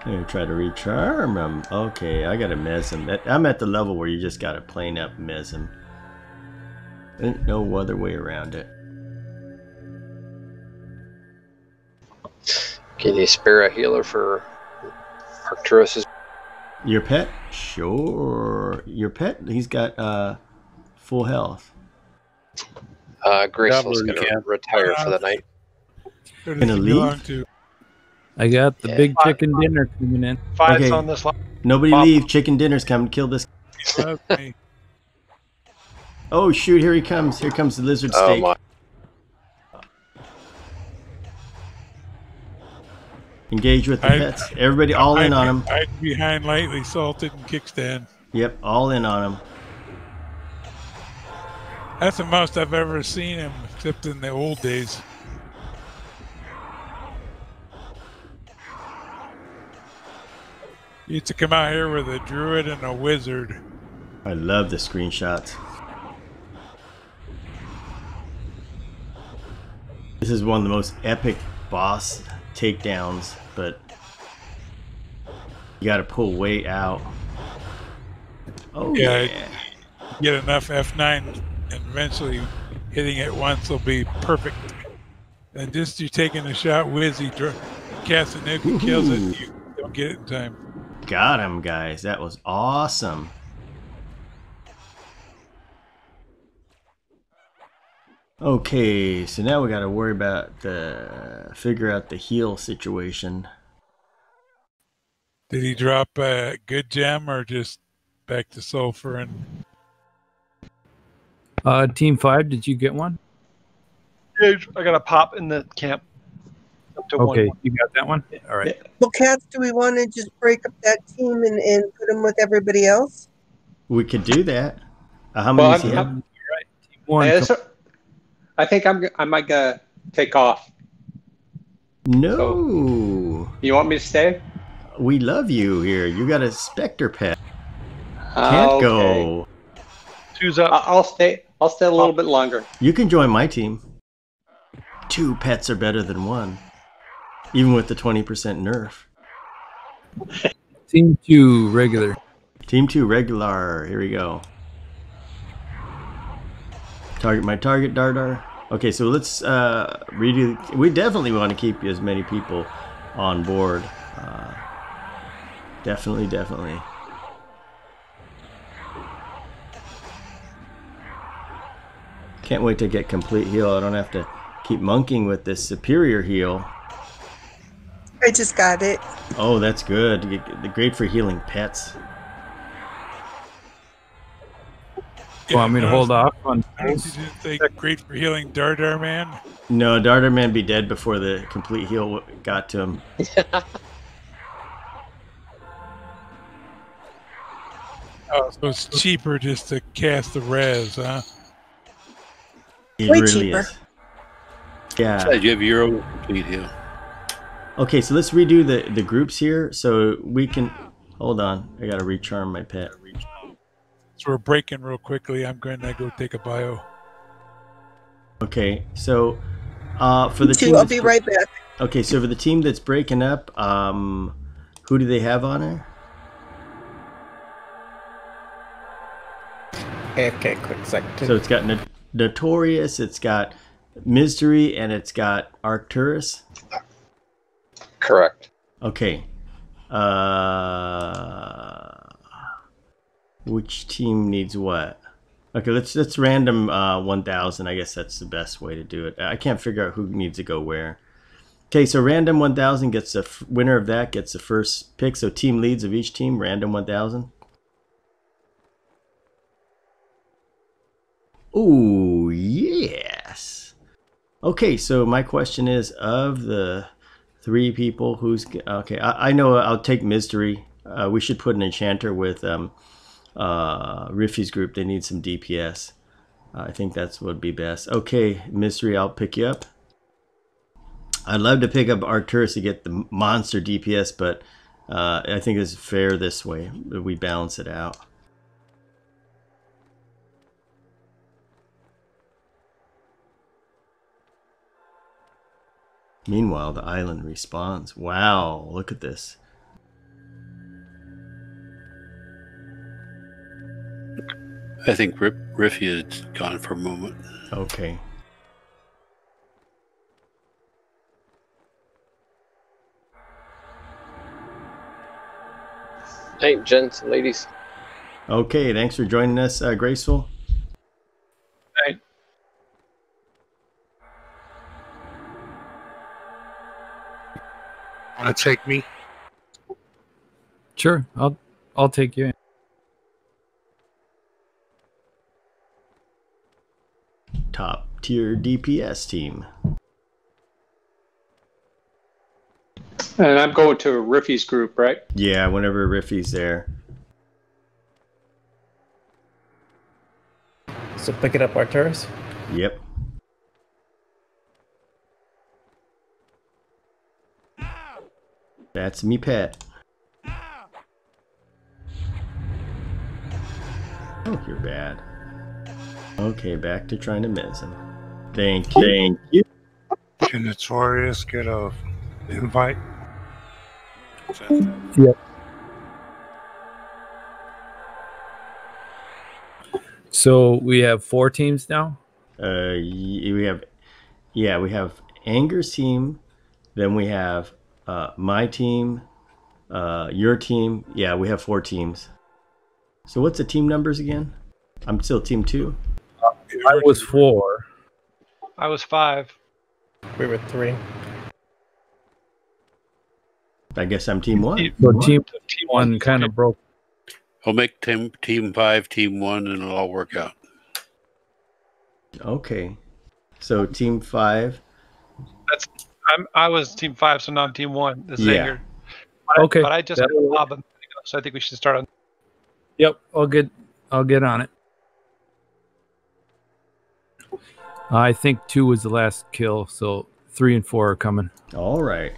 I'm gonna try to recharm him. Okay, I gotta mess him. I'm at the level where you just gotta plane up and mess him. There's no other way around it. Can you spare a healer for Arcturus? Your pet? Sure. Your pet? He's got uh, full health. Uh, Graceful's gonna yeah. retire for the night. Gonna leave? I got the yeah, big five, chicken five, dinner coming in. Five's okay. on this line. Nobody Mom. leave. Chicken dinner's coming. Kill this. Oh, shoot. Here he comes. Here comes the lizard oh, steak. My. Engage with the I'd, pets. Everybody all I'd, in on him. I'd behind Lightly Salted and Kickstand. Yep, all in on him. That's the most I've ever seen him, except in the old days. You used to come out here with a druid and a wizard. I love the screenshots. This is one of the most epic boss takedowns, but you gotta pull way out. Oh yeah. yeah. Get enough F nine and eventually hitting it once will be perfect. And just you taking a shot, Wizzy casts a nuke and kills it, you don't get it in time. Got him, guys. That was awesome. Okay, so now we got to worry about the figure out the heal situation. Did he drop a good gem or just back to sulfur and? Uh, team five, did you get one? Dude, I got a pop in the camp. Okay, one. You got that one? Yeah. All right. Well, Kaz, do we want to just break up that team and, and put them with everybody else? We could do that. Uh, how well, many do you have? Right. Team one. Hey, so, I think I'm, I might uh, take off. No. So, you want me to stay? We love you here. You got a Spectre pet. Can't okay. go. Two's up. I'll stay. I'll stay a little oh. bit longer. You can join my team. Two pets are better than one. Even with the twenty percent nerf. Team two regular. Team two regular. Here we go. Target my target, Dardar. Okay, so let's uh, redo. We definitely want to keep as many people on board. Uh, definitely, definitely. Can't wait to get complete heal. I don't have to keep monkeying with this superior heal. I just got it. Oh, that's good. Great for healing pets. Yeah, well, I mean, hold off on. Did you think great for healing Dardar Man? No, Dardar Man be dead before the complete heal got to him. Oh, so it's cheaper just to cast the res, huh? It Way really cheaper. Is. Yeah. You have your own complete heal. Okay, so let's redo the, the groups here so we can... Hold on. I got to recharm my pet. So we're breaking real quickly. I'm going to go take a bio. Okay, so... Uh, for the team I'll be right back. Okay, so for the team that's breaking up, um, who do they have on there? Okay, quick second. So it's got no Notorious, it's got Mystery, and it's got Arcturus. Correct. Okay. Uh, which team needs what? Okay, let's let's random uh, one thousand. I guess that's the best way to do it. I can't figure out who needs to go where. Okay, so random one thousand gets the f winner of that gets the first pick. So team leads of each team, random one thousand. Oh yes. Okay, so my question is of the three people who's okay. I, I know I'll take Mystery. Uh, we should put an enchanter with um, uh, Riffy's group. They need some D P S. Uh, I think that's would be best. Okay, Mystery, I'll pick you up. I'd love to pick up Arcturus to get the monster D P S, but uh, I think it's fair this way. We balance it out. Meanwhile, the island responds. Wow, look at this. I think Rip, Riffy is gone for a moment. Okay. Hey, gents, ladies. Okay, thanks for joining us, uh, Graceful. Hey. I'll take me. Sure, I'll I'll take you. Top tier D P S team. And I'm going to Riffy's group, right? Yeah, whenever Riffy's there. So pick it up, Arcturus? Yep. That's me, pet. Oh, you're bad. Okay, back to trying to miss him. Thank you. Thank you. Can Notorious get a invite? Yep. So we have four teams now? Uh, we have, yeah, we have Anger's team, then we have uh, my team, uh, your team. Yeah, we have four teams. So what's the team numbers again? I'm still team two. I was four. I was five. We were three. I guess I'm team one. So one. Team, team one kind of broke. I'll make team, team five, team one, and it'll all work out. Okay. So team five. That's I'm, I was team five, so now I'm team one. This yeah. Anger. But okay. I, but I just had a lob, so I think we should start on. Yep. I'll get. I'll get on it. I think two was the last kill, so three and four are coming. All right.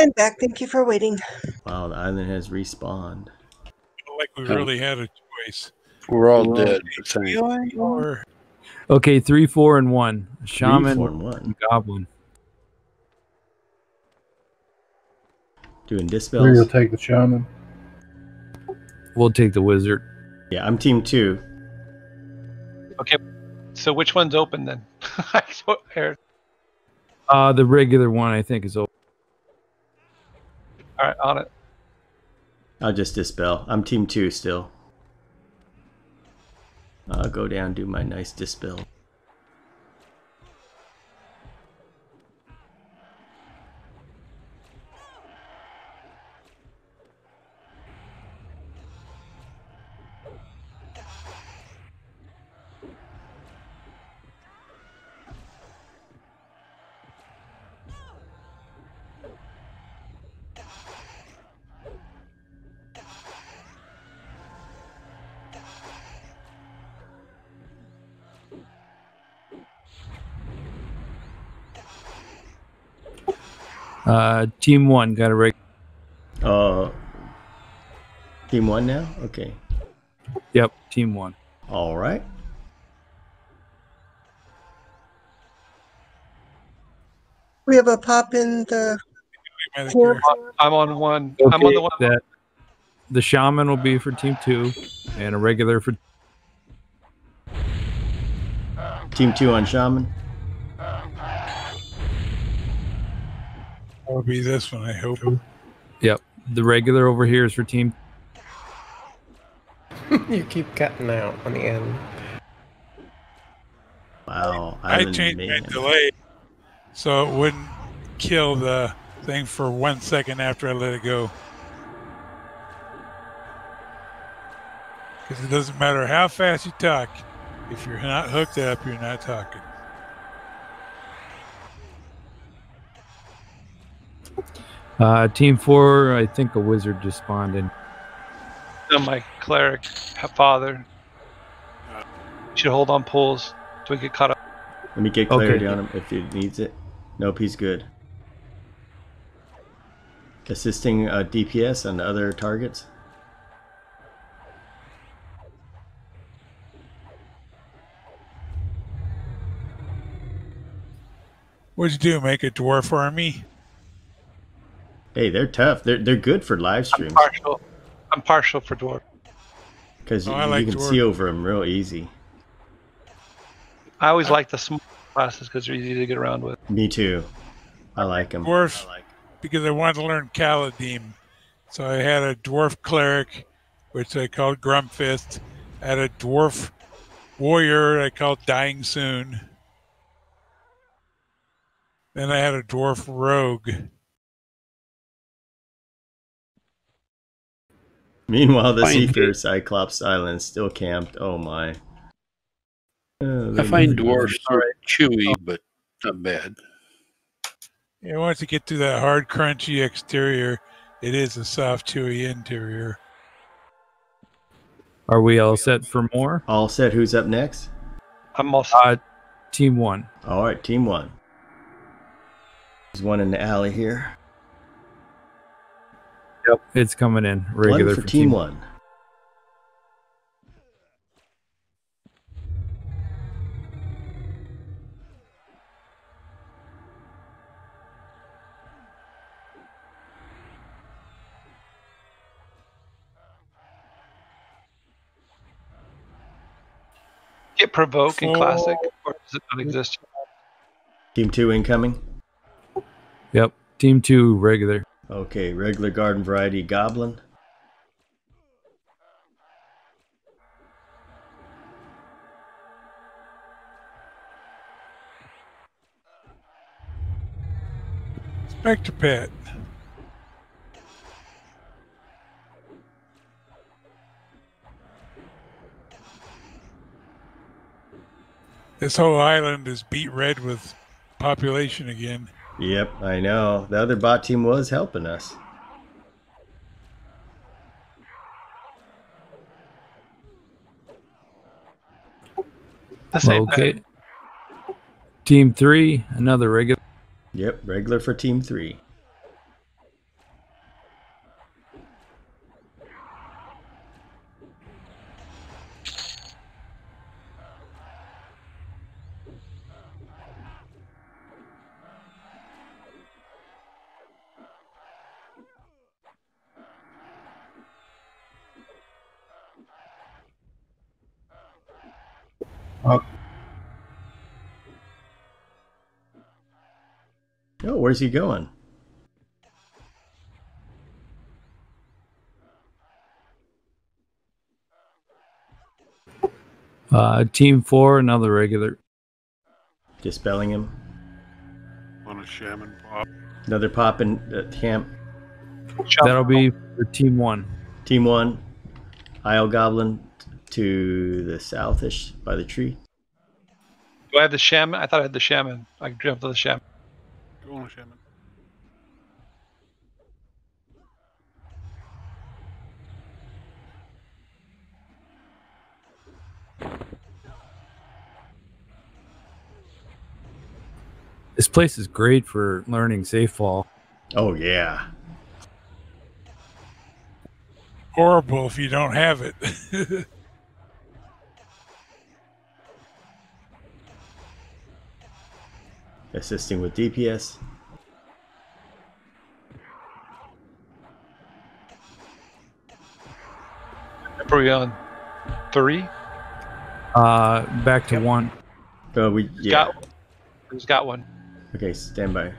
I'm back. Thank you for waiting. Wow, the island has respawned. I feel like we really had a choice. We're all We're dead. All okay, three, four, and one. Shaman, three, four, and one. Goblin. Doing dispels. Three will take the shaman. We'll take the wizard. Yeah, I'm team two. Okay. So which one's open then? I don't care. Uh, the regular one, I think, is open. All right, on it. I'll just dispel. I'm team two still. I'll go down, do my nice dispel. Uh, team one got a rig. Uh, team one now? Okay. Yep, team one. All right. We have a pop in the. I'm on one. Okay, I'm on the one. That the shaman will be for team two, and a regular for team two on shaman. Will be this one, I hope. Yep. The regular over here is for team. You keep cutting out on the end. Wow. I changed my delay so it wouldn't kill the thing for one second after I let it go. Because it doesn't matter how fast you talk. If you're not hooked up, you're not talking. Uh, team four, I think a wizard just spawned in. No, my cleric father should hold on pulls so we get caught up. Let me get clarity okay. on him if he needs it. Nope, he's good. assisting uh, D P S and other targets. What'd you do? Make a dwarf army? Hey, they're tough. They're they're good for live streams. I'm partial. I'm partial for dwarf. Because oh, you, like you can dwarf. see over them real easy. I always I, like the small classes because they're easy to get around with. Me too. I like them. Dwarf, I like them. Because I wanted to learn Kaladim. So I had a dwarf cleric, which I called Grumpfist. I had a dwarf warrior I called Dying Soon. Then I had a dwarf rogue. Meanwhile, the Seeker Cyclops Island still camped. Oh my! Oh, I find dwarves are chewy, but not bad. Yeah, once you get through that hard, crunchy exterior, it is a soft, chewy interior. Are we all set for more? All set. Who's up next? I'm all set. Uh, team one. All right, team one. There's one in the alley here. Yep, it's coming in regular one for, for team, team one. Get provoked in classic, or does it not exist? Team two incoming. Yep, team two regular. Okay, regular garden variety goblin. Spectre pet. This whole island is beat red with population again. Yep, I know. The other bot team was helping us. Okay. Team three, another regular. Yep, regular for team three. Oh, where's he going? Uh, team four, another regular. Dispelling him. On a shaman pop. Another pop in uh, camp. That'll be for team one. Team one. Isle Goblin to the southish by the tree. Do I have the shaman? I thought I had the shaman. I can jump to the shaman. This place is great for learning safe fall. Oh yeah. Horrible if you don't have it. Assisting with D P S. Are we on three? Uh, back to yep. one. Oh, we yeah. Got, who's got one? Okay, stand by.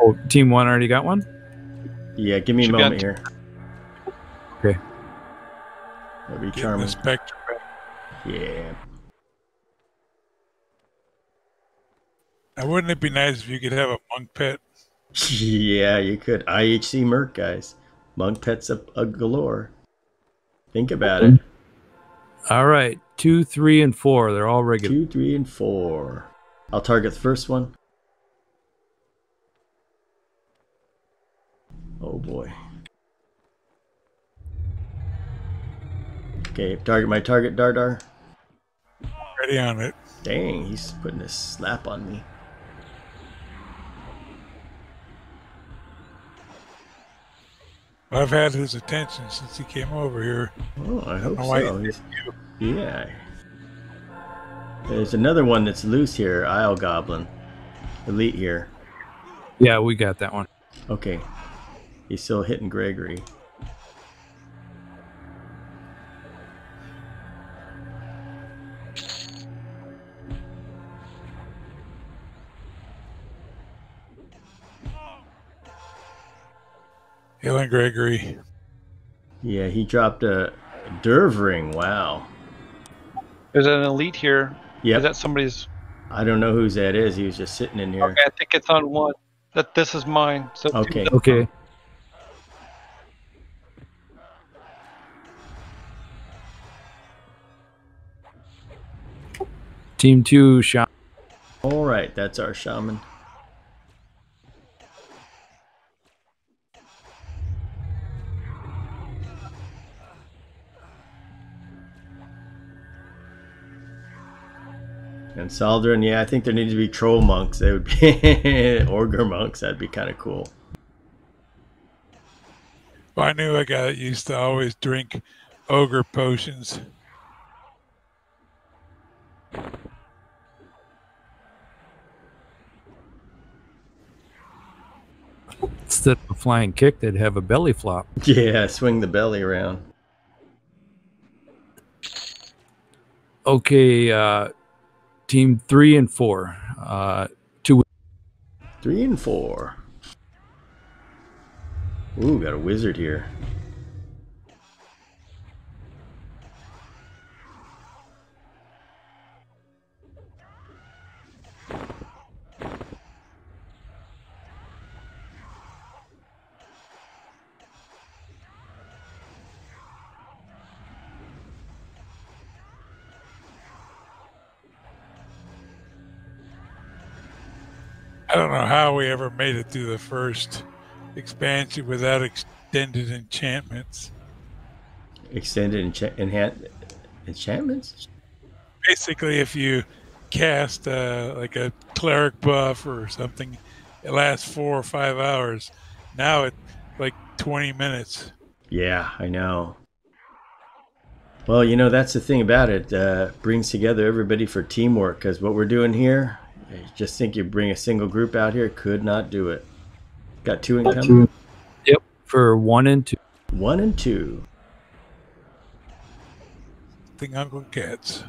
Oh, team one already got one? Yeah, give me Should a moment here. Okay. That'd be charming. The Spectre. Yeah. Now, wouldn't it be nice if you could have a monk pet? Yeah, you could. I H C Merc, guys. Monk pets a, a galore. Think about it. All right. Two, three, and four. They're all regular. Two, three, and four. I'll target the first one. Oh, boy. Okay, target my target, Dardar. Ready on it. Dang, he's putting a slap on me. I've had his attention since he came over here. Oh, I hope I so. He's, yeah. There's another one that's loose here, Isle Goblin. Elite here. Yeah, we got that one. Okay. He's still hitting Gregory. Healing Gregory. Yeah, he dropped a Derv ring. Wow. There's an elite here. Yeah. Is that somebody's? I don't know whose that is. He was just sitting in here. Okay, I think it's on one. That this is mine. So okay. Okay. Team two shaman. All right, that's our shaman. And Saldrin, yeah, I think there needs to be troll monks. They would be Orger monks. That'd be kind of cool. Well, I knew a guy that used to always drink ogre potions. Instead of a flying kick, they'd have a belly flop. Yeah, swing the belly around. Okay, uh... Team three and four. Uh, two. Three and four. Ooh, got a wizard here. I don't know how we ever made it through the first expansion without extended enchantments. Extended enchant enchantments? Basically, if you cast uh, like a cleric buff or something, it lasts four or five hours. Now it's like twenty minutes. Yeah, I know. Well, you know, that's the thing about it. Uh, brings together everybody for teamwork, because what we're doing here... I just think you bring a single group out here, could not do it. Got two incoming? Yep, for one and two. One and two. I think Uncle Katz.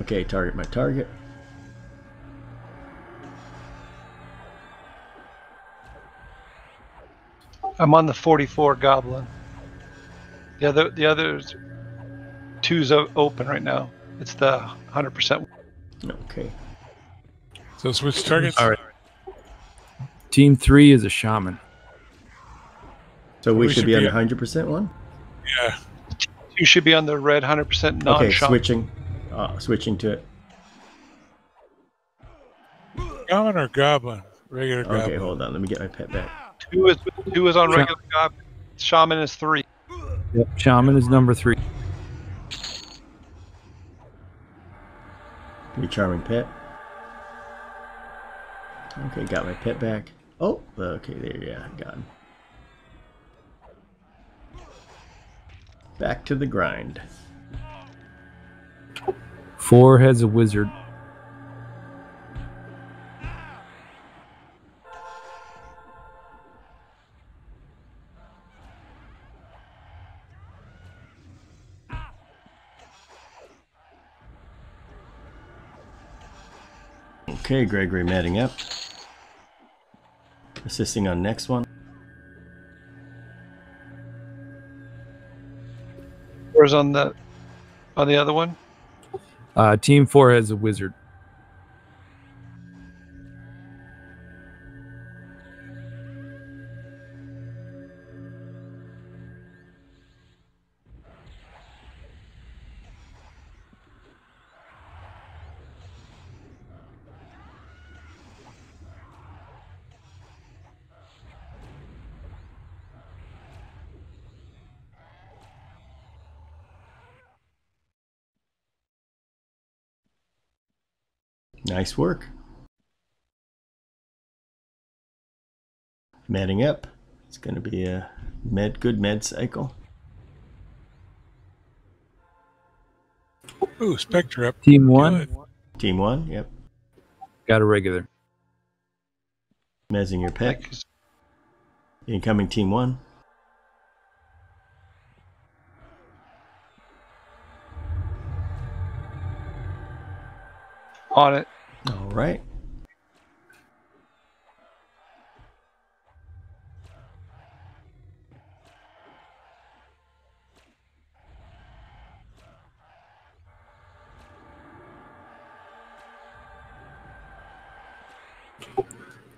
Okay, target my target. I'm on the forty-four goblin. The other, the others... Two's open right now. It's the one hundred percent. Okay. So switch targets. All right. Team three is a shaman. So we, we should, should be, be on the one hundred percent one? Yeah. You should be on the red one hundred percent non-shaman. Okay, switching. Uh, switching to it. Shaman or goblin? Regular goblin. Okay, hold on. Let me get my pet back. Two is, two is on regular goblin. Shaman is three. Yep. Shaman is number three. Pretty charming pet. Okay, got my pet back. Oh, okay, there, yeah, got him. Back to the grind. Four has a wizard. Okay, Gregory matting up. Assisting on next one. Where's on the on the other one? Uh, team four has a wizard. Nice work. Medding up. It's going to be a med, good med cycle. Ooh, Spectre up. Team one. Good. Team one, yep. Got a regular. Mezzing your pick. Thanks. Incoming team one. On it. All right.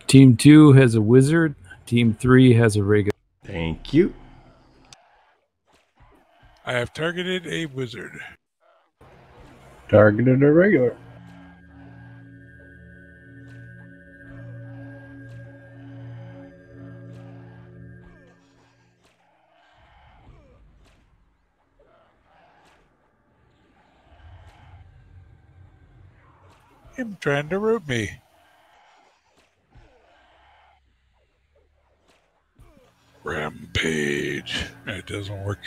Team two has a wizard. Team three has a regular. Thank you. I have targeted a wizard. Targeted a regular. I'm trying to root me. Rampage. It doesn't work.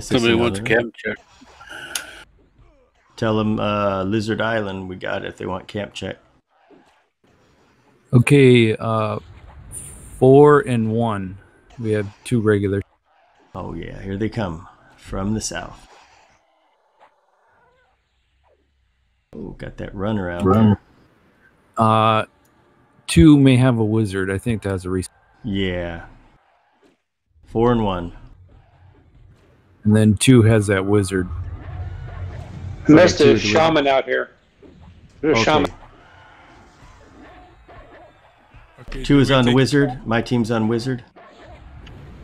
Somebody wants a camp check. Tell them uh, Lizard Island we got if they want camp check. Okay, uh, four and one. We have two regulars. Oh yeah, here they come from the south. Oh, got that runner out Run. there. Uh, two may have a wizard. I think that's a reason. Yeah. Four and one. And then two has that wizard. Unless there's a shaman out here. There's a shaman. Okay, two is on wizard. My team's on wizard.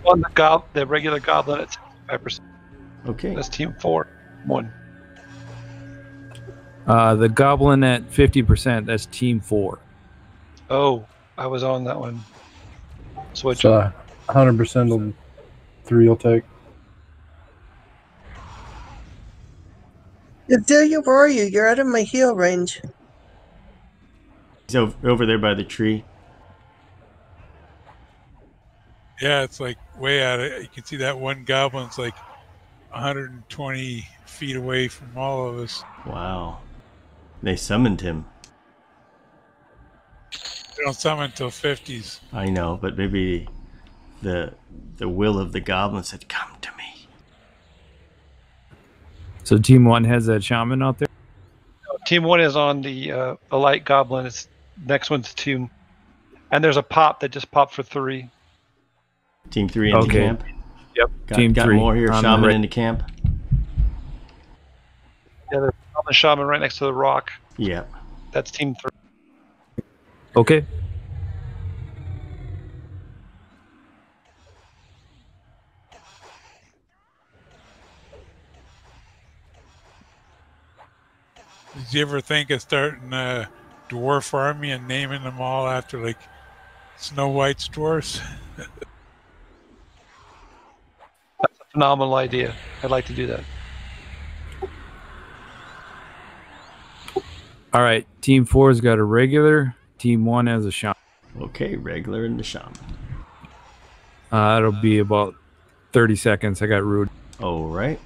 On the gob, the regular goblin at five percent. Okay. That's team four. One. Uh, the goblin at fifty percent, that's team four. Oh, I was on that one. Switch. So one hundred percent will, three will take. Azealia, where are you? You're out of my heal range. He's over there by the tree. Yeah, it's like way out of it. You can see that one goblin's like one hundred twenty feet away from all of us. Wow. They summoned him. They don't summon until fifties. I know, but maybe the the will of the goblin said, come to me. So team one has that shaman out there? No, team one is on the uh, the light goblin. It's next one's team. And there's a pop that just popped for three. Team three into okay. camp. Yep. Got, team got three. Got more here. Shaman right. into camp. Yeah, there's the shaman right next to the rock. Yeah. That's team three. Okay. Did you ever think of starting a dwarf army and naming them all after like Snow White's dwarfs? That's a phenomenal idea. I'd like to do that. All right, team four's got a regular. Team one has a shaman. Okay, regular and the shaman. Uh, that'll be about thirty seconds. I got rude. All right.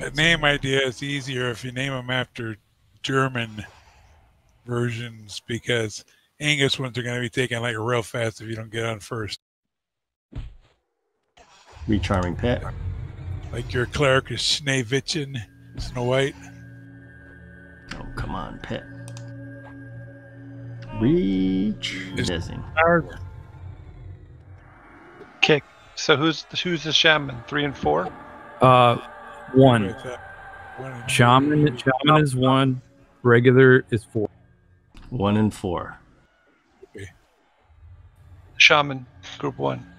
That name idea is easier if you name them after German versions, because Angus ones are going to be taken like real fast if you don't get on first. Recharming pet. Like your cleric is Schneewittchen, Snow White. Oh, come on, pet. Reach. Kick. So who's who's the shaman? Three and four? Uh, one. one shaman, shaman is one. Regular is four. One and four. Okay. Shaman, group one.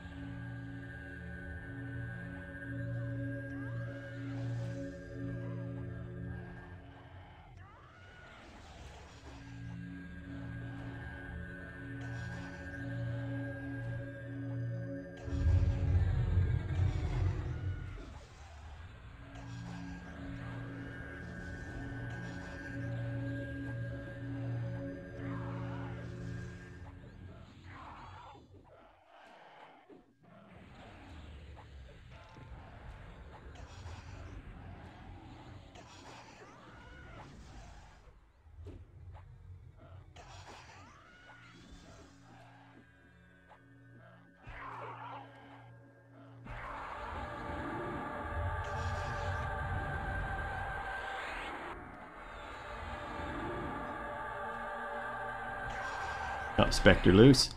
Got Spectre loose.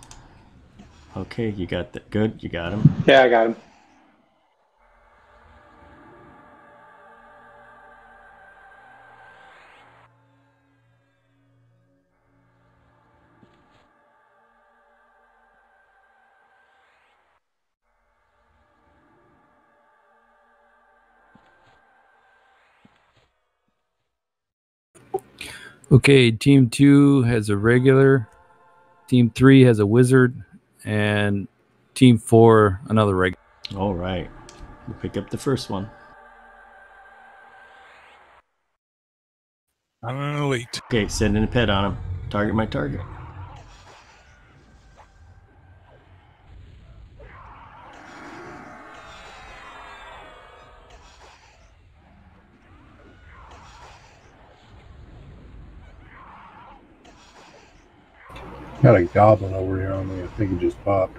Okay, you got that. Good, you got him. Yeah, I got him. Okay, team two has a regular, team three has a wizard, and team four another regular. All right, we'll pick up the first one. I'm an elite. Okay, send in a pet on him. Target my target. Got a goblin over here on me. I think it just popped.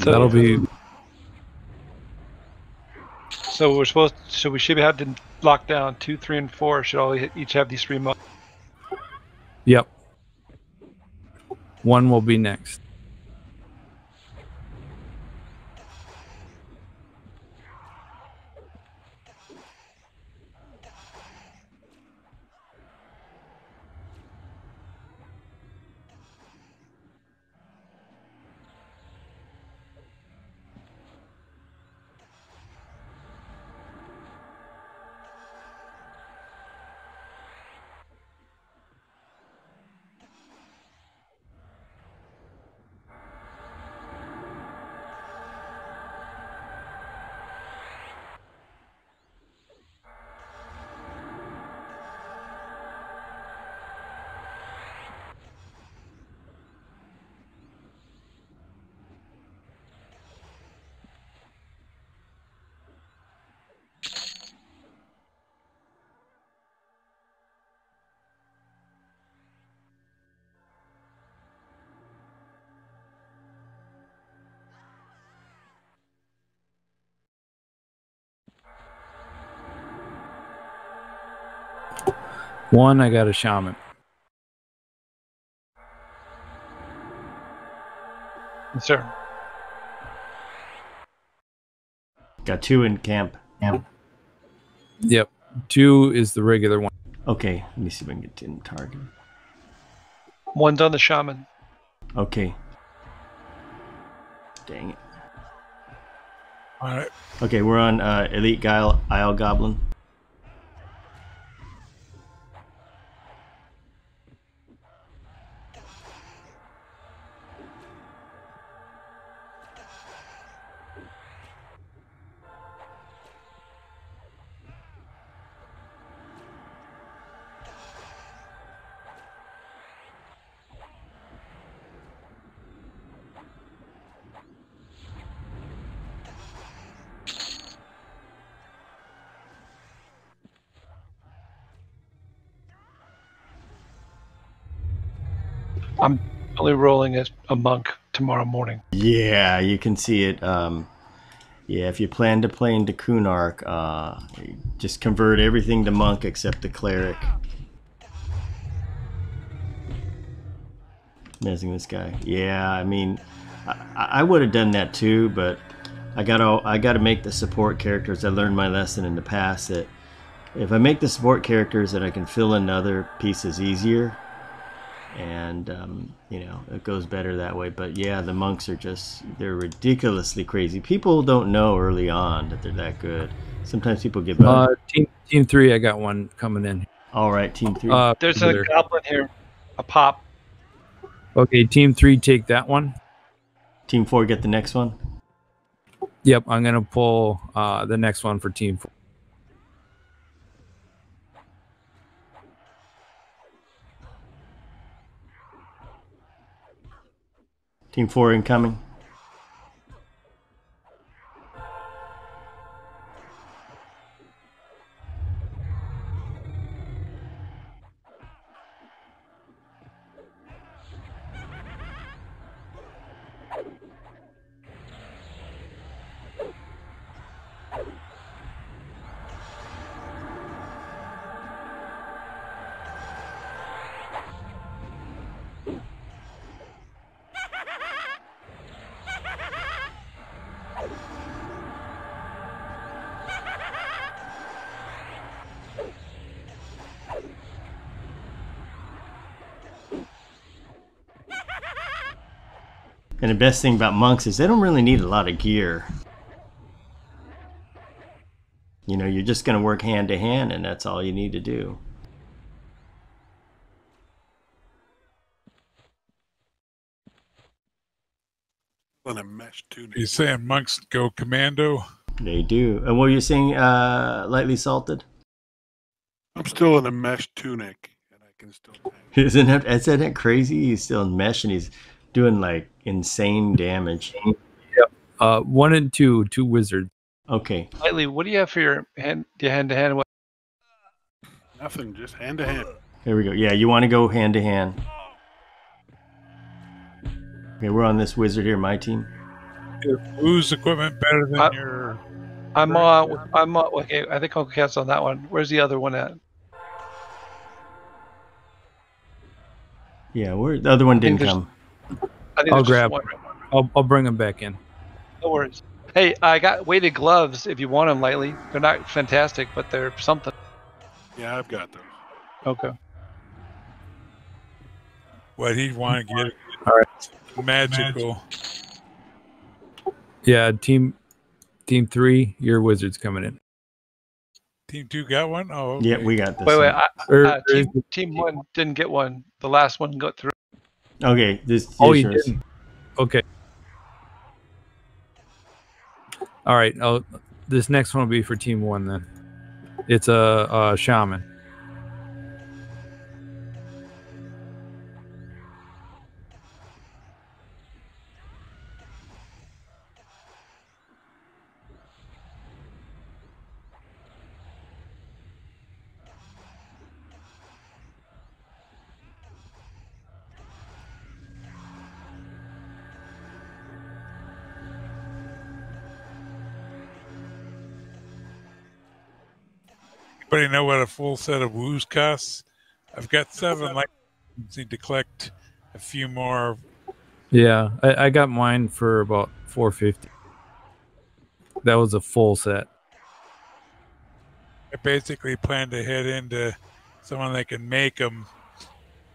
So that'll be. So we're supposed. To, so we should have to lock down two, three, and four. Should all each have these three modes. Yep. One will be next. One, I got a shaman. Yes, sir. Got two in camp. Camp. Yep. Two is the regular one. Okay, let me see if I can get in target. One's on the shaman. Okay. Dang it. All right. Okay, we're on uh, Elite Guile, Isle Goblin. I'm only rolling as a monk tomorrow morning. Yeah, you can see it. Um, yeah, if you plan to play into Kunark, uh, just convert everything to monk except the cleric. Messing this guy. Yeah, I mean, I, I would have done that too, but I gotta, I gotta make the support characters. I learned my lesson in the past that if I make the support characters, that I can fill in other pieces easier. And um, you know, it goes better that way. But yeah, the monks are just, they're ridiculously crazy. People don't know early on that they're that good. Sometimes people give up. Uh, team, team three, I got one coming in. All right, team three. Uh, There's a there. goblin here, a pop. Okay, team three, take that one. Team four, get the next one. Yep, I'm gonna pull uh, the next one for team four. Team four incoming. And the best thing about monks is they don't really need a lot of gear. You know, you're just going to work hand to hand, and that's all you need to do. On a mesh too. He's saying monks go commando. They do. And what were you saying, uh, Lightly Salted? I'm still in a mesh tunic, and I can still. Isn't that, isn't that crazy? He's still in mesh, and he's doing like insane damage. Yep. Uh, one and two, two wizards. Okay. Lightly, what do you have for your hand? Your hand to hand? Nothing, just hand to hand. There we go. Yeah, you want to go hand to hand. Okay, we're on this wizard here, my team. Whose equipment better than I, your? I'm on. Uh, I'm on. Uh, okay, I think I'll cancel on that one. Where's the other one at? Yeah, where the other one didn't come. I think I'll grab. Right I'll I'll bring them back in. No worries. Hey, I got weighted gloves if you want them, Lightly. They're not fantastic, but they're something. Yeah, I've got them. Okay. What he'd want to get. All right. Magical. Yeah, team team three, your wizard's coming in. Team two got one? Oh, okay. Yeah, we got this. Wait, wait. I, or, uh, team, team one didn't get one. The last one got through. Okay. This, this oh, you didn't. Okay. All right. I'll, this next one will be for team one then. It's a, a shaman. Anybody know what a full set of woos costs? I've got seven. Like, need to collect a few more. Yeah, I, I got mine for about four fifty. That was a full set. I basically plan to head into someone that can make them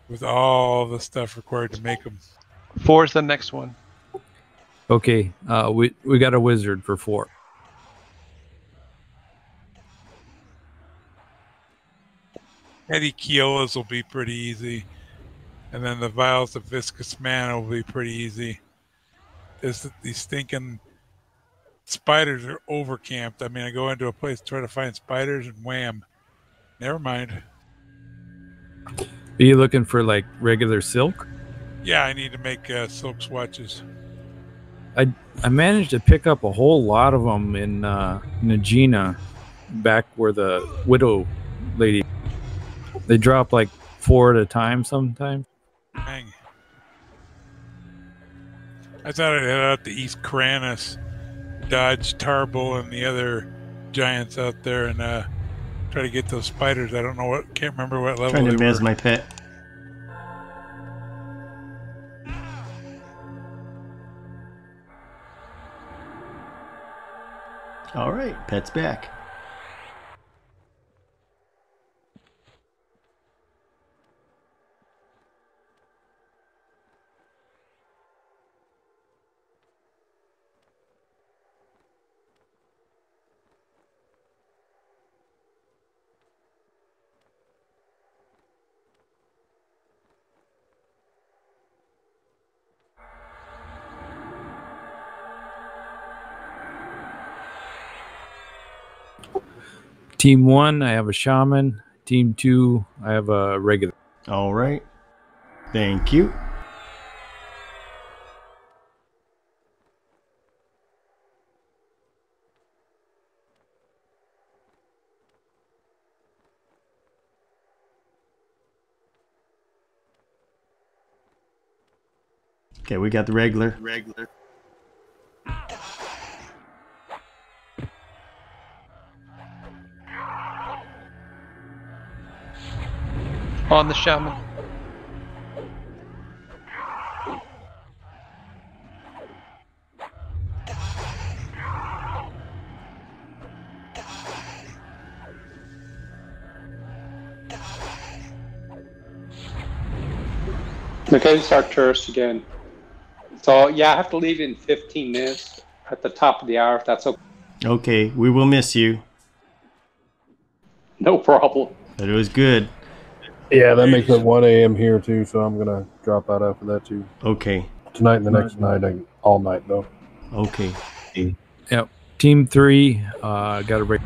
with all the stuff required to make them. Four's the next one. Okay, uh, we we got a wizard for four. Eddie Keola's will be pretty easy. And then the vials of Viscous Mana will be pretty easy. There's these stinking spiders are overcamped. I mean, I go into a place to try to find spiders and wham. Never mind. Are you looking for like regular silk? Yeah, I need to make uh, silk swatches. I, I managed to pick up a whole lot of them in uh, Nagina, back where the widow lady. They drop like four at a time sometimes. Dang. I thought I'd head out to East Kranus, dodge Tarble and the other giants out there, and uh, try to get those spiders. I don't know what, can't remember what level. Trying to mez my pet. All right, pet's back. Team one, I have a shaman. Team two, I have a regular. All right. Thank you. Okay, we got the regular. Regular. On the shaman. Okay, it's Arcturus again. It's So yeah, I have to leave in fifteen minutes at the top of the hour, if that's okay. Okay, we will miss you. No problem. But it was good. Yeah, that makes it one A M here too, so I'm gonna drop out after that too. Okay. Tonight and the next night, I, all night though. Okay. Yep. Team three, uh, got a break.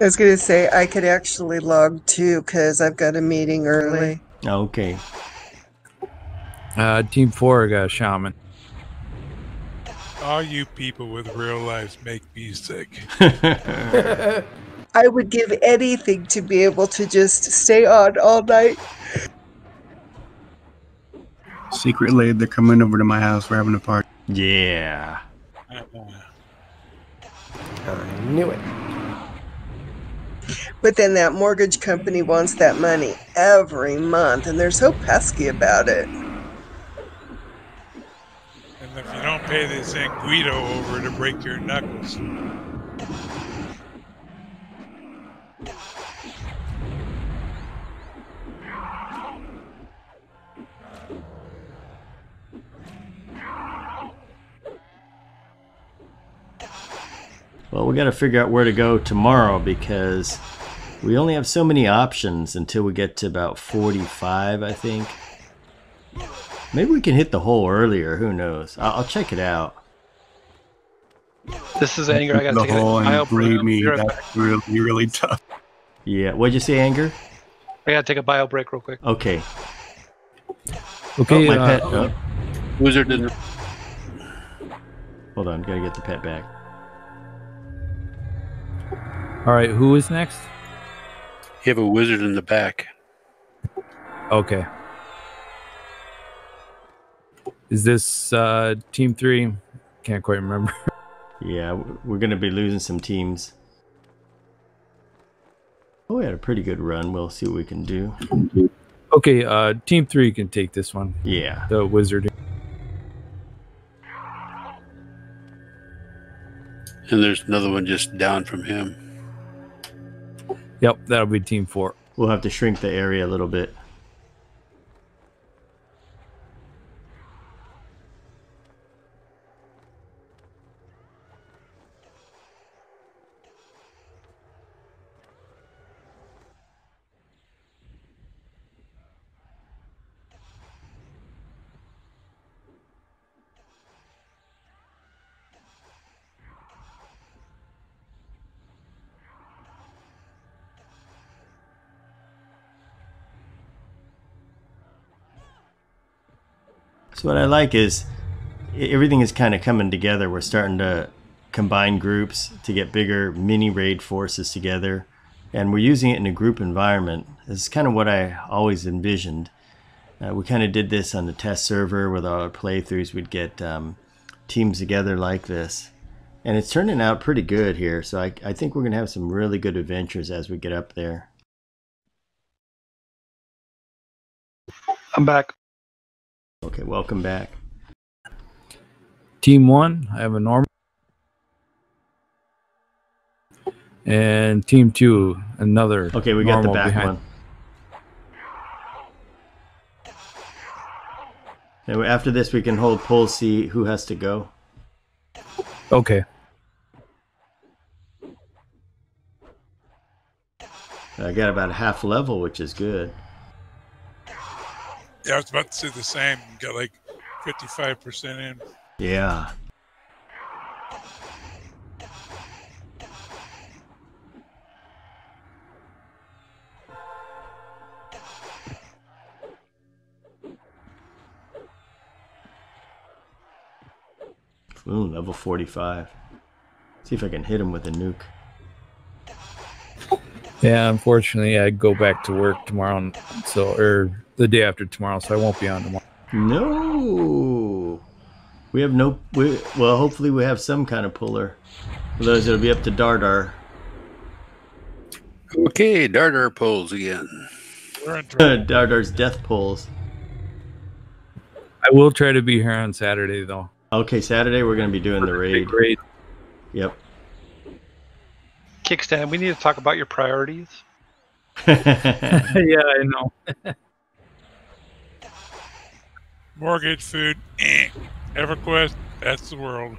I was gonna say I could actually log too because I've got a meeting early. Okay. Uh, team four, I got a shaman. All you people with real lives make me sick. I would give anything to be able to just stay on all night. Secret Lade, they're coming over to my house. We're having a party. Yeah. I knew it. But then that mortgage company wants that money every month, and they're so pesky about it. And if you don't pay, they send Guido over to break your knuckles. Well, we got to figure out where to go tomorrow because we only have so many options until we get to about forty-five, I think. Maybe we can hit the hole earlier. Who knows? I'll, I'll check it out. This is Anger. I got to take it. I'll believe me. That's really, really tough. Yeah. What'd you say, Anger? I got to take a bio break real quick. Okay. Okay. Oh, my uh, pet. Uh, Wizard didn't. Hold on. Gotta get the pet back. All right, who is next? You have a wizard in the back. Okay. Is this uh, team three? Can't quite remember. Yeah, we're going to be losing some teams. Oh, we had a pretty good run. We'll see what we can do. Okay, uh, team three can take this one. Yeah. The wizard. And there's another one just down from him. Yep, that'll be team four. We'll have to shrink the area a little bit. What I like is everything is kind of coming together. We're starting to combine groups to get bigger mini raid forces together, and we're using it in a group environment. This is kind of what I always envisioned. Uh, we kind of did this on the test server with our playthroughs. We'd get um, teams together like this, and it's turning out pretty good here. So I, I think we're going to have some really good adventures as we get up there. I'm back. Okay, welcome back. Team one, I have a normal. And team two, another. Okay, we got the back behind. One. And after this, we can hold poll, see who has to go. Okay. I got about a half level, which is good. Yeah, I was about to say the same. Got like fifty-five percent in. Yeah. Ooh, level forty-five. See if I can hit him with a nuke. Yeah, unfortunately, I go back to work tomorrow, so or the day after tomorrow, so I won't be on tomorrow. No, we have no. We, well, hopefully, we have some kind of puller. Otherwise, it'll be up to Dardar. Okay, Dardar polls again. Dardar's death polls. I will try to be here on Saturday, though. Okay, Saturday we're going to be doing the raid. Raid. Yep. Kickstand, we need to talk about your priorities. Yeah, I know. mortgage, food, eh. EverQuest, that's the world.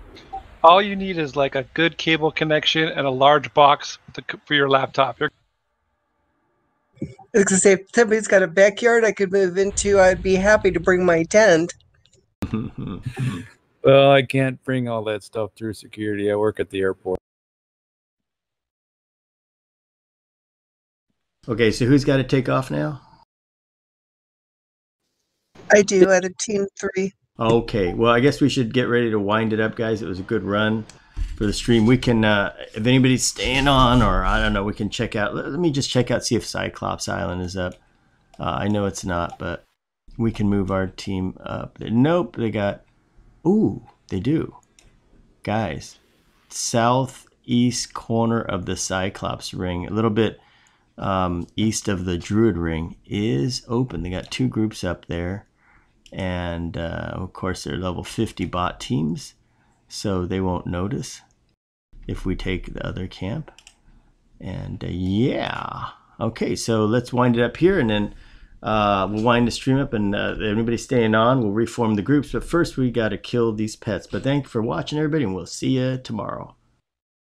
All you need is like a good cable connection and a large box to, for your laptop. You're I was gonna say, if somebody's got a backyard I could move into, I'd be happy to bring my tent. Well, I can't bring all that stuff through security. I work at the airport. Okay, so who's got to take off now? I do, out of team three. Okay, well, I guess we should get ready to wind it up, guys. It was a good run for the stream. We can, uh, if anybody's staying on, or I don't know, we can check out. Let, let me just check out, see if Cyclops Island is up. Uh, I know it's not, but we can move our team up. Nope, they got, ooh, they do. Guys, southeast corner of the Cyclops Ring, a little bit um east of the Druid Ring is open. They got two groups up there, and uh of course they're level fifty bot teams, so they won't notice if we take the other camp. And uh, yeah, okay, so let's wind it up here, and then uh we'll wind the stream up, and uh, everybody staying on, we'll reform the groups, but first we got to kill these pets. But thank you for watching, everybody, and we'll see you tomorrow.